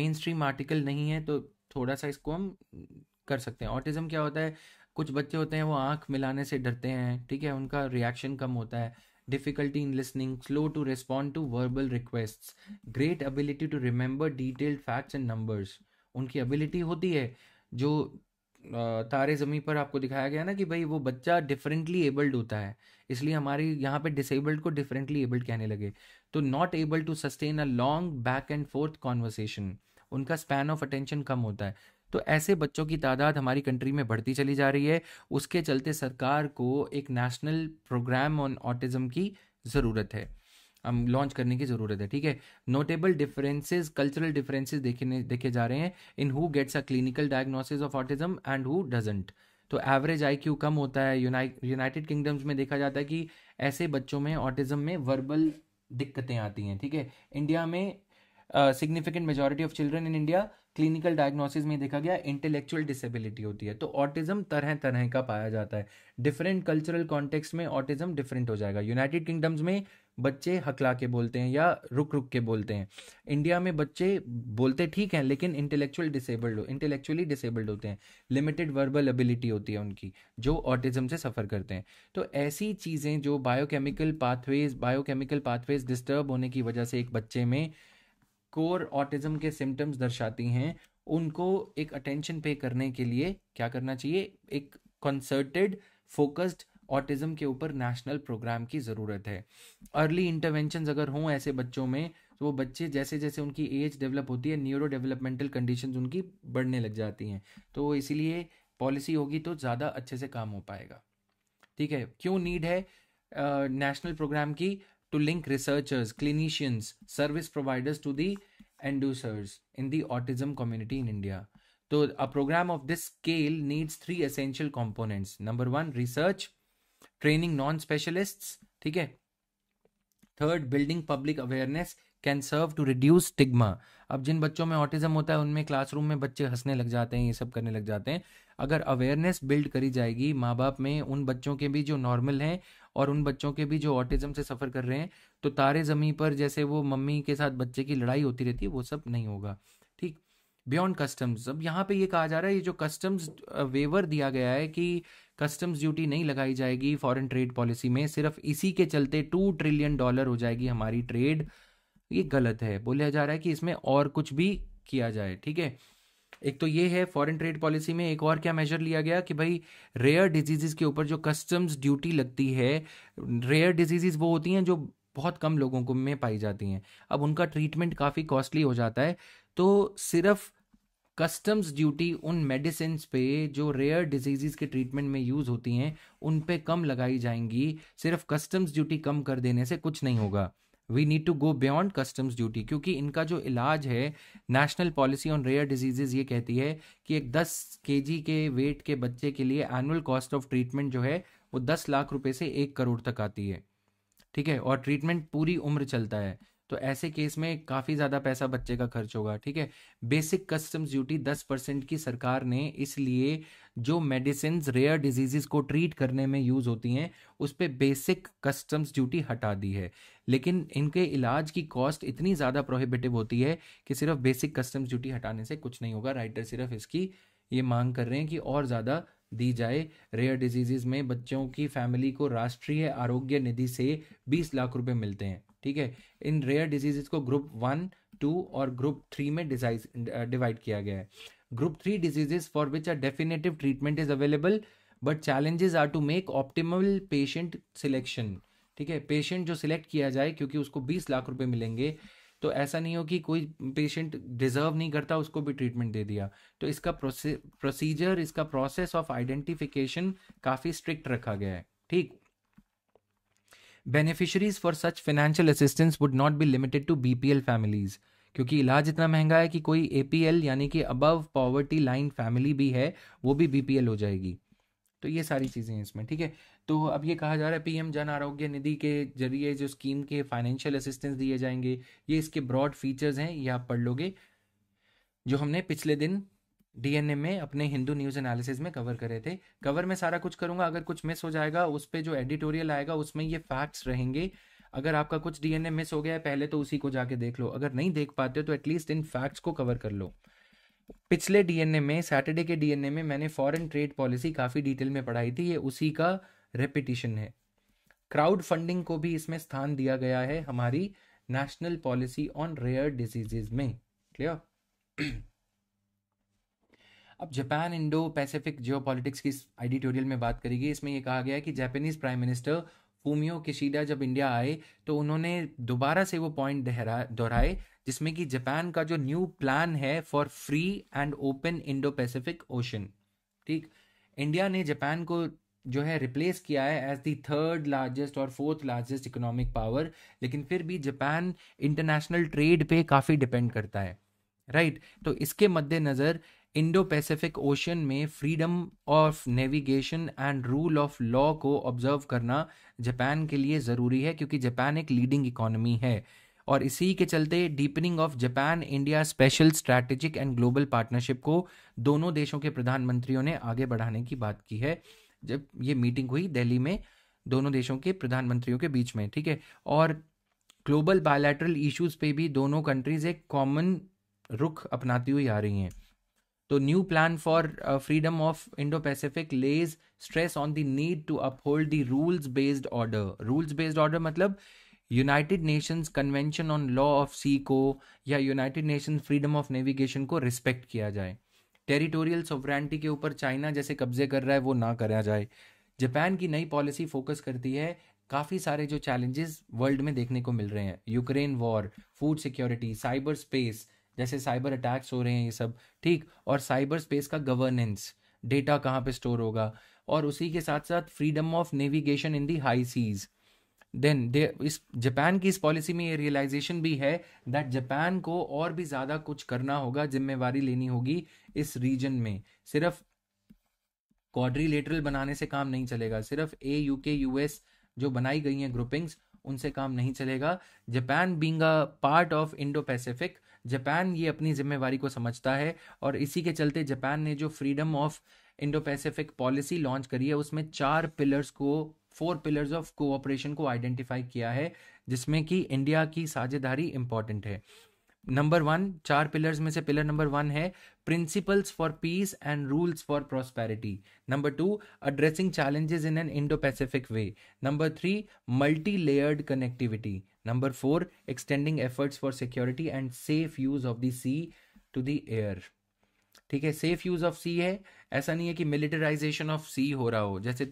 मेन स्ट्रीम आर्टिकल नहीं है तो थोड़ा सा इसको हम कर सकते हैं। ऑटिज़म क्या होता है, कुछ बच्चे होते हैं वो आँख मिलाने से डरते हैं, ठीक है, उनका रिएक्शन कम होता है, difficulty in listening, slow to respond to verbal requests, great ability to remember detailed facts and numbers, उनकी एबिलिटी होती है। जो तारे ज़मीं पर आपको दिखाया गया ना कि भाई वो बच्चा डिफरेंटली एबल्ड होता है, इसलिए हमारे यहाँ पे डिसेबल्ड को डिफरेंटली एबल्ड कहने लगे। तो not able to sustain a long back and forth conversation, उनका स्पैन ऑफ अटेंशन कम होता है। तो ऐसे बच्चों की तादाद हमारी कंट्री में बढ़ती चली जा रही है, उसके चलते सरकार को एक नेशनल प्रोग्राम ऑन ऑटिज़म की ज़रूरत है, हम लॉन्च करने की ज़रूरत है, ठीक है। नोटेबल डिफरेंसेस, कल्चरल डिफरेंसेस देखने देखे जा रहे हैं in who gets a clinical diagnosis of autism and who doesn't. तो एवरेज आईक्यू कम होता है, यूनाइटेड किंगडम्स में देखा जाता है कि ऐसे बच्चों में ऑटिज़म में वर्बल दिक्कतें आती हैं, ठीक है। इंडिया में significant majority of children in India clinical diagnosis में देखा गया इंटेलेक्चुअल डिसेबिलिटी होती है। तो ऑटिज़म तरह तरह का पाया जाता है, डिफरेंट कल्चरल कॉन्टेक्स्ट में ऑटिज़म डिफरेंट हो जाएगा। यूनाइटेड किंगडम्स में बच्चे हकला के बोलते हैं या रुक रुक के बोलते हैं, इंडिया में बच्चे बोलते ठीक हैं लेकिन इंटेलेक्चुअल डिसेबल्ड इंटेलेक्चुअली डिसेबल्ड होते हैं, लिमिटेड वर्बल एबिलिटी होती है उनकी, जो ऑटिज़म से सफ़र करते हैं। तो ऐसी चीज़ें जो biochemical pathways biochemical pathways disturb होने की वजह से एक बच्चे में कोर ऑटिज़म के सिम्टम्स दर्शाती हैं, उनको एक अटेंशन पे करने के लिए क्या करना चाहिए, एक कंसर्टेड फोकस्ड ऑटिज़म के ऊपर नेशनल प्रोग्राम की ज़रूरत है। अर्ली इंटरवेंशंस अगर हों ऐसे बच्चों में, तो वो बच्चे जैसे जैसे उनकी एज डेवलप होती है, न्यूरो डेवलपमेंटल कंडीशंस उनकी बढ़ने लग जाती हैं, तो इसीलिए पॉलिसी होगी तो ज़्यादा अच्छे से काम हो पाएगा, ठीक है। क्यों नीड है नेशनल uh, प्रोग्राम की, to link researchers, clinicians, service providers to the inducers in the autism community in India. So a program of this scale needs three essential components. Number one, research, training non-specialists. ठीक है. Third, building public awareness can serve to reduce stigma. अब जिन बच्चों में ऑटिज्म होता है उनमें क्लासरूम में बच्चे हंसने लग जाते हैं, ये सब करने लग जाते हैं. अगर अवेयरनेस बिल्ड करी जाएगी माँ बाप में, उन बच्चों के भी जो नॉर्मल हैं और उन बच्चों के भी जो ऑटिज्म से सफ़र कर रहे हैं, तो तारे ज़मीं पर जैसे वो मम्मी के साथ बच्चे की लड़ाई होती रहती है वो सब नहीं होगा. ठीक. बियॉन्ड कस्टम्स, अब यहाँ पे ये कहा जा रहा है ये जो कस्टम्स वेवर दिया गया है कि कस्टम्स ड्यूटी नहीं लगाई जाएगी फॉरेन ट्रेड पॉलिसी में, सिर्फ इसी के चलते टू ट्रिलियन डॉलर हो जाएगी हमारी ट्रेड, ये गलत है. बोला जा रहा है कि इसमें और कुछ भी किया जाए. ठीक है, एक तो ये है फॉरेन ट्रेड पॉलिसी में. एक और क्या मेजर लिया गया कि भाई रेयर डिजीजेस के ऊपर जो कस्टम्स ड्यूटी लगती है, रेयर डिजीजेस वो होती हैं जो बहुत कम लोगों को में पाई जाती हैं, अब उनका ट्रीटमेंट काफ़ी कॉस्टली हो जाता है, तो सिर्फ कस्टम्स ड्यूटी उन मेडिसिन पे जो रेयर डिजीज़ के ट्रीटमेंट में यूज़ होती हैं उन पे कम लगाई जाएंगी. सिर्फ कस्टम्स ड्यूटी कम कर देने से कुछ नहीं होगा, we need to go beyond customs duty, क्योंकि इनका जो इलाज है, national policy on rare disease ये कहती है कि एक दस केजी के वेट के बच्चे के लिए एनुअल कॉस्ट ऑफ ट्रीटमेंट जो है वो दस लाख रुपये से एक करोड़ तक आती है. ठीक है, और ट्रीटमेंट पूरी उम्र चलता है, तो ऐसे केस में काफ़ी ज़्यादा पैसा बच्चे का खर्च होगा. ठीक है, बेसिक कस्टम्स ड्यूटी दस परसेंट की सरकार ने इसलिए जो मेडिसिन रेयर डिजीज़ को ट्रीट करने में यूज़ होती हैं उस पर बेसिक कस्टम्स ड्यूटी हटा दी है, लेकिन इनके इलाज की कॉस्ट इतनी ज़्यादा प्रोहिबिटिव होती है कि सिर्फ बेसिक कस्टम्स ड्यूटी हटाने से कुछ नहीं होगा. राइटर सिर्फ इसकी ये मांग कर रहे हैं कि और ज़्यादा दी जाए रेयर डिजीज़ में. बच्चों की फैमिली को राष्ट्रीय आरोग्य निधि से बीस लाख रुपए मिलते हैं. ठीक है, इन रेयर डिजीज़ को ग्रुप वन, टू और ग्रुप थ्री में डिवाइड किया गया है. Group three disease for which a definitive treatment is available but challenges are to make optimal patient selection. ठीक है, पेशेंट जो सिलेक्ट किया जाए, क्योंकि उसको बीस लाख रुपए मिलेंगे, तो ऐसा नहीं हो कि कोई पेशेंट डिजर्व नहीं करता उसको भी ट्रीटमेंट दे दिया. तो इसका प्रोसीजर, इसका प्रोसेस ऑफ आइडेंटिफिकेशन काफ़ी स्ट्रिक्ट रखा गया है. ठीक, beneficiaries for such financial assistance would not be limited to BPL families, क्योंकि इलाज इतना महंगा है कि कोई एपीएल यानी कि अबव पॉवर्टी लाइन फैमिली भी है वो भी बीपीएल हो जाएगी. तो ये सारी चीज़ें इसमें. ठीक है, तो अब ये कहा जा रहा है पीएम जन आरोग्य निधि के जरिए जो स्कीम के फाइनेंशियल असिस्टेंस दिए जाएंगे, ये इसके ब्रॉड फीचर्स हैं, ये आप पढ़ लोगे, जो हमने पिछले दिन डीएनए में अपने हिंदू न्यूज़ एनालिसिस में कवर करे थे. कवर में सारा कुछ करूँगा, अगर कुछ मिस हो जाएगा उस पर जो एडिटोरियल आएगा उसमें ये फैक्ट्स रहेंगे. अगर आपका कुछ डीएनए मिस हो गया है पहले तो उसी को जाके देख लो, अगर नहीं देख पाते तो एटलीस्ट इन फैक्ट्स को कवर कर लो. पिछले डीएनए में, सैटरडे के डीएनए में मैंने फॉरेन ट्रेड पॉलिसी काफ़ी डिटेल में पढ़ाई थी, ये उसी का रेपिटिशन है. क्राउड फंडिंग को भी इसमें स्थान दिया गया है हमारी national policy on rare diseases में. क्लियर. अब जापान इंडो पैसिफिक जियोपॉलिटिक्स की एडिटोरियल में बात करेगी. इसमें यह कहा गया है कि Japanese prime minister फूमियो किशिदा जब इंडिया आए तो उन्होंने दोबारा से वो पॉइंट दोहराए जिसमें कि जापान का जो न्यू प्लान है for free and open Indo Pacific ocean. ठीक, इंडिया ने जापान को जो है रिप्लेस किया है एज दी थर्ड लार्जेस्ट और फोर्थ लार्जेस्ट इकोनॉमिक पावर, लेकिन फिर भी जापान इंटरनेशनल ट्रेड पे काफ़ी डिपेंड करता है. Right, right? तो इसके मद्देनज़र इंडो पैसिफिक ओशन में freedom of navigation and rule of law को ऑब्जर्व करना जापान के लिए ज़रूरी है, क्योंकि जापान एक लीडिंग इकोनॉमी है, और इसी के चलते deepening of Japan India special strategic and global partnership को दोनों देशों के प्रधानमंत्रियों ने आगे बढ़ाने की बात की है. जब ये मीटिंग हुई दिल्ली में दोनों देशों के प्रधानमंत्रियों के बीच में. ठीक है, और ग्लोबल बायलैटरल इश्यूज़ पे भी दोनों कंट्रीज़ एक कॉमन रुख अपनाती हुई आ रही हैं. तो new plan for freedom of Indo Pacific lays stress on the need to uphold the rules based order. Rules based order मतलब United Nations convention on law of sea को या United Nations freedom of navigation को रिस्पेक्ट किया जाए. टेरिटोरियल सोवरेनिटी के ऊपर चाइना जैसे कब्जे कर रहा है वो ना करा जाए. जापान की नई पॉलिसी फोकस करती है काफ़ी सारे जो चैलेंजेस वर्ल्ड में देखने को मिल रहे हैं, Ukraine war, food security, cyber space जैसे साइबर अटैक्स हो रहे हैं ये सब. ठीक, और साइबर स्पेस का गवर्नेंस, डेटा कहाँ पे स्टोर होगा, और उसी के साथ साथ freedom of navigation in the high seas, then they is Japan की इस पॉलिसी में ये रियलाइजेशन भी है दैट जापान को और भी ज़्यादा कुछ करना होगा, जिम्मेवारी लेनी होगी इस रीजन में। सिर्फ क्वाड्रिलेटरल बनाने से काम नहीं चलेगा, सिर्फ A U K U S जो बनाई गई हैं ग्रुपिंग्स उनसे काम नहीं चलेगा। Japan being a part of Indo Pacific, Japan ये अपनी जिम्मेवारी को समझता है और इसी के चलते जापान ने जो freedom of Indo Pacific policy launch करी है उसमें चार पिलर्स को फोर पिलर्स ऑफ कोऑपरेशन को आइडेंटिफाई किया है, जिसमें कि इंडिया की साझेदारी इम्पॉर्टेंट है। नंबर वन, चार पिलर्स में से पिलर नंबर वन है principles for peace and rules for prosperity. Number two, addressing challenges in an Indo Pacific way. Number three, multi layered connectivity. Number four, extending efforts for security and safe use of the sea to the air. ठीक है, सेफ यूज ऑफ सी है, ऐसा नहीं है कि मिलिटराइजेशन ऑफ सी हो रहा हो, जैसे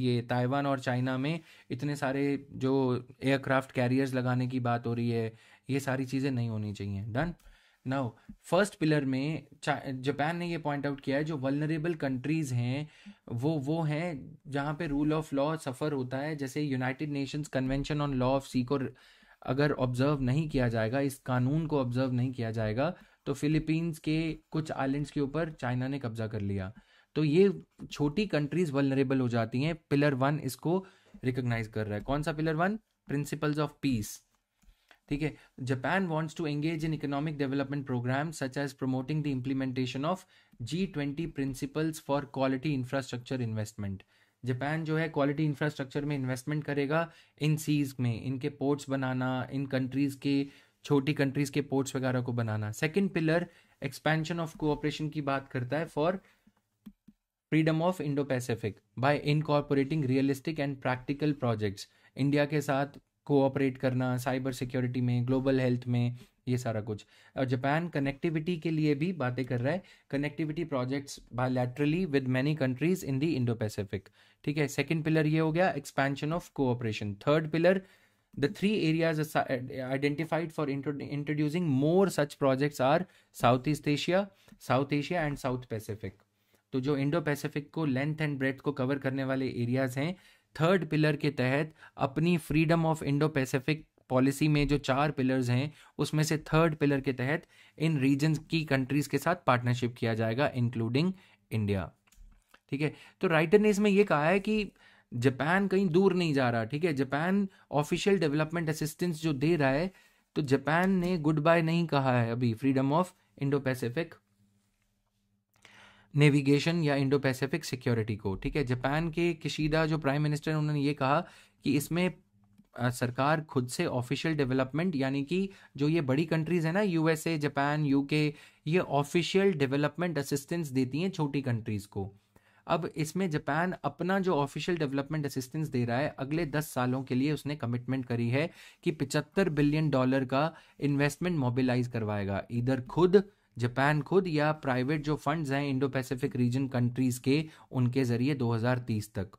ये ताइवान और चाइना में इतने सारे जो एयरक्राफ्ट कैरियर्स लगाने की बात हो रही है, ये सारी चीज़ें नहीं होनी चाहिए। डन। नाउ फर्स्ट पिलर में जापान ने ये पॉइंट आउट किया है जो वल्नरेबल कंट्रीज़ हैं वो वो हैं जहाँ पे रूल ऑफ लॉ सफ़र होता है, जैसे United Nations convention on law of sea को अगर ऑब्जर्व नहीं किया जाएगा, इस कानून को ऑब्जर्व नहीं किया जाएगा तो फिलीपींस के कुछ आइलैंड्स के ऊपर चाइना ने कब्जा कर लिया, तो ये छोटी कंट्रीज़ वल्नरेबल हो जाती हैं। पिलर वन इसको रिकग्नाइज कर रहा है। कौन सा pillar one? Principles of peace. ठीक है, Japan wants to engage in economic development program such as promoting the implementation of G twenty principles for quality infrastructure investment. Japan जो है क्वालिटी इंफ्रास्ट्रक्चर में इन्वेस्टमेंट करेगा, इन सीज में इनके पोर्ट्स बनाना, इन कंट्रीज़ के छोटी कंट्रीज़ के पोर्ट्स वगैरह को बनाना। Second pillar expansion of cooperation की बात करता है for freedom of Indo Pacific by incorporating realistic and practical projects. India के साथ कोऑपरेट करना साइबर सिक्योरिटी में, ग्लोबल हेल्थ में, ये सारा कुछ। और जापान कनेक्टिविटी के लिए भी बातें कर रहा है, connectivity projects bilaterally with many countries in the Indo Pacific. ठीक है, सेकंड पिलर ये हो गया expansion of cooperation. Third pillar, the three areas identified for introducing more such projects are South East Asia, South Asia and South Pacific. तो जो इंडो पैसिफिक को लेंथ एंड ब्रेथ को कवर करने वाले एरियाज हैं, थर्ड पिलर के तहत अपनी freedom of Indo Pacific policy में जो चार पिलर्स हैं उसमें से थर्ड पिलर के तहत इन रीजन्स की कंट्रीज़ के साथ पार्टनरशिप किया जाएगा इंक्लूडिंग इंडिया। ठीक है, तो राइटर ने इसमें यह कहा है कि जापान कहीं दूर नहीं जा रहा। ठीक है, जापान ऑफिशियल डेवलपमेंट असिस्टेंस जो दे रहा है, तो जापान ने गुड बाय नहीं कहा है अभी freedom of Indo Pacific navigation या इंडो पैसिफिक सिक्योरिटी को। ठीक है, जापान के किशिदा जो प्राइम मिनिस्टर हैं उन्होंने ये कहा कि इसमें सरकार खुद से ऑफिशियल डेवलपमेंट, यानी कि जो ये बड़ी कंट्रीज़ हैं ना, यूएसए, जापान, यूके, ये ऑफिशियल डेवलपमेंट असिस्टेंस देती हैं छोटी कंट्रीज़ को। अब इसमें जापान अपना जो ऑफिशियल डेवलपमेंट असिस्टेंस दे रहा है अगले दस सालों के लिए उसने कमिटमेंट करी है कि पचहत्तर बिलियन डॉलर का इन्वेस्टमेंट मोबिलाइज करवाएगा, इधर खुद जापान खुद या प्राइवेट जो फंड्स हैं इंडो पैसिफिक रीजन कंट्रीज़ के उनके ज़रिए दो हज़ार तीस तक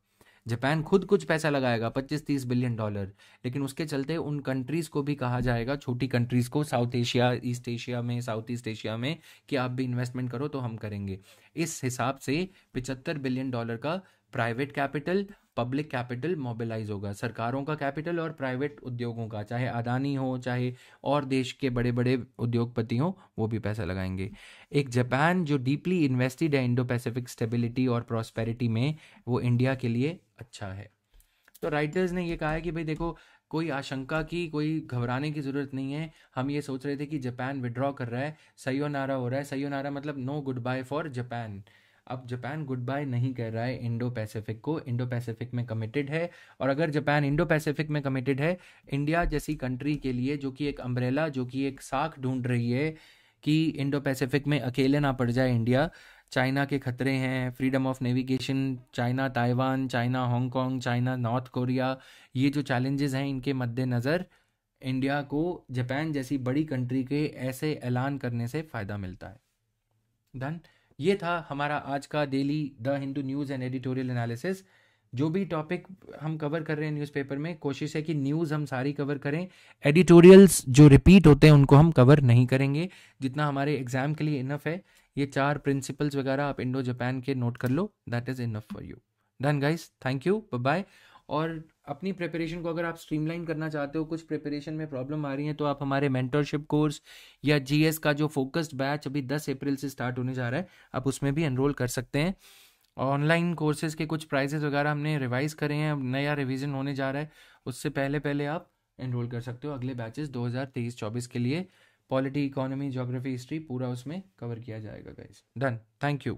जापान खुद कुछ पैसा लगाएगा पच्चीस तीस बिलियन डॉलर। लेकिन उसके चलते उन कंट्रीज़ को भी कहा जाएगा, छोटी कंट्रीज़ को, साउथ एशिया, ईस्ट एशिया में, साउथ ईस्ट एशिया में, कि आप भी इन्वेस्टमेंट करो तो हम करेंगे। इस हिसाब से पचहत्तर बिलियन डॉलर का private capital, public capital mobilise होगा, सरकारों का कैपिटल और प्राइवेट उद्योगों का, चाहे अडानी हो चाहे और देश के बड़े बड़े उद्योगपति हों, वो भी पैसा लगाएंगे। एक जापान जो डीपली इन्वेस्टेड है इंडो पैसिफिक स्टेबिलिटी और प्रॉस्पेरिटी में, वो इंडिया के लिए अच्छा है। तो राइटर्स ने ये कहा है कि भाई देखो, कोई आशंका की, कोई घबराने की ज़रूरत नहीं है। हम ये सोच रहे थे कि जापान विड्रॉ कर रहा है, सयोनारा हो रहा है, सयोनारा मतलब no good bye for Japan. अब जापान गुड बाय नहीं कर रहा है इंडो पैसिफिक को, इंडो पैसिफिक में कमिटेड है। और अगर जापान इंडो पैसिफिक में कमिटेड है, इंडिया जैसी कंट्री के लिए जो कि एक अम्ब्रेला, जो कि एक साख ढूंढ रही है कि इंडो पैसिफिक में अकेले ना पड़ जाए इंडिया, चाइना के खतरे हैं, freedom of navigation, China Taiwan, China Hong Kong, China North Korea, ये जो चैलेंजेस हैं इनके मद्देनज़र इंडिया को जापान जैसी बड़ी कंट्री के ऐसे ऐलान करने से फ़ायदा मिलता है। धन, ये था हमारा आज का daily the Hindu news and editorial analysis. जो भी टॉपिक हम कवर कर रहे हैं न्यूज़पेपर में, कोशिश है कि न्यूज़ हम सारी कवर करें, एडिटोरियल्स जो रिपीट होते हैं उनको हम कवर नहीं करेंगे, जितना हमारे एग्ज़ाम के लिए इनफ है। ये चार प्रिंसिपल्स वगैरह आप इंडो जापान के नोट कर लो, that is enough for you. Done guys, thank you, bye. और अपनी प्रिपरेशन को अगर आप स्ट्रीमलाइन करना चाहते हो, कुछ प्रिपरेशन में प्रॉब्लम आ रही है, तो आप हमारे मेंटरशिप कोर्स या जीएस का जो फोकस्ड बैच अभी दस अप्रैल से स्टार्ट होने जा रहा है, आप उसमें भी एनरोल कर सकते हैं। ऑनलाइन कोर्सेज के कुछ प्राइजेस वगैरह हमने रिवाइज करे हैं, नया रिविजन होने जा रहा है, उससे पहले पहले आप एनरोल कर सकते हो अगले बैचेस दो हज़ार तेईस चौबीस के लिए। पॉलिटी, इकोनॉमी, ज्योग्राफी, हिस्ट्री पूरा उसमें कवर किया जाएगा गाइस। Done, thank you.